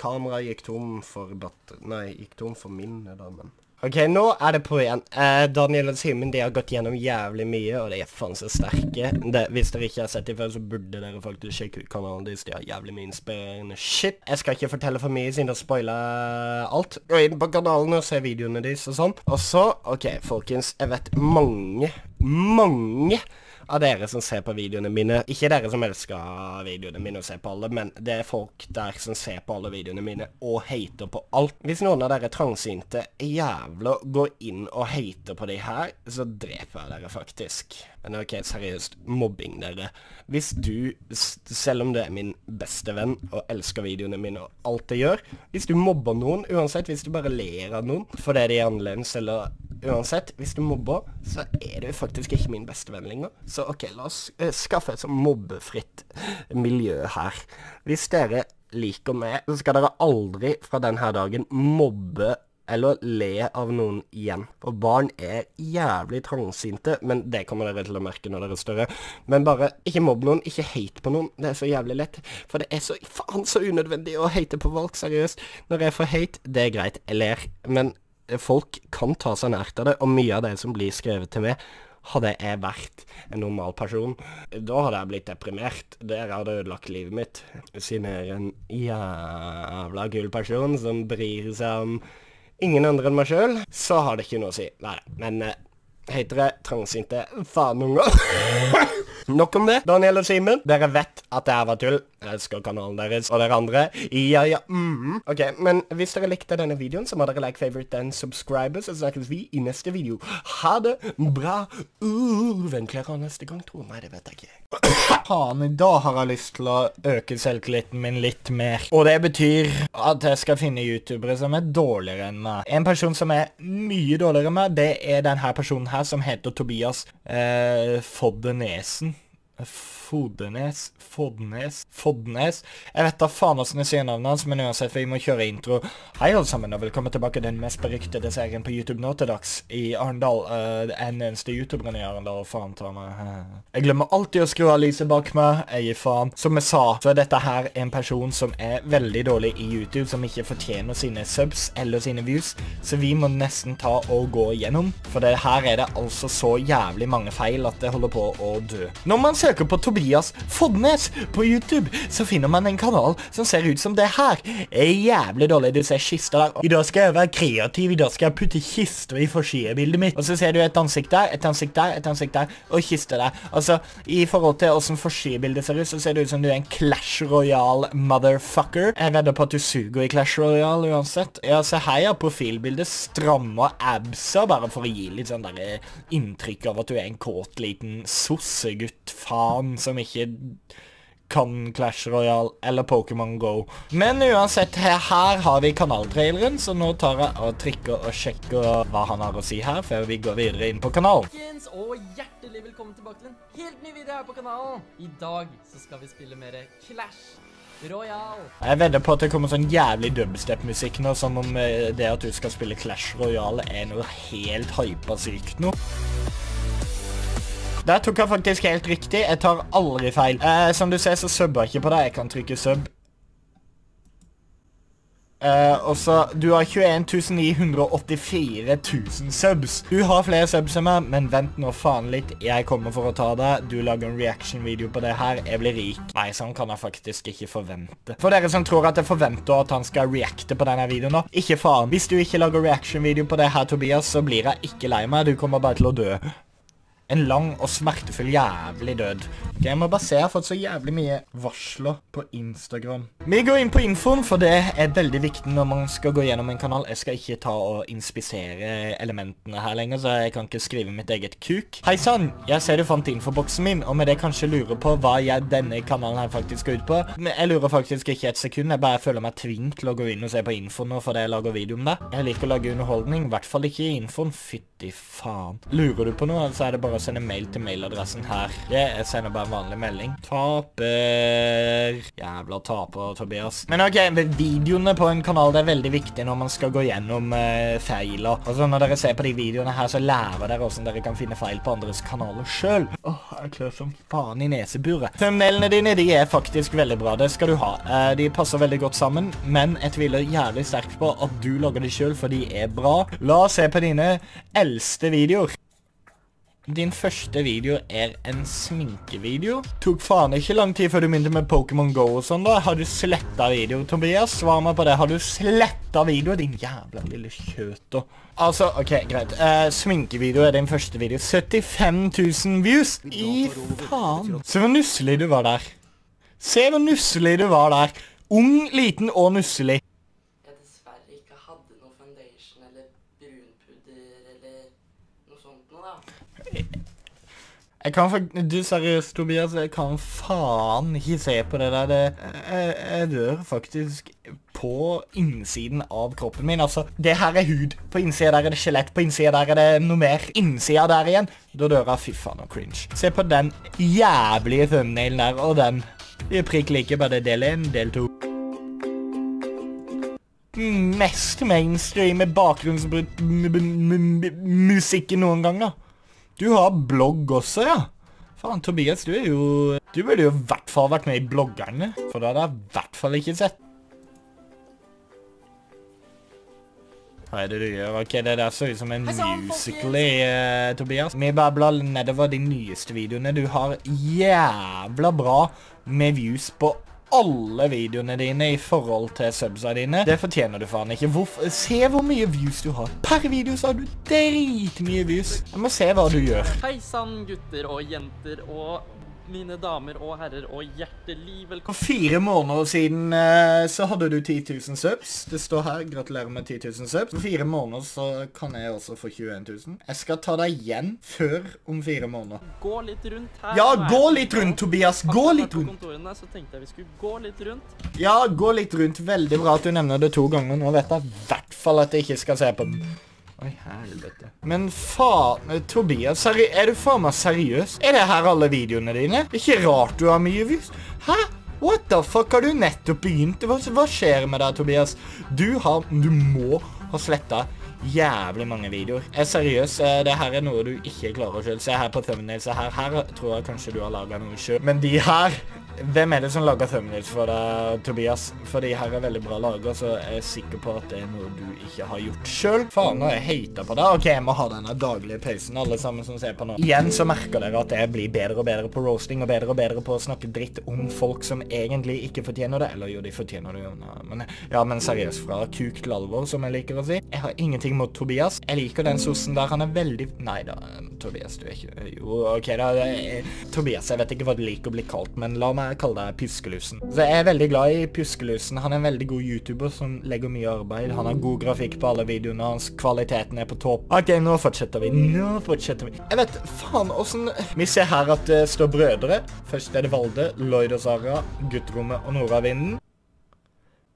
kameraet gikk tom for minne da, men... Ok, nå er det på igjen. Daniel og Simen, de har gått gjennom jævlig mye, og de er faen så sterke. Hvis dere ikke har sett dem før, så burde dere faktisk sjekke ut kanalen deres. De har jævlig mye inspirerende shit. Jeg skal ikke fortelle for mye, siden jeg spoiler alt. Gå inn på kanalen og se videoene deres og sånn. Og så, ok, folkens, jeg vet mange av dere som ser på videoene mine. Ikke dere som elsker videoene mine og ser på alle, men det er folk der som ser på alle videoene mine og hater på alt. Hvis noen av dere trangsynte jævla går inn og hater på de her, så dreper jeg dere faktisk. Men ok, seriøst, mobbing dere. Hvis du, selv om du er min beste venn og elsker videoene mine og alt det gjør, hvis du mobber noen, uansett, hvis du bare ler av noen, for det er de annerledes eller... Uansett, hvis du mobber, så er du faktisk ikke min beste venn lenger. Så ok, la oss skaffe et sånn mobbefritt miljø her. Hvis dere liker meg, så skal dere aldri fra denne dagen mobbe eller le av noen igjen. For barn er jævlig trangsinte, men det kommer dere til å merke når dere er større. Men bare ikke mobb noen, ikke hate på noen. Det er så jævlig lett, for det er så faen så unødvendig å hate på folk, seriøst. Når jeg får hate, det er greit, jeg ler, men... Folk kan ta seg nært av det, og mye av det som blir skrevet til meg, hadde jeg vært en normal person. Da hadde jeg blitt deprimert. Dere hadde ødelagt livet mitt. Siden jeg er en jævla kul person som bryr seg om ingen andre enn meg selv, så har det ikke noe å si. Nei, men hatere, trangsinte, faen noen gang. Nok om det. Daniel og Simen, dere vet at det her var tull. Jeg elsker kanalen deres og dere andre. Ok, men hvis dere likte denne videoen, så må dere like, favorite and subscribe, så snakkes vi i neste video. Ha det bra. Vent, klarer han neste gang, tror jeg. Nei, det vet jeg ikke. Faen, da har jeg lyst til å øke selvtilliten min litt mer. Og det betyr at jeg skal finne youtubere som er dårligere enn meg. En person som er mye dårligere enn meg, det er denne personen her som heter Tobias Foddenesen. Fodnes. Jeg vet da faen hvordan jeg sier navnet hans, men uansett, vi må kjøre intro. Hei alle sammen, og velkommen tilbake til den mest beryktede serien på YouTube nå til dags i Arendal. En eneste youtuberen i Arendal, faen ta meg. Jeg glemmer alltid å skru av lyset bak meg, jeg gir faen. Som jeg sa, så er dette her en person som er veldig dårlig i YouTube, som ikke fortjener sine subs eller sine views, så vi må nesten ta og gå igjennom. For det her er det altså så jævlig mange feil at det holder på å dø. Når man søker på Tobias Fodnes på YouTube, så finner man en kanal som ser ut som det her. Er jævlig dårlig, du ser kister der. I dag skal jeg være kreativ, i dag skal jeg putte kister i forsidebildet mitt. Og så ser du et ansikt der, et ansikt der, et ansikt der, og kister der. Altså, i forhold til hvordan forsidebildet ser ut, så ser det ut som du er en Clash Royale motherfucker. Jeg vedder på at du suger i Clash Royale uansett. Ja, så her er profilbildet strammer abser, bare for å gi litt sånn der inntrykk av at du er en kåt liten sossegutt, faen, som ikke kan Clash Royale eller Pokémon Go. Men uansett, her har vi kanaltraileren, så nå tar jeg og trykker og sjekker hva han har å si her, før vi går videre inn på kanalen. Folkens, og hjertelig velkommen tilbake til en helt ny video her på kanalen. I dag så skal vi spille mer Clash Royale. Jeg vedder på at det kommer sånn jævlig dubstep-musikk nå, som om det at du skal spille Clash Royale er noe helt hypersykt nå. Der tok jeg faktisk helt riktig. Jeg tar aldri feil. Som du ser, så subber jeg ikke på det. Jeg kan trykke sub. Og så, du har 21.984.000 subs. Du har flere subs enn meg, men vent nå faen litt. Jeg kommer for å ta deg. Du lager en reaction-video på det her. Jeg blir rik. Nei, sånn kan jeg faktisk ikke forvente. For dere som tror at jeg forventer at han skal reacte på denne videoen nå, ikke faen. Hvis du ikke lager reaction-video på det her, Tobias, så blir jeg ikke lei meg. Du kommer bare til å dø. En lang og smertefull jævlig død. Ok, jeg må bare se, jeg har fått så jævlig mye varsler på Instagram. Vi går inn på infoen, for det er veldig viktig når man skal gå gjennom en kanal. Jeg skal ikke ta og inspisere elementene her lenger, så jeg kan ikke skrive mitt eget kuk. Heisann, jeg ser du fant infoboksen min, og med det kanskje lurer på hva jeg denne kanalen her faktisk går ut på. Men jeg lurer faktisk ikke et sekund, jeg bare føler meg tvingt til å gå inn og se på infoen nå, for det jeg lager video om det. Jeg liker å lage underholdning, i hvert fall ikke i infoen, fytti faen. Lurer du på noe, så er det bare å sende mail til mailadressen her. Jeg sender bare en vanlig melding. Taper. Jævla taper, Tobias. Men ok, videoene på en kanal, det er veldig viktig når man skal gå gjennom feiler. Altså når dere ser på de videoene her, så lærer dere hvordan dere kan finne feil på andres kanaler selv. Jeg klør som faen i neseburet. Thumbnailene dine, de er faktisk veldig bra. Det skal du ha. De passer veldig godt sammen, men jeg tviler jævlig sterkt på at du lager det selv, for de er bra. La oss se på dine eldste videoer. Din første video er en sminkevideo. Tok faen ikke lang tid før du begynte med Pokémon Go og sånn da. Har du slettet videoer, Tobias? Svar meg på det. Har du slettet videoer, din jævla lille kjøter? Altså, ok, greit. Sminkevideo er din første video. 75 000 views. I faen. Se hvor nusselig du var der. Se hvor nusselig du var der. Ung, liten og nusselig. Jeg dessverre ikke hadde noe foundation eller brunpudder eller noe sånt nå da. Jeg kan faktisk, du seriøst Tobias, jeg kan faen ikke se på det der, jeg dør faktisk på innsiden av kroppen min, altså, det her er hud, på innsiden der er det skjelett, på innsiden der er det noe mer, innsiden der igjen, da dør jeg, fy faen og cringe. Se på den jævlige thumbnailen der, og den, de prikk like bare del 1, del 2. Mest mainstream med bakgrunnsbrutt musikken noen gang da. Du har blogg også, ja. Faen, Tobias, du burde jo i hvert fall vært med i bloggerne. For det hadde jeg i hvert fall ikke sett. Hva er det du gjør? Ok, det der ser ut som en musical.ly, Tobias. Vi bare blar nedover de nyeste videoene. Du har jævla bra med views på alle videoene dine i forhold til subsa dine. Det fortjener du faen ikke. Se hvor mye views du har. Per video så har du dritmye views. Jeg må se hva du gjør. Heisann gutter og jenter og mine damer og herrer og hjertelig velkommen. For 4 måneder siden så hadde du 10 000 subs. Det står her, gratulerer med 10 000 subs. For 4 måneder så kan jeg også få 21 000. Jeg skal ta deg igjen før om 4 måneder. Gå litt rundt her. Ja, gå litt rundt, Tobias. Gå litt rundt. Så tenkte jeg vi skulle gå litt rundt. Ja, gå litt rundt. Veldig bra at du nevner det 2 ganger. Nå vet jeg i hvert fall at jeg ikke skal se på den. Oi, helvete. Men faen, Tobias, er du faen meg seriøs? Er det her alle videoene dine? Det er ikke rart du har mye views. Hæ? What the fuck, har du nettopp begynt? Hva skjer med deg, Tobias? Du må ha slettet jævlig mange videoer. Jeg er seriøs, det her er noe du ikke klarer selv. Se her på thumbnails, her tror jeg kanskje du har laget noe selv. Men de her, hvem er det som lager thumbnails for deg, Tobias? For de her er veldig bra laget, så jeg er sikker på at det er noe du ikke har gjort selv. Faen, nå har jeg hatet på deg. Ok, jeg må ha denne daglige pausen, alle sammen som ser på nå. Igjen så merker dere at jeg blir bedre og bedre på roasting, og bedre på å snakke dritt om folk som egentlig ikke fortjener det. Eller jo, de fortjener det jo. Men seriøst, fra kuk til alvor, som jeg liker å si. Jeg har ingenting mot Tobias. Jeg liker den sossen der, han er veldig... Nei da, Tobias, du er ikke... Jo, ok da, Tobias, jeg vet ikke hva du liker å bli kalt, men la meg kalle deg Pyskelusen. Så jeg er veldig glad i Pyskelusen. Han er en veldig god YouTuber som legger mye arbeid. Han har god grafikk på alle videoene hans. Kvaliteten er på topp. Ok, nå fortsetter vi. Jeg vet, faen, hvordan... Vi ser her at det står brødre. Først er det Valde, Lloyd og Sara, Guttrommet og Nordavinden.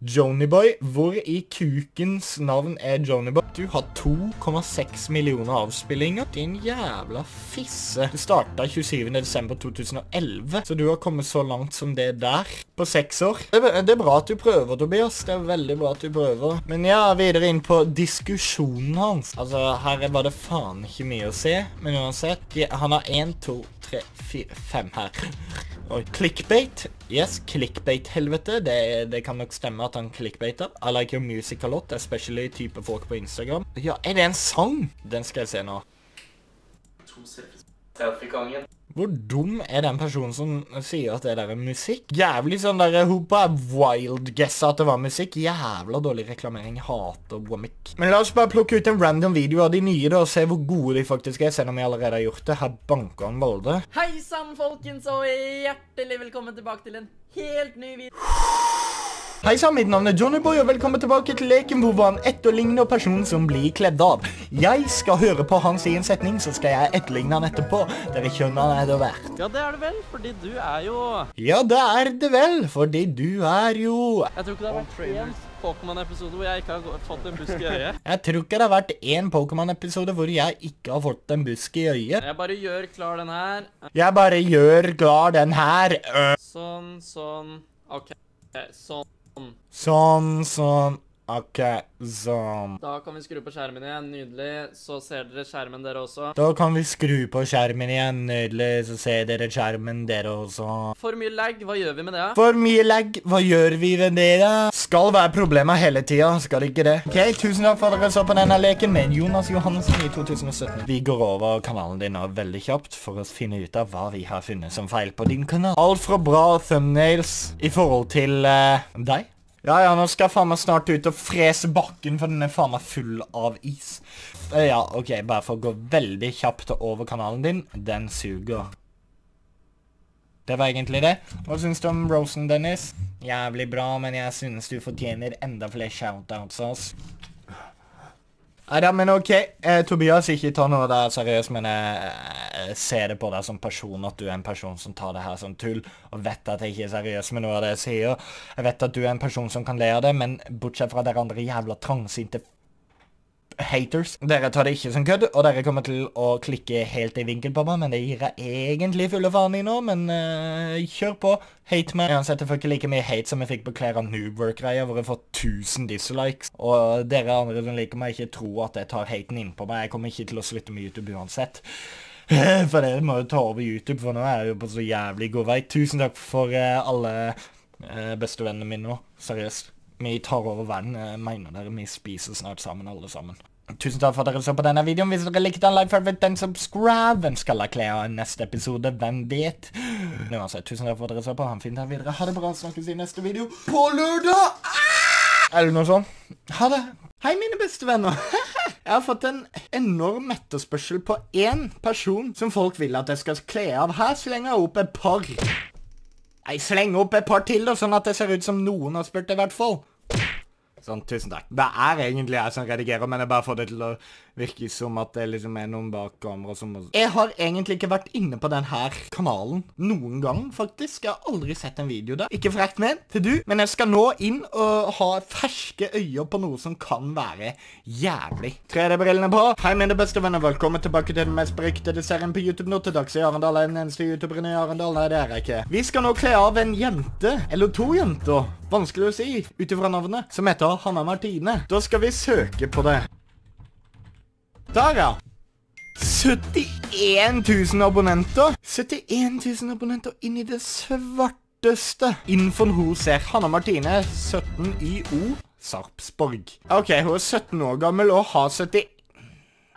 Jonyboy, hvor i kukens navn er Jonyboy? Du har 2,6 millioner avspillinger. Din jævla fisse. Du startet 27. desember 2011, så du har kommet så langt som det der på 6 år. Det er bra at du prøver, Tobias. Det er veldig bra at du prøver. Men ja, videre inn på diskusjonen hans. Altså, her var det faen ikke mye å se. Men uansett, han har 1, 2, 3, 4, 5 her. Oi, clickbait. Yes, clickbait helvete. Det kan nok stemme at han clickbaiter. I like your music a lot, especially type folk på Instagram. Ja, er det en sang? Den skal jeg se nå. Selfie-kongen. Hvor dum er den personen som sier at det der er musikk? Jævlig sånn der, hun bare wild-guessa at det var musikk. Jævla dårlig reklamering, hater Womack. Men la oss bare plukke ut en random video av de nye da, og se hvor gode de faktisk er, selv om jeg allerede har gjort det. Her banker han Volde. Hei sammen, folkens, og hjertelig velkommen tilbake til en helt ny video. Hei sammen, mitt navn er Johnnyboy, og velkommen tilbake til leken hvor han etterligner personen som blir kledd av. Jeg skal høre på han i en setning, så skal jeg etterligne han etterpå. Dere skjønner han er det verdt. Ja, det er det vel, fordi du er jo... Ja, det er det vel, fordi du er jo... Jeg tror ikke det har vært en Pokémon-episode hvor jeg ikke har fått en busk i øyet. Jeg tror ikke det har vært en Pokémon-episode hvor jeg ikke har fått en busk i øyet. Jeg bare gjør klar den her. Jeg bare gjør klar den her. Sånn. Ok, sånn. Sånn, ok, sånn. Da kan vi skru på skjermen igjen, nydelig, så ser dere skjermen dere også. Da kan vi skru på skjermen igjen, nydelig, så ser dere skjermen dere også. For mye lag, hva gjør vi med det? For mye lag, hva gjør vi med det da? Skal være problemer hele tiden, skal det ikke det? Ok, tusen takk for at dere så på denne leken med Jonas Johansen i 2017. Vi går over kanalen din veldig kjapt for å finne ut av hva vi har funnet som feil på din kanal. Alt fra bra thumbnails i forhold til deg. Ja, nå skal jeg faen meg snart ut og frese bakken, for den er faen meg full av is. Ja, ok, bare for å gå veldig kjapt over kanalen din. Den suger. Det var egentlig det. Hva synes du om Rosen, Dennis? Jævlig bra, men jeg synes du fortjener enda flere shoutouts av oss. Neida, men ok, Tobias, ikke ta noe der seriøst, men jeg ser det på deg som person, at du er en person som tar det her som tull, og vet at jeg ikke er seriøs med noe av det jeg sier. Jeg vet at du er en person som kan le av det, men bortsett fra dere andre jævla trangsinte haters, dere tar det ikke som kødd, og dere kommer til å klikke helt i vinkel på meg, men det gir jeg egentlig fulle faen i nå, men kjør på, hate meg. Uansett, jeg får ikke like mye hate som jeg fikk på klær av Noobwork-greier, hvor jeg får 1000 dislikes, og dere andre som liker meg ikke tror at jeg tar haten inn på meg. Jeg kommer ikke til å slutte med YouTube uansett. For dere må jo ta over YouTube, for nå er jeg jo på så jævlig god vei. Tusen takk for alle bestevennene mine nå, seriøst. Vi tar over verden, jeg mener dere, vi spiser snart sammen, alle sammen. Tusen takk for at dere så på denne videoen. Hvis dere likte den, like, følg den, subscribe. Hvem skal jeg klare i neste episode? Hvem vet? Uansett, tusen takk for at dere så på. Ha en fin dag videre. Ha det bra, snakkes i neste video. På lørdag! Eller noe sånt. Ha det. Hei, mine beste venner. Jeg har fått en enorm etterspørsel på én person som folk vil at jeg skal kle av. Her slenger jeg opp et par. Jeg slenger opp et par til, da, sånn at det ser ut som noen har spurt det i hvert fall. Sånn, tusen takk. Det er egentlig jeg som redigerer, men jeg bare får det til å virke som at det liksom er noen bak kamera som... Jeg har egentlig ikke vært inne på denne kanalen noen gang, faktisk. Jeg har aldri sett en video der. Ikke frekt med til du, men jeg skal nå inn og ha ferske øyne på noe som kan være jævlig. 3D-brillene på. Hei, mine beste venner. Velkommen tilbake til den mest beryktede serien på YouTube nå til dags i Arendal. Den eneste youtuberen i Arendal. Nei, det er jeg ikke. Vi skal nå kle av en jente, eller to jenter. Vanskelig å si, utifra navnet, som heter Hanna Martine. Da skal vi søke på det. Der, ja. 71 000 abonnenter. 71 000 abonnenter inn i det svarteste. Infoen hun ser. Hanna Martine, 17 i O, Sarpsborg. Ok, hun er 17 år gammel og har 71.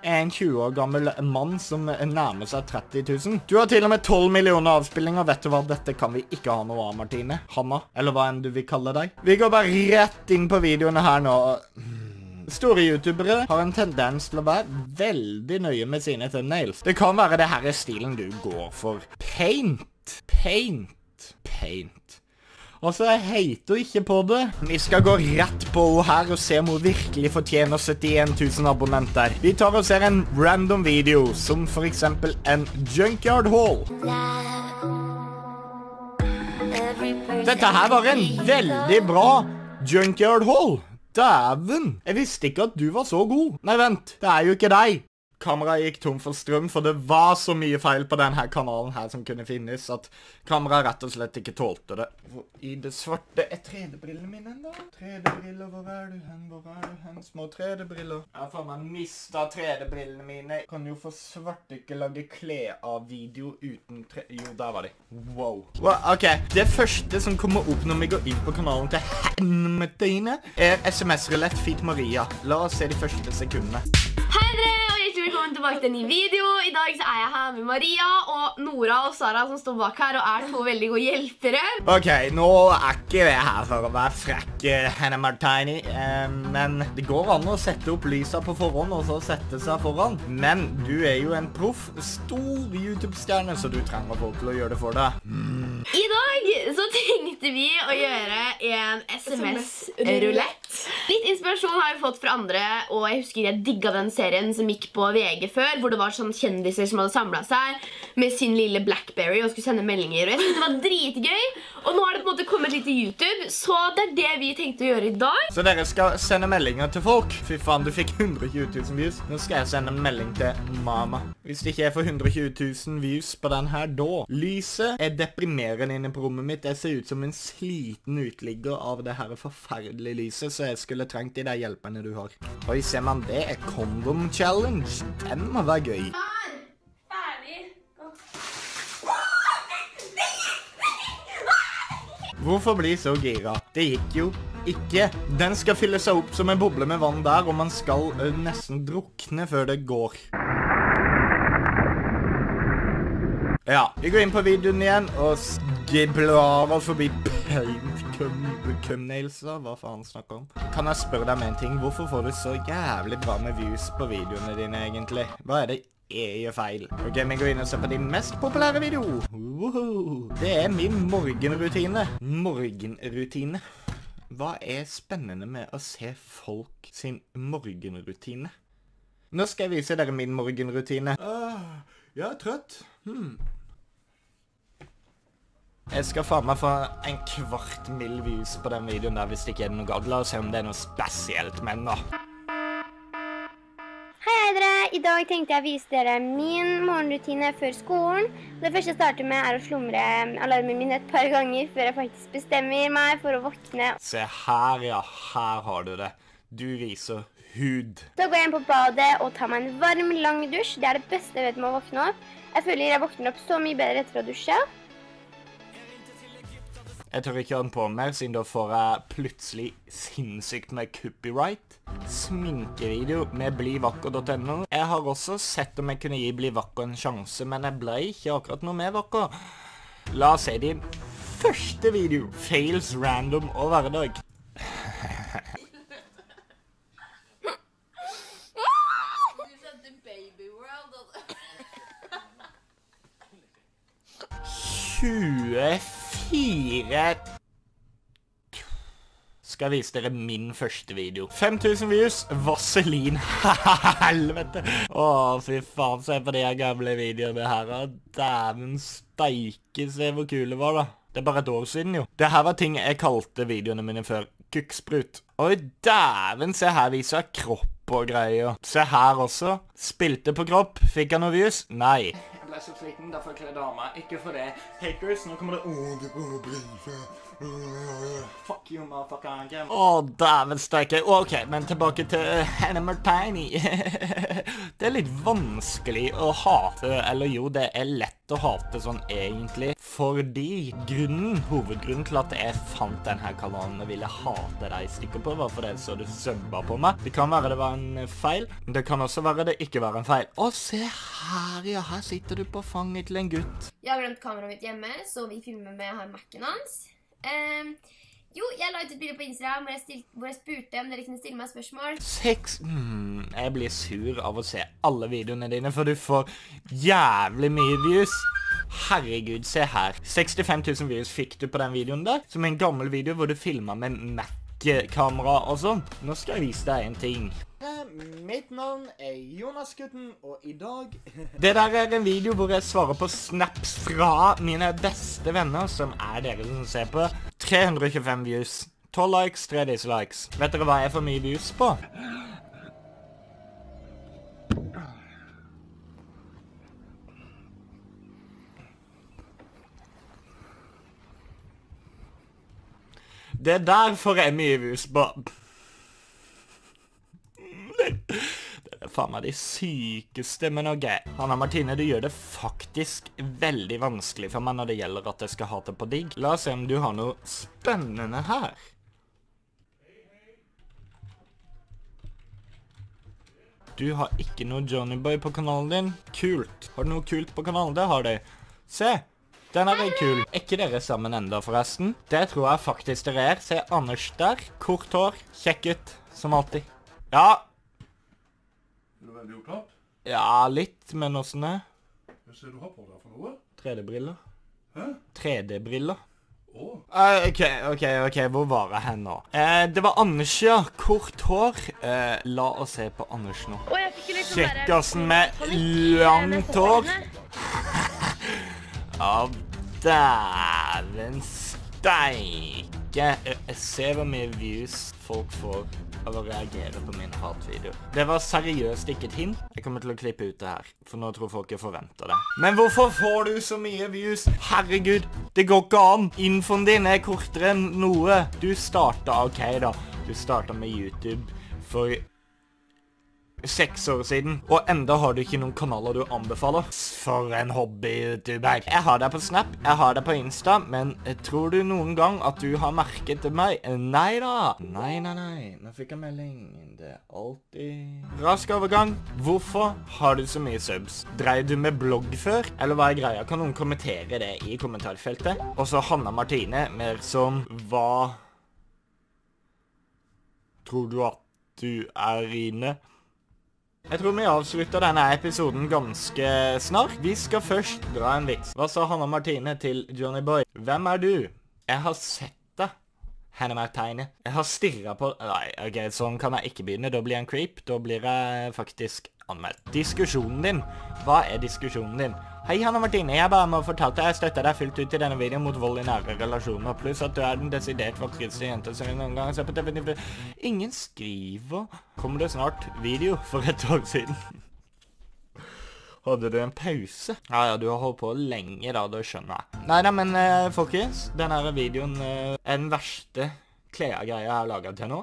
En 20 år gammel mann som nærmer seg 30 000. Du har til og med 12 millioner avspillinger. Vet du hva? Dette kan vi ikke ha noe av, Martine. Hanna, eller hva enn du vil kalle deg. Vi går bare rett inn på videoene her nå. Store youtubere har en tendens til å være veldig nøye med sine thumbnails. Det kan være det her er stilen du går for. Paint. Altså, jeg hater ikke på det. Vi skal gå rett på henne her og se om hun virkelig fortjener 71 000 abonnenter. Vi tar og ser en random video, som for eksempel en Junkyard Hall. Dette her var en veldig bra Junkyard Hall. Dæven. Jeg visste ikke at du var så god. Nei, vent. Det er jo ikke deg. Kameraet gikk tom for strøm, for det var så mye feil på denne kanalen her som kunne finnes, at kameraet rett og slett ikke tålte det. Hvor i det svarte er 3D-brillene mine enda? 3D-briller, hvor er du hen? Små 3D-briller. Jeg har faen meg mistet 3D-brillene mine. Kan jo for svart ikke lage kle av video uten 3D... Jo, der var de. Wow. Ok, det første som kommer opp når vi går inn på kanalen til helvete inne, er SMS-relett Fit Maria. La oss se de første sekundene. Hei dere! Velkommen tilbake til en ny video. I dag så er jeg her med Maria og Nora og Sara som står bak her og er to veldig gode hjelpere. Ok, nå er ikke det her for å være frekk, Hannah Martini, men det går an å sette opp lysa på forhånd og så sette seg foran. Men du er jo en proff, stor YouTube-stjerne, så du trenger folk til å gjøre det for deg. I dag så tenkte vi å gjøre en SMS-rulett. Litt inspirasjon har vi fått fra andre, og jeg husker jeg digget den serien som gikk på VG før, hvor det var sånn kjendiser som hadde samlet seg med sin lille Blackberry og skulle sende meldinger, og jeg synes det var dritgøy. Og nå har det på en måte kommet litt til YouTube, så det er det vi tenkte å gjøre i dag. Så dere skal sende meldinger til folk? Fy faen, du fikk 120 000 views. Nå skal jeg sende en melding til mamma. Hvis det ikke er for 120 000 views på den her da. Lyset er deprimerende inne på rommet mitt. Jeg ser ut som en sliten utligger av det her forferdelige lyset, så jeg skulle trengt de der hjelperne du har. Oi, ser man det er Condom Challenge. Den må være gøy. Hvorfor bli så gira? Det gikk jo ikke. Den skal fylle seg opp som en boble med vann der, og man skal nesten drukne før det går. Ja, vi går inn på videoen igjen, og skiblarer forbi paint thumbnailser. Hva faen snakker om? Kan jeg spørre deg med en ting? Hvorfor får du så jævlig bra med views på videoene dine egentlig? Hva er det? Jeg gjør feil. Ok, vi går inn og ser på din mest populære video. Woho! Det er min morgenrutine. Morgenrutine. Hva er spennende med å se folk sin morgenrutine? Nå skal jeg vise dere min morgenrutine. Jeg er trøtt. Jeg skal faen meg få en kvart mil views på den videoen der hvis det ikke er noe galt. La oss se om det er noe spesielt med den da. I dag tenkte jeg å vise dere min morgenrutine før skolen. Det første jeg starter med er å slumre alarmen min et par ganger før jeg faktisk bestemmer meg for å våkne. Se her, ja. Her har du det. Du viser hud. Så går jeg inn på badet og tar meg en varm, lang dusj. Det er det beste jeg vet med å våkne opp. Jeg føler jeg våkner opp så mye bedre etter å dusje. Jeg tør ikke ha den på mer, siden da får jeg plutselig sinnssykt med copyright. Sminkevideo med blivakker.no. Jeg har også sett om jeg kunne gi Blivakker en sjanse, men jeg ble ikke akkurat noe mer vakker. La oss se din første video. Fails random og hverdag. Du sendte Baby World, altså. 24. Skal jeg vise dere min første video. 5000 views, vaselin. Helvete. Åh, fy faen, se på de gamle videoene her. Dæven steike, se hvor kul det var da. Det er bare et år siden jo. Det her var ting jeg kalte videoene mine før. Kukksprut. Oi, dæven, se her viser jeg kropp og greier. Se her også. Spilte på kropp. Fikk jeg noen views? Nei. Jeg er så sliten, derfor kler dama. Ikke for det. Haters, nå kommer det. Åh, det kommer å bli. Fuck you, motherfucker. Åh, dæven steike. Ok, men tilbake til Hannah Martini. Det er litt vanskelig å hate. Eller jo, det er lett å hate sånn egentlig. Fordi hovedgrunnen til at jeg fant denne kanalen og ville hate deg stikker på, var for det så du sømba på meg. Det kan være det var en feil. Det kan også være det ikke var en feil. Åh, se her, ja, her sitter du på fanget til en gutt. Jeg har glemt kameraet mitt hjemme, så vi filmer med her Mac-en hans. Jo, jeg la ut et bilde på Instagram hvor jeg spurte om dere kunne stille meg spørsmål. Jeg blir sur av å se alle videoene dine, for du får jævlig mye views. Herregud, se her. 65 000 views fikk du på den videoen der, som en gammel video hvor du filmer med Mac-kamera og sånn. Nå skal jeg vise deg en ting. Mitt navn er Jonas Gutten, og i dag... Det der er en video hvor jeg svarer på snaps fra mine beste venner, som er dere som ser på. 325 views, 12 likes, 3 dislikes. Vet dere hva jeg får mye views på? Det der får jeg mye views på. Det er faen meg de sykeste, men ok. Hannah Martini, du gjør det faktisk veldig vanskelig for meg når det gjelder at jeg skal hate på digg. La oss se om du har noe spennende her. Du har ikke noe Johnny Boy på kanalen din. Kult. Har du noe kult på kanalen? Det har de. Se, den er veldig kul. Er ikke dere sammen enda forresten? Det tror jeg faktisk dere er. Se Anders der. Kort hår. Kjekk ut. Som alltid. Ja. Er du veldig opptatt? Ja, litt, men også ned. Hva ser du har på deg for noe? 3D-briller. Hæ? 3D-briller. Åh. Ok, hvor var jeg hen nå? Det var Anders, ja. Kort hår. La oss se på Anders nå. Kjekkassen med langt hår. Av dæven steike. Jeg ser hvor mye views folk får av å reagere på mine hatvideoer. Det var seriøst ikke et hint. Jeg kommer til å klippe ut det her, for nå tror folk jeg forventer det. Men hvorfor får du så mye views? Herregud, det går ikke an. Infoen din er kortere enn noe. Du startet, ok da, du startet med YouTube for 6 år siden, og enda har du ikke noen kanaler du anbefaler. For en hobby-youtuber. Jeg har deg på Snap, jeg har deg på Insta, men tror du noen gang at du har merket til meg? Nei da. Nei, nå fikk jeg melding. Det er alltid... Rask overgang. Hvorfor har du så mye subs? Dreier du med blogg før? Eller hva er greia? Kan noen kommentere det i kommentarfeltet? Og så Hanna Martine, mer som hva... Tror du at du er inne? Jeg tror vi avslutter denne episoden ganske snart. Vi skal først dra en vits. Hva sa Hanna Martine til Johnny Boy? Hvem er du? Jeg har sett deg, Hanna Martine. Jeg har stirret på... Nei, ok, sånn kan jeg ikke begynne. Da blir jeg en creep. Da blir jeg faktisk anmeldt. Diskusjonen din. Hva er diskusjonen din? Hei, Hanna Martine. Jeg bare må fortelle deg. Jeg støtter deg fullt ut i denne videoen mot vold i nære relasjoner. Pluss at du er den desidert vakreste jenta som noen gang ser på TV. Ingen skriver. Kommer det snart video for et år siden? Hadde du en pause? Ja, du har holdt på lenge da, det skjønner jeg. Neida, men folkens, denne videoen er den verste klærgreia jeg har laget til nå.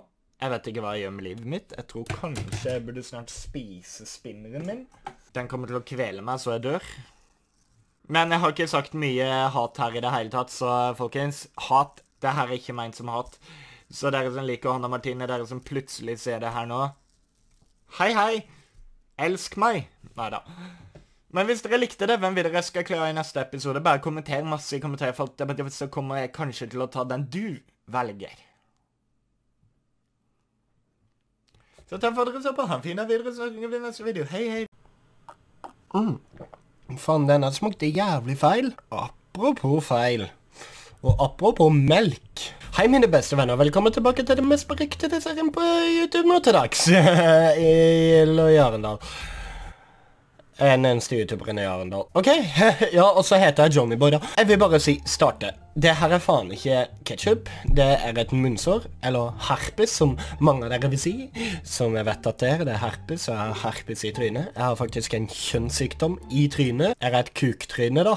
Jeg vet ikke hva jeg gjør med livet mitt. Jeg tror kanskje jeg burde snart spise spinneren min. Den kommer til å kvele meg så jeg dør. Men jeg har ikke sagt mye hat her i det hele tatt, så folkens, hat, det her er ikke ment som hat. Så dere som liker Hanna Martine, dere som plutselig ser det her nå. Hei, elsk meg. Neida. Men hvis dere likte det, hvem vil dere skal klare i neste episode? Bare kommenter masse i kommentarfeltet, så kommer jeg kanskje til å ta den du velger. Så takk for at dere så på. Ha en fin dag videre, så kan vi bli neste video. Hei. Faen, denne smakte jævlig feil. Apropos feil. Og apropos melk. Hei, mine beste venner. Velkommen tilbake til det mest beryktede serien på YouTube nå til dags. I Jørendal. En eneste YouTuberen i Jørendal. Ok, ja, og så heter jeg Johnny Boy da. Jeg vil bare si, starte. Det her er faen ikke ketchup. Det er et munnsår, eller herpes, som mange av dere vil si. Som jeg vet at det er herpes, og jeg har herpes i trynet. Jeg har faktisk en kjønnssykdom i trynet. Jeg er et kuktryne da.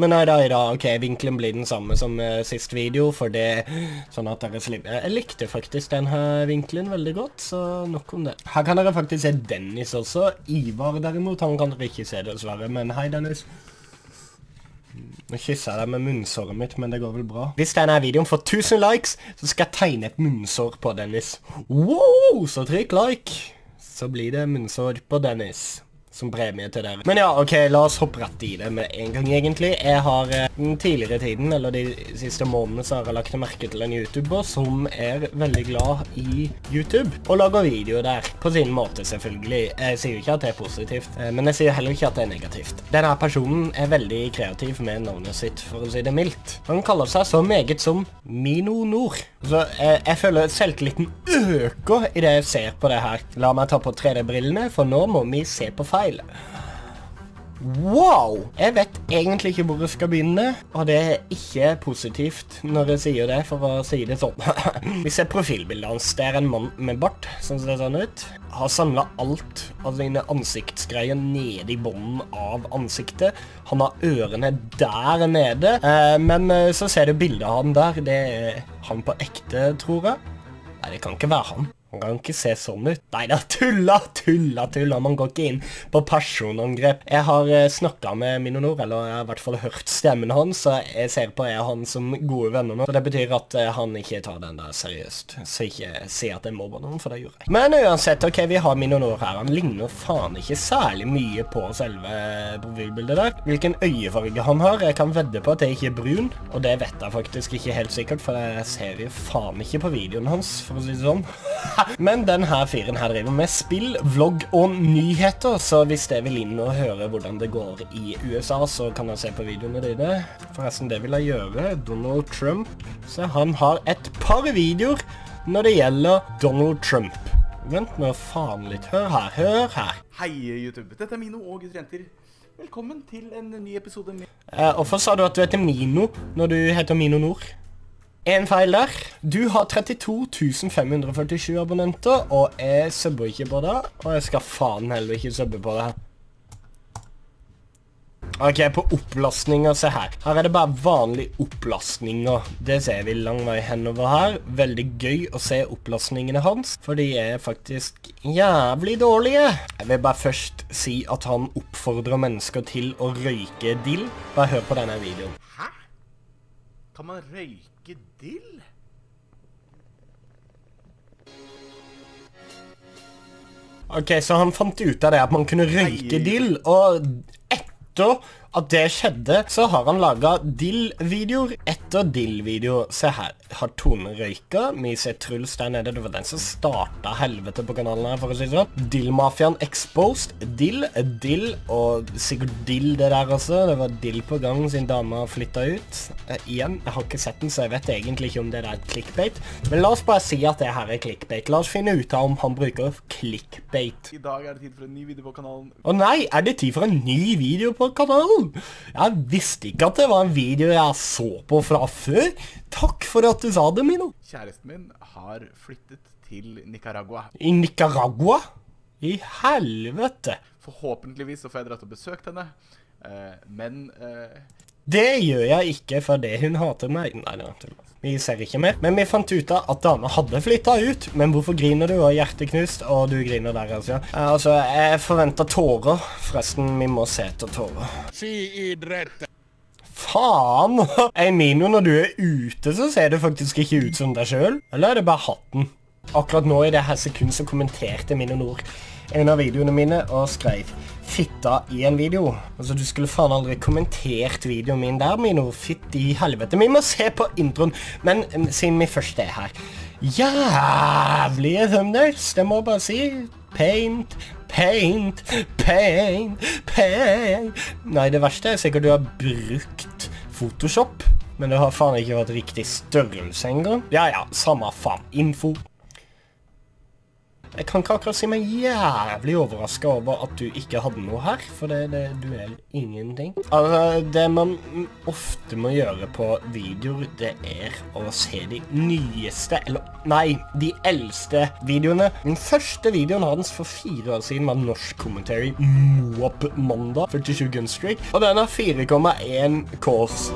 Men nei da, ok, vinkelen blir den samme som sist video, for det sånn at dere slipper. Jeg likte faktisk denne vinkelen veldig godt, så nok om det. Her kan dere faktisk se Dennis også. Ivar derimot, han kan dere ikke se dessverre, men hei Dennis. Nå kysser jeg deg med munnsåret mitt, men det går vel bra. Hvis denne videoen får 1000 likes, så skal jeg tegne et munnsår på Dennis. Wow, så trykk like! Så blir det munnsår på Dennis. Som premie til dere. Men ja, ok, la oss hoppe rett i det med en gang egentlig. Jeg har den tidligere tiden, eller de siste månedene, så har jeg lagt merke til en YouTuber som er veldig glad i YouTube. Og lager video der, på sin måte selvfølgelig. Jeg sier jo ikke at det er positivt, men jeg sier heller ikke at det er negativt. Denne personen er veldig kreativ med navnet sitt, for å si det mildt. Han kaller seg så meget som Mino Nord. Så jeg føler selvtilliten øker i det jeg ser på det her. La meg ta på 3D-brillene, for nå må vi se på feil. Wow! Jeg vet egentlig ikke hvor jeg skal begynne, og det er ikke positivt når jeg sier det, for å si det sånn. Vi ser profilbildet hans, det er en mann med bart, sånn som det ser ut. Har samlet alt av sine ansiktsgreier nede i bånden av ansiktet. Han har ørene der nede, men så ser du bildet av han der, det er han på ekte, tror jeg. Nei, det kan ikke være han. Han kan ikke se sånn ut. Nei, da tulla. Man går ikke inn på personangrep. Jeg har snakket med Minonor, eller jeg har i hvert fall hørt stemmen hans, så jeg ser på han som gode venner nå. Så det betyr at han ikke tar den der seriøst. Så ikke si at jeg mobber noen, for det gjorde jeg. Men uansett, ok, vi har Minonor her. Han ligner faen ikke særlig mye på selve profilbildet der. Hvilken øyefarge han har, jeg kan vedde på at jeg ikke er brun. Og det vet jeg faktisk ikke helt sikkert, for jeg ser jo faen ikke på videoen hans, for å si det sånn. Men denne fyren her driver med spill, vlogg og nyheter, så hvis det vil inn og høre hvordan det går i USA, så kan jeg se på videoene dine. Forresten, det vil jeg gjøre. Donald Trump. Så han har et par videoer når det gjelder Donald Trump. Vent nå faen litt. Hør her, hør her. Hei, YouTube. Dette er Mino og guttjenter. Velkommen til en ny episode med... Hvorfor sa du at du heter Mino når du heter Mino Nord? En feil der. Du har 32.547 abonnenter, og jeg subber ikke på det, og jeg skal faen heller ikke subbe på det her. Ok, på opplastninger, se her. Her er det bare vanlige opplastninger. Det ser vi lang vei henover her. Veldig gøy å se opplastningene hans, for de er faktisk jævlig dårlige. Jeg vil bare først si at han oppfordrer mennesker til å røyke dill. Bare hør på denne videoen. Hæ? Kan man røyke dill? Ok, så han fant ut av det at man kunne røyke dill, og etter at det skjedde, så har han laget dill-videoer etter dill-videoer. Se her, har Tone røyka, vi ser Truls der nede, det var den som startet helvete på kanalen her, for å si det sånn. Dill-mafian exposed, dill, og sikkert dill det der også, det var dill på gang sin dame flyttet ut. Igjen, jeg har ikke sett den, så jeg vet egentlig ikke om det der er clickbait, men la oss bare si at det her er clickbait. La oss finne ut av om han bruker clickbait. I dag er det tid for en ny video på kanalen. Å nei, er det tid for en ny video på kanalen? Jeg visste ikke at det var en video jeg så på fra før. Takk for at du sa det, Mino. Kjæresten min har flyttet til Nicaragua. I Nicaragua? I helvete. Forhåpentligvis så får jeg dratt og besøkt henne. Det gjør jeg ikke, for det hun hater meg. Nei, det var naturlig. Vi ser ikke mer. Men vi fant ut av at dama hadde flyttet ut. Men hvorfor griner du? Og hjerteknust, og du griner der, altså. Altså, jeg forventer tårer. Forresten, vi må se etter tårer. Si idrett. Faen! Mino, når du er ute, så ser det faktisk ikke ut som deg selv. Eller er det bare hatten? Akkurat nå i det her sekund så kommenterte Minonor en av videoene mine og skrev fitta i en video. Altså, du skulle faen aldri kommentert videoen min der, Mino. Fitt i helvete. Vi må se på introen, men siden vi først er her. Jævlige thumbnails, det må jeg bare si. Paint. Nei, det verste er sikkert du har brukt Photoshop, men det har faen ikke vært riktig størrelse engang. Ja, samme faen. Info. Jeg kan ikke akkurat si meg jævlig overrasket over at du ikke hadde noe her, for det du er ingenting. Altså, det man ofte må gjøre på videoer, det er å se de nyeste, eller nei, de eldste videoene. Den første videoen hans for 4 år siden var norsk commentary Moab Mandag, 47 Gunstreak, og den har 4,1Ks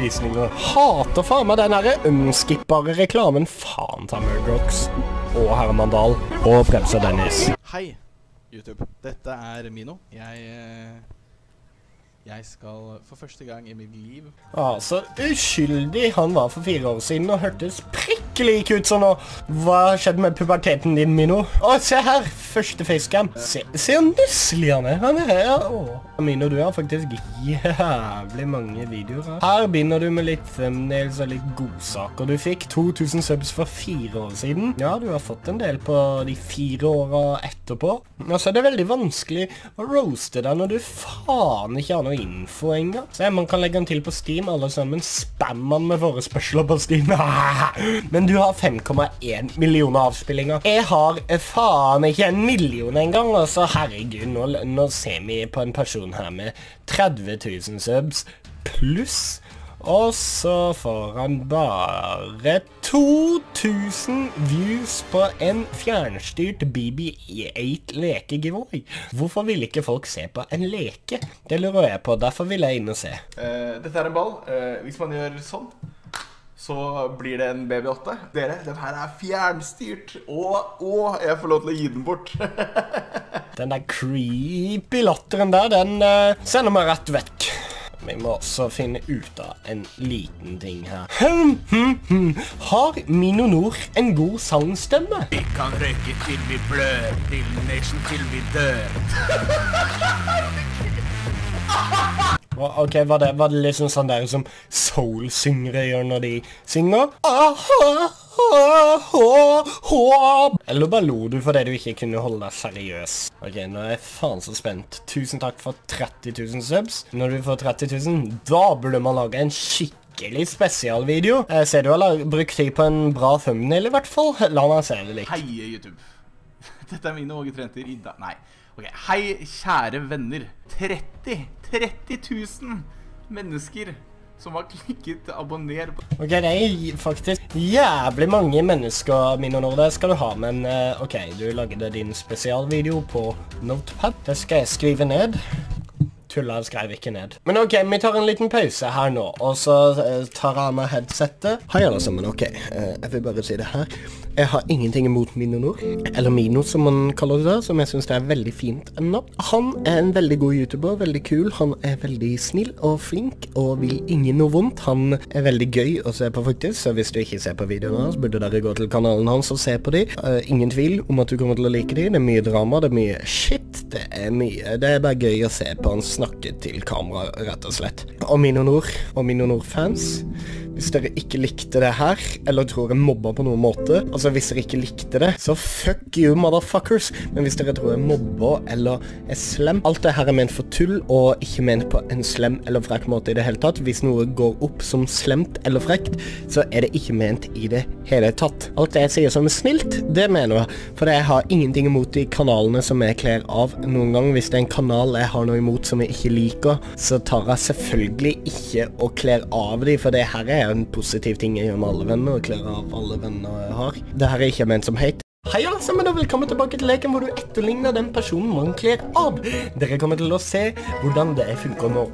visninger. Hater faen meg den her unskippbare reklamen, faen ta Murdrocks og Herman Dahl og Bremsa Dennis. Hei, YouTube. Dette er Mino. Jeg skal for første gang i mitt liv... Altså, uskyldig han var for 4 år siden og hørtes prikkelik ut sånn og... Hva skjedde med puberteten din, Mino? Å, se her! Første facecam. Se han nusselig han er. Han er her, åh. Mino, du har faktisk jævlig mange videoer her. Her begynner du med litt thumbnails og litt godsaker. Du fikk 2000 subs for 4 år siden. Ja, du har fått en del på de 4 åra etterpå. Altså, det er veldig vanskelig å roaste deg når du faen ikke har noe info engang. Se, man kan legge den til på Steam, alle sammen spammer den med våre spørsmål på Steam. Men du har 5,1 millioner avspillinger. Jeg har faen ikke 1 million engang, altså herregud, nå ser vi på en person her med 30 000 subs pluss, og så får han bare 2000 views på en fjernstyrt BB-8 leke-giveaway. Hvorfor vil ikke folk se på en leke? Det lurer jeg på, derfor vil jeg inn og se. Dette er en ball. Hvis man gjør sånn, så blir det en baby 8. Dere, den her er fjernstyrt, og jeg får lov til å gi den bort. Den der creepy latteren der, den sender meg rett vekk. Vi må også finne ut av en liten ting her. Har Mino Nord en god sangstemme? Vi kan røyke til vi blør, til nation til vi dør. Ok, var det liksom sånn der som soul-syngere gjør når de synger? Eller bare lo du for det du ikke kunne holde deg seriøs? Ok, nå er jeg faen så spent. Tusen takk for 30 000 subs. Når du får 30 000, da burde man lage en skikkelig spesialvideo. Jeg ser du har brukt tid på en bra thumbnail i hvert fall. La meg se det litt. Hei, YouTube. Dette er mine vågetrenter i dag. Nei. Ok, hei kjære venner. 30 000 mennesker som har klikket abonner på. Ok, det er faktisk jævlig mange mennesker, Mino Nord, det skal du ha, men ok, du lagde din spesialvideo på Notepad. Det skal jeg skrive ned. Tulla skrev ikke ned. Men ok, vi tar en liten pause her nå, og så tar jeg med headsetet. Hei alle sammen, ok. Jeg vil bare si det her. Jeg har ingenting imot Mino Nord, eller Mino som man kaller det der, som jeg synes det er veldig fint ennå. Han er en veldig god YouTuber, veldig kul, han er veldig snill og flink, og vil ingen noe vondt. Han er veldig gøy å se på faktisk, så hvis du ikke ser på videoene hans, burde dere gå til kanalen hans og se på de. Ingen tvil om at du kommer til å like de, det er mye drama, det er mye shit, det er bare gøy å se på hans snakket til kamera, rett og slett. Og Mino Nord, og Mino Nord-fans, hvis dere ikke likte det her, eller tror jeg mobba på noen måte, altså hvis dere ikke likte det, så fuck you, motherfuckers. Men hvis dere tror jeg mobba, eller er slem, alt det her er ment for tull, og ikke ment på en slem eller frekk måte i det hele tatt. Hvis noe går opp som slemt eller frekt, så er det ikke ment i det hele tatt. Alt det jeg sier som er snilt, det mener jeg, for jeg har ingenting imot de kanalene som jeg kler av noen gang. Hvis det er en kanal jeg har noe imot som jeg ikke liker, så tar jeg selvfølgelig ikke og kler av dem, for det her er en positiv ting jeg gjør med alle venner, og kler av alle venner jeg har. Det her er ikke ment som hate. Hei alle sammen og velkommen tilbake til leken hvor du etterligner den personen man kler av. Dere kommer til å se hvordan det funker nå.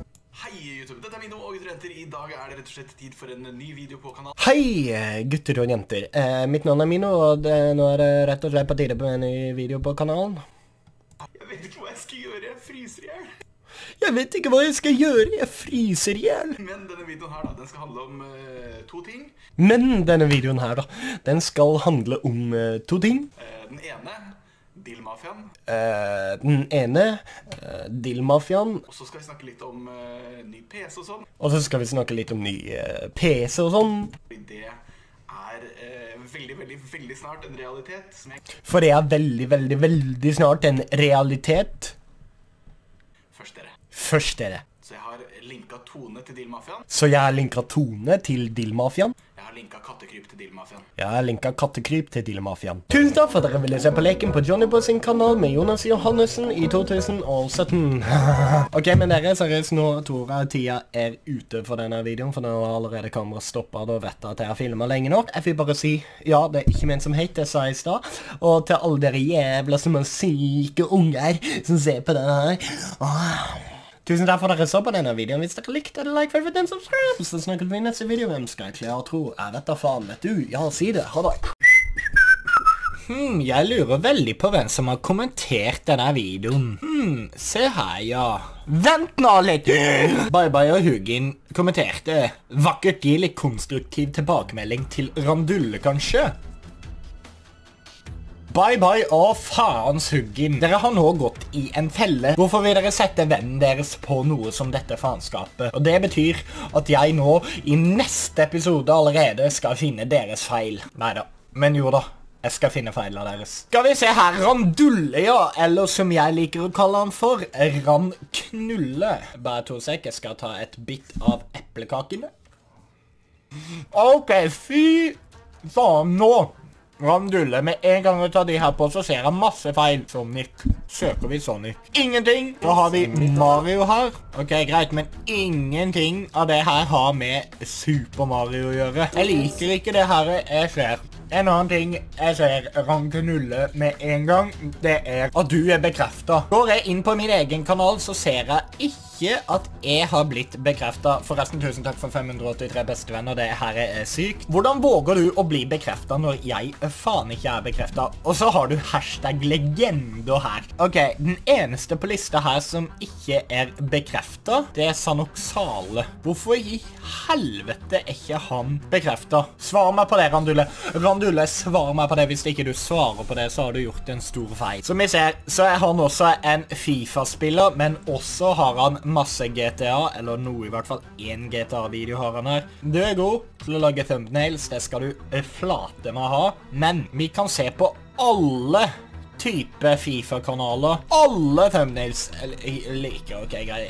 Hei YouTube, dette er Mino og gutter, i dag er det rett og slett tid for en ny video på kanalen. Hei gutter og jenter, mitt navn er Mino, og nå er det rett og slett på tide på en ny video på kanalen. Jeg vet ikke hva jeg skal gjøre, jeg fryser igjen. Jeg vet ikke hva jeg skal gjøre, jeg fryser ihjel. Men denne videoen her da, den skal handle om to ting. Men denne videoen her da, den skal handle om to ting. Den ene, Dilmafian. Den ene, Dilmafian. Og så skal vi snakke litt om ny PC og sånn. Og så skal vi snakke litt om ny PC og sånn. Det er veldig snart en realitet. For det er veldig snart en realitet. Først dere. Så jeg har linket Tone til Dilmafian. Jeg har linket Kattekryp til Dilmafian. Tusen takk for at dere ville se på leken på Johnnyboy sin kanal med Jonas Johannessen i 2017. Ok, men dere, seriøst nå tror jeg tida er ute for denne videoen, for den har allerede kamera stoppet og vet at jeg har filmet lenge nok. Jeg vil bare si, ja, det er ikke ment som hate, det sa jeg i stad. Og til alle dere jævla som er syke unger som ser på denne her. Tusen takk for at dere så på denne videoen. Hvis dere likte det, like, favorite and subscribe. Så snakker vi i neste video. Hvem skal jeg kle og tro? Jeg vet da faen, vet du. Ja, si det. Ha det. Jeg lurer veldig på hvem som har kommentert denne videoen. Se her, ja. Vent nå litt. Bye Bye og Hugin kommenterte. Vakkert gi litt konstruktiv tilbakemelding til Randulle, kanskje? Bye Bye og faens Hugin. Dere har nå gått i en felle. Hvorfor vil dere sette vennen deres på noe som dette faenskapet? Og det betyr at jeg nå i neste episode allerede skal finne deres feil. Neida, men jo da, jeg skal finne feilene deres. Skal vi se her, Randulle, ja. Eller som jeg liker å kalle han for, Randknulle. Bare to sek, jeg skal ta et bit av eplekakene. Ok, fy faen nå. Randulle, med en gang vi tar de her på, så ser jeg masse feil. Sonic. Søker vi Sonic? Ingenting. Da har vi Mario her. Ok, greit, men ingenting av det her har med Super Mario å gjøre. Jeg liker ikke det her jeg ser. En annen ting jeg ser rang til nulle med en gang, det er at du er bekreftet. Går jeg inn på min egen kanal, så ser jeg ikke at jeg har blitt bekreftet. Forresten, tusen takk for 583 bestevenner, det her er sykt. Hvordan våger du å bli bekreftet når jeg faen ikke er bekreftet? Og så har du hashtag legende her. Ok, den eneste på lista her som ikke er bekreftet, det er Sanoxale. Hvorfor i helvete er ikke han bekreftet? Svar meg på det, Randulle. Randulle, svar meg på det. Hvis ikke du svarer på det, så har du gjort en stor feil. Som vi ser, så er han også en FIFA-spiller, men også har han masse GTA, eller noe i hvert fall. En GTA-video har han her. Du er god til å lage thumbnails, det skal du flate med å ha. Men vi kan se på alle type FIFA-kanaler. Alle thumbnails liker, ok, greit.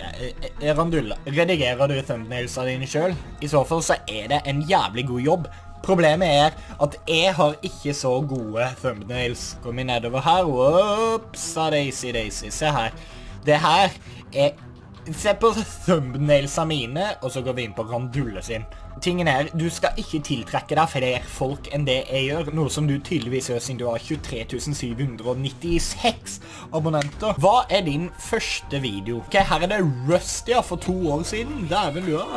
Randulle, redigerer du thumbnails av dine selv? I så fall så er det en jævlig god jobb. Problemet er at jeg har ikke så gode thumbnails. Kommer nedover her. Whoops, daisy, daisy. Se her. Det her er... Se på thumbnailsa mine, og så går vi inn på Randulle sin. Tingen er, du skal ikke tiltrekke deg flere folk enn det jeg gjør, noe som du tydeligvis gjør siden du har 23.796 abonnenter. Hva er din første video? Ok, her er det Rusty, ja, for 2 år siden. Det er vel, ja...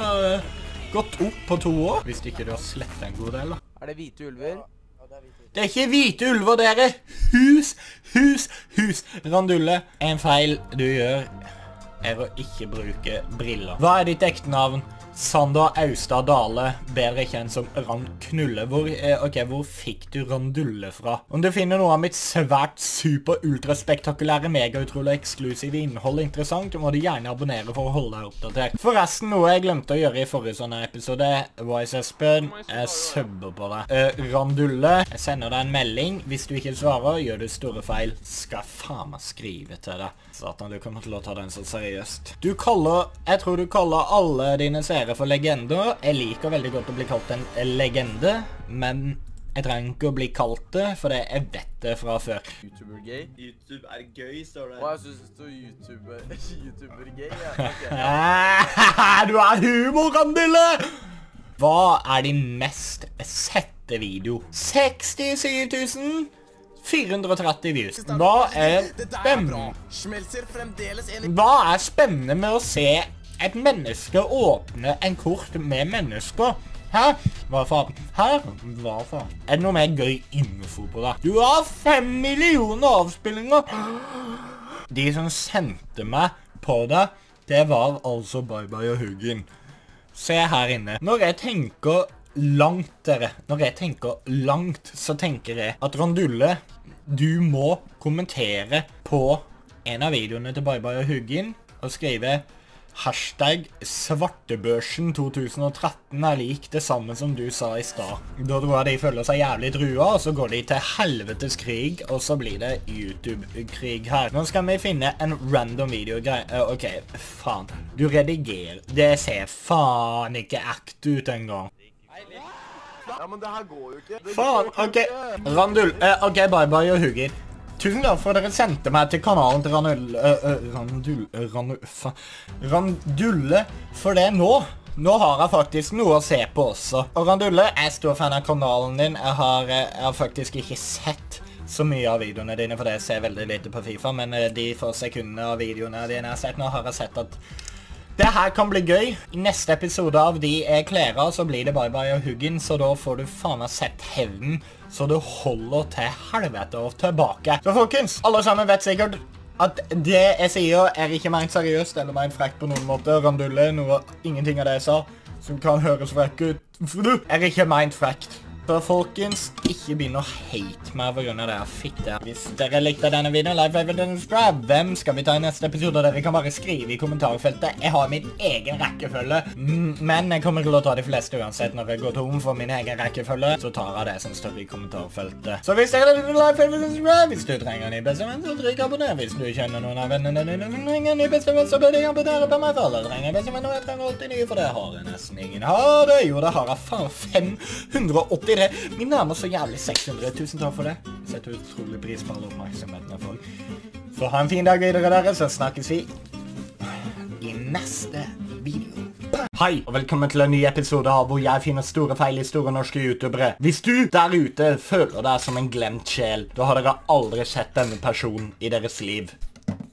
Gått opp på 2 år. Hvis ikke du har slettet en god del, da. Er det hvite ulver? Ja, det er hvite ulver. Det er ikke hvite ulver, dere! Hus, hus, hus! Randulle, en feil du gjør er å ikke bruke briller. Hva er ditt ekte navn? Sander Austad Dale, bedre kjent som Randknulle. Hvor fikk du Randulle fra? Om du finner noe av mitt svært super ultraspektakulære, megautrolig eksklusive innhold interessant, må du gjerne abonnere for å holde deg oppdatert. Forresten, noe jeg glemte å gjøre i forrige sånne episode, Voice Espen, jeg subber på deg. Randulle, jeg sender deg en melding. Hvis du ikke svarer, gjør du store feil. Skal faen meg skrive til deg. Satan, du kommer til å ta den så seriøst. Jeg tror du kaller alle dine seriøst for legender. Jeg liker veldig godt å bli kalt en legende, men jeg trenger ikke å bli kalt det, for jeg vet det fra før. YouTuber gay? YouTube er gøy, står det. Hva, jeg synes det står YouTuber gay? Okay. Du er humor, Randulle! Hva er din mest sette video? 67.430 views. Hva er spennende med å se et menneske åpne en kort med mennesker? Hæ? Hva faen? Er det noe mer gøy info på deg? Du har 5 millioner avspillinger! De som sendte meg på deg, det var altså Bye Bye og Huggen. Se her inne. Når jeg tenker langt, så tenker jeg at Randulle, du må kommentere på en av videoene til Bye Bye og Huggen, og skrive... Hashtag svartebørsen 2013 er lik det samme som du sa i stad. Da tror jeg de føler seg jævlig drua, og så går de til helvetes krig, og så blir det YouTube-krig her. Nå skal vi finne en random videogreie. Ok, faen. Du redigerer. Det ser faen ikke ekte ut en gang. Ja, men det her går jo ikke. Faen, ok. Randulle, ok, Bye Bye og Huggen. Tusen takk for at dere sendte meg til kanalen til Randulle, for det nå. Nå har jeg faktisk noe å se på også. Og Randulle, jeg er stor fan av kanalen din. Jeg har faktisk ikke sett så mye av videoene dine, for det jeg ser veldig lite på FIFA, men de få sekundene av videoene dine jeg har sett nå, har jeg sett at det her kan bli gøy. I neste episode av De er klæra, så blir det Bye Bye og Huggen, så da får du faen meg sett hevnen. Så du holder til helvete og tilbake. Så folkens, alle sammen vet sikkert at det jeg sier er ikke ment seriøst eller ment frekt på noen måte. Randulle, ingenting av det jeg sa som kan høres frekk ut, er ikke ment frekt. Så folkens, ikke begynn å hate meg på grunn av det jeg fitte. Hvis dere likte denne videoen, like, favorite and subscribe. Hvem skal vi ta i neste episode? Dere kan bare skrive i kommentarfeltet. Jeg har min egen rekkefølge, men jeg kommer til å ta de fleste uansett. Når jeg går tom for min egen rekkefølge, så tar jeg det som står i kommentarfeltet. Så hvis dere likte, like, favorite and subscribe. Hvis du trenger en ny bestevenn, så trykk abonner. Hvis du kjenner noen av vennene dine som trenger en ny bestevenn, så bør de abonnere på meg. For alle trenger bestevenn, og jeg trenger alltid nye, for det har jeg nesten ingen. Ha det! Jo, det har jeg faen 580. Vi nærmer så jævlig 600. Tusen takk for det. Jeg setter utrolig pris på all oppmerksomheten av folk. Så ha en fin dag videre, dere. Så snakkes vi i neste video. Hei, og velkommen til en ny episode av hvor jeg finner store feil i store norske youtubere. Hvis du der ute føler deg som en glemt sjel, da har dere aldri sett denne personen i deres liv.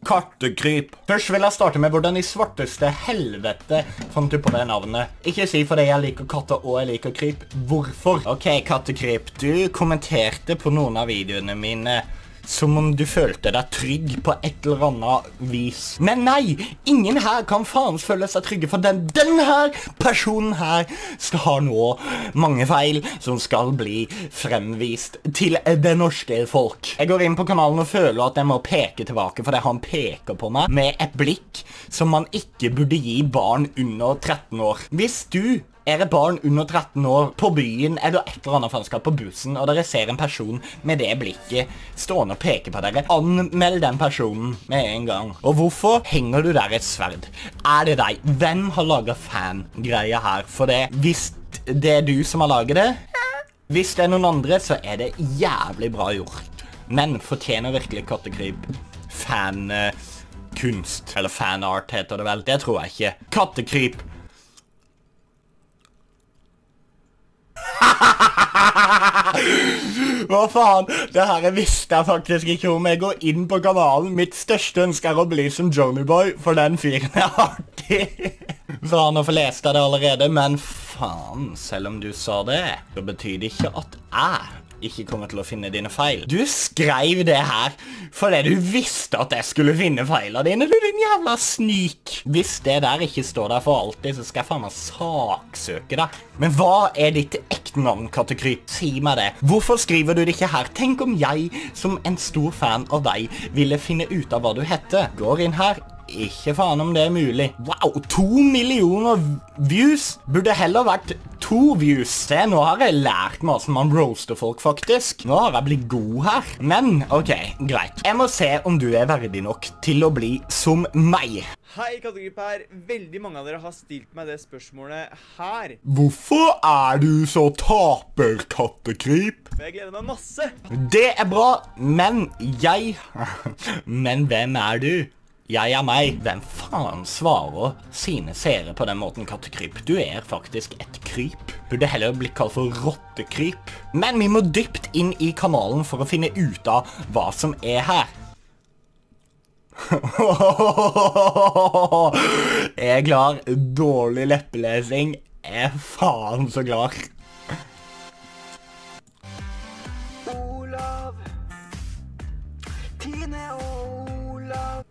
Kartegryp. Først vil jeg starte med hvordan i svarteste helvete fant du på det navnet. Ikke si fordi jeg liker katter og jeg liker kryp. Hvorfor? Ok, Kartegryp, du kommenterte på noen av videoene mine som om du følte deg trygg på et eller annet vis. Men nei, ingen her kan faen føle seg trygge, for den her personen her skal ha nå mange feil som skal bli fremvist til det norske folk. Jeg går inn på kanalen og føler at jeg må peke tilbake, for det han peker på meg med et blikk som man ikke burde gi barn under 13 år. Hvis du er et barn under 13 år på byen eller et eller annet fanskap på bussen, og dere ser en person med det blikket stående og peke på dere, anmeld den personen med en gang. Og hvorfor henger du der et sverd? Er det deg? Hvem har laget fan-greier her? For det, hvis det er du som har laget det, hvis det er noen andre, så er det jævlig bra gjort. Men fortjener virkelig Kartegryp fan-kunst, eller fan-art heter det vel? Det tror jeg ikke. Kartegryp. Hva faen? Det her visste jeg faktisk ikke om. Jeg går inn på kanalen. Mitt største ønske er å bli som Johnny Boy, for den fyren er artig. Så han har fått lest det allerede, men faen, selv om du sa det, det betyr ikke at jeg ikke kommer til å finne dine feil. Du skrev det her fordi du visste at jeg skulle finne feilene dine, du din jævla snik. Hvis det der ikke står der for alltid, så skal jeg faen meg saksøke deg. Men hva er ditt ekte navn, Kartegryp? Si meg det. Hvorfor skriver du det ikke her? Tenk om jeg, som en stor fan av deg, ville finne ut av hva du heter. Går inn her. Ikke faen om det er mulig. Wow, 2 millioner views. Burde heller vært 2 views. Se, nå har jeg lært meg hvordan man roaster folk faktisk. Nå har jeg blitt god her. Men, ok, greit. Jeg må se om du er verdig nok til å bli som meg. Hei, Kartegryp her. Veldig mange av dere har stilt meg det spørsmålet her. Hvorfor er du så taper, Kartegryp? Jeg gleder meg masse. Det er bra, men jeg... Men hvem er du? Jeg er meg. Hvem faen svarer sine seere på den måten, Kartegryp? Du er faktisk et kryp. Burde heller blitt kalt for rottekryp. Men vi må dypt inn i kanalen for å finne ut av hva som er her. Jeg er klar. Dårlig leppelesing. Jeg er faen så klar.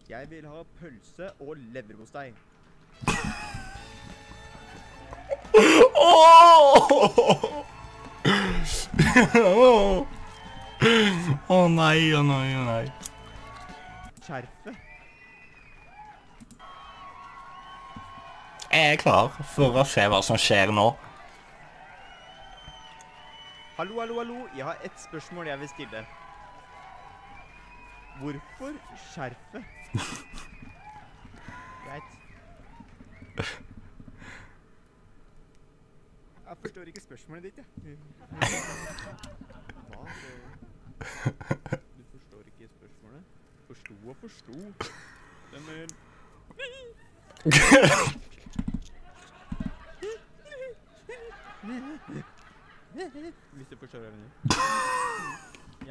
Jeg vil ha pølse og leverpostei. Å nei, å nei, å nei. Skjerfe. Jeg er klar for å se hva som skjer nå. Hallo, hallo, hallo. Jeg har ett spørsmål jeg vil stille. Hvorfor skjerfe? Greit. Jeg forstår ikke spørsmålet ditt, jeg. Hva? Du forstår ikke spørsmålet? Forstod og forstod. Stemmer. Hvis du forstår det.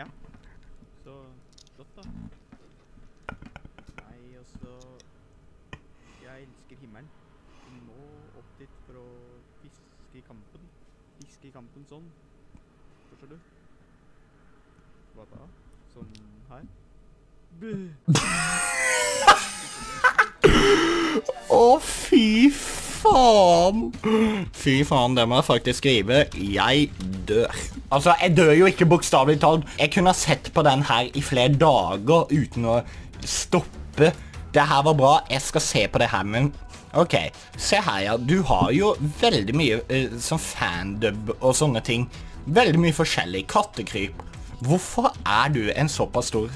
Ja. Så... Godt da. Nei, også... Jeg elsker himmelen. Jeg må opp dit for å fiske i kampen. Fiske i kampen sånn. Forstår du? Hva da? Sånn her? Å, fy faen! Fy faen, det må jeg faktisk skrive. Jeg dør. Altså, jeg dør jo ikke bokstavelig talt. Jeg kunne ha sett på den her i flere dager uten å stoppe. Det her var bra. Jeg skal se på det her, men... Ok, se her, ja. Du har jo veldig mye sånn fandub og sånne ting. Veldig mye forskjellig. Kartegryp. Hvorfor er du en såpass stor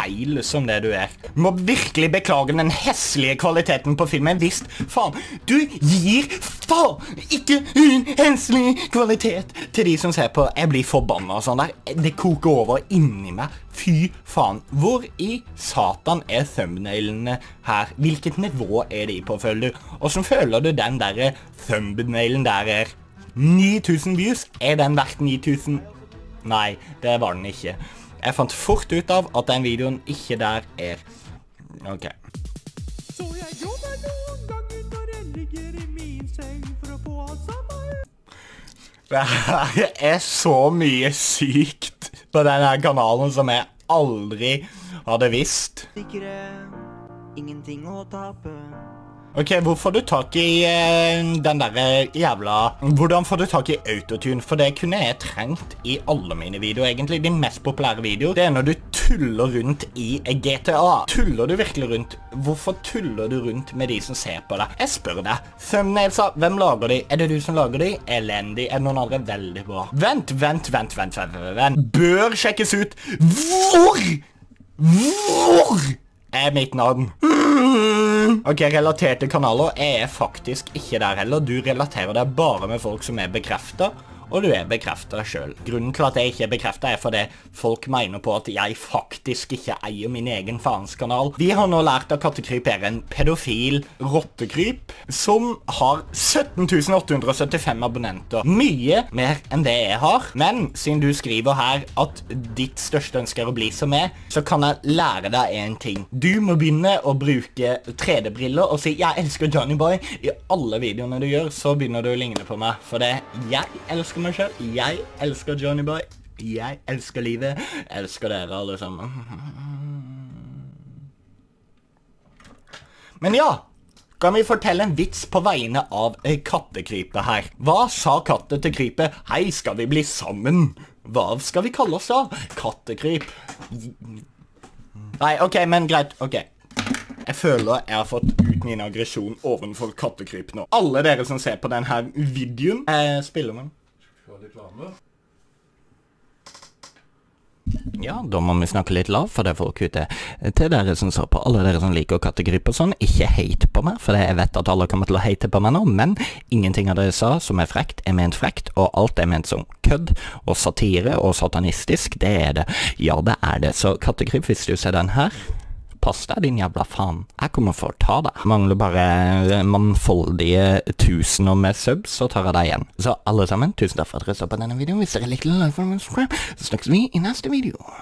feil som det du er. Du må virkelig beklage den hesselige kvaliteten på filmen. Visst, faen, du gir faen ikke en hesselig kvalitet til de som ser på. Jeg blir forbannet og sånn der. Det koker over inni meg. Fy faen, hvor i satan er thumbnailene her? Hvilket nivå er de på, føler du? Og så føler du den der thumbnailen der er 9000 views? Er den verdt 9000? Nei, det var den ikke. Jeg fant fort ut av at den videoen ikke der er. Ok. Så jeg jobber noen ganger når jeg ligger i min seng for å få alt sammen. Det her er så mye sykt på denne kanalen som jeg aldri hadde visst. Sikre, ingenting å tape. Ok, hvor får du tak i den der jævla... Hvordan får du tak i autotune? For det kunne jeg trengt i alle mine videoer, egentlig. De mest populære videoer, det er når du tuller rundt i GTA. Tuller du virkelig rundt? Hvorfor tuller du rundt med de som ser på deg? Jeg spør deg. Thumbnailsa, hvem lager de? Er det du som lager de? Elendig. Er det noen andre? Veldig bra. Vent. Bør sjekkes ut. Hvor er mitt navn? Ok, relaterte kanaler er faktisk ikke der heller. Du relaterer deg bare med folk som er bekreftet, og du er bekreftet selv. Grunnen til at jeg ikke er bekreftet er fordi folk mener på at jeg faktisk ikke eier min egen faens kanal. Vi har nå lært at Kattekryp er en pedofil rottekryp som har 17.875 abonnenter. Mye mer enn det jeg har. Men siden du skriver her at ditt største ønske er å bli som meg, så kan jeg lære deg en ting. Du må begynne å bruke 3D-briller og si «Jeg elsker Johnny Boy» i alle videoene du gjør, så begynner du å ligne på meg. For det jeg elsker meg selv. Jeg elsker Johnny Boy. Jeg elsker livet. Jeg elsker dere alle sammen. Men ja, kan vi fortelle en vits på vegne av kattekrypet her? Hva sa katten til krypet? Hei, skal vi bli sammen? Hva skal vi kalle oss da? Kattekryp. Nei, ok, men greit, ok. Jeg føler jeg har fått ut min aggresjon ovenfor kattekryp nå. Alle dere som ser på denne videoen, spiller man. Ja, da må vi snakke litt lav for det folk ute. Til dere som så på, alle dere som liker kattegryp og sånn, ikke hate på meg, for jeg vet at alle kommer til å hate på meg nå, men ingenting av det jeg sa som er frekt, er ment frekt, og alt er ment som kødd, og satire, og satanistisk, det er det. Ja, det er det. Så kattegryp, hvis du ser den her, pass deg, din jævla faen. Jeg kommer for å ta deg. Mangler bare mannfoldige tusener med subs, så tar jeg deg igjen. Så alle sammen, tusen takk for at dere så på denne videoen. Hvis dere likte, like, følg og subscribe. Så snakkes vi i neste video.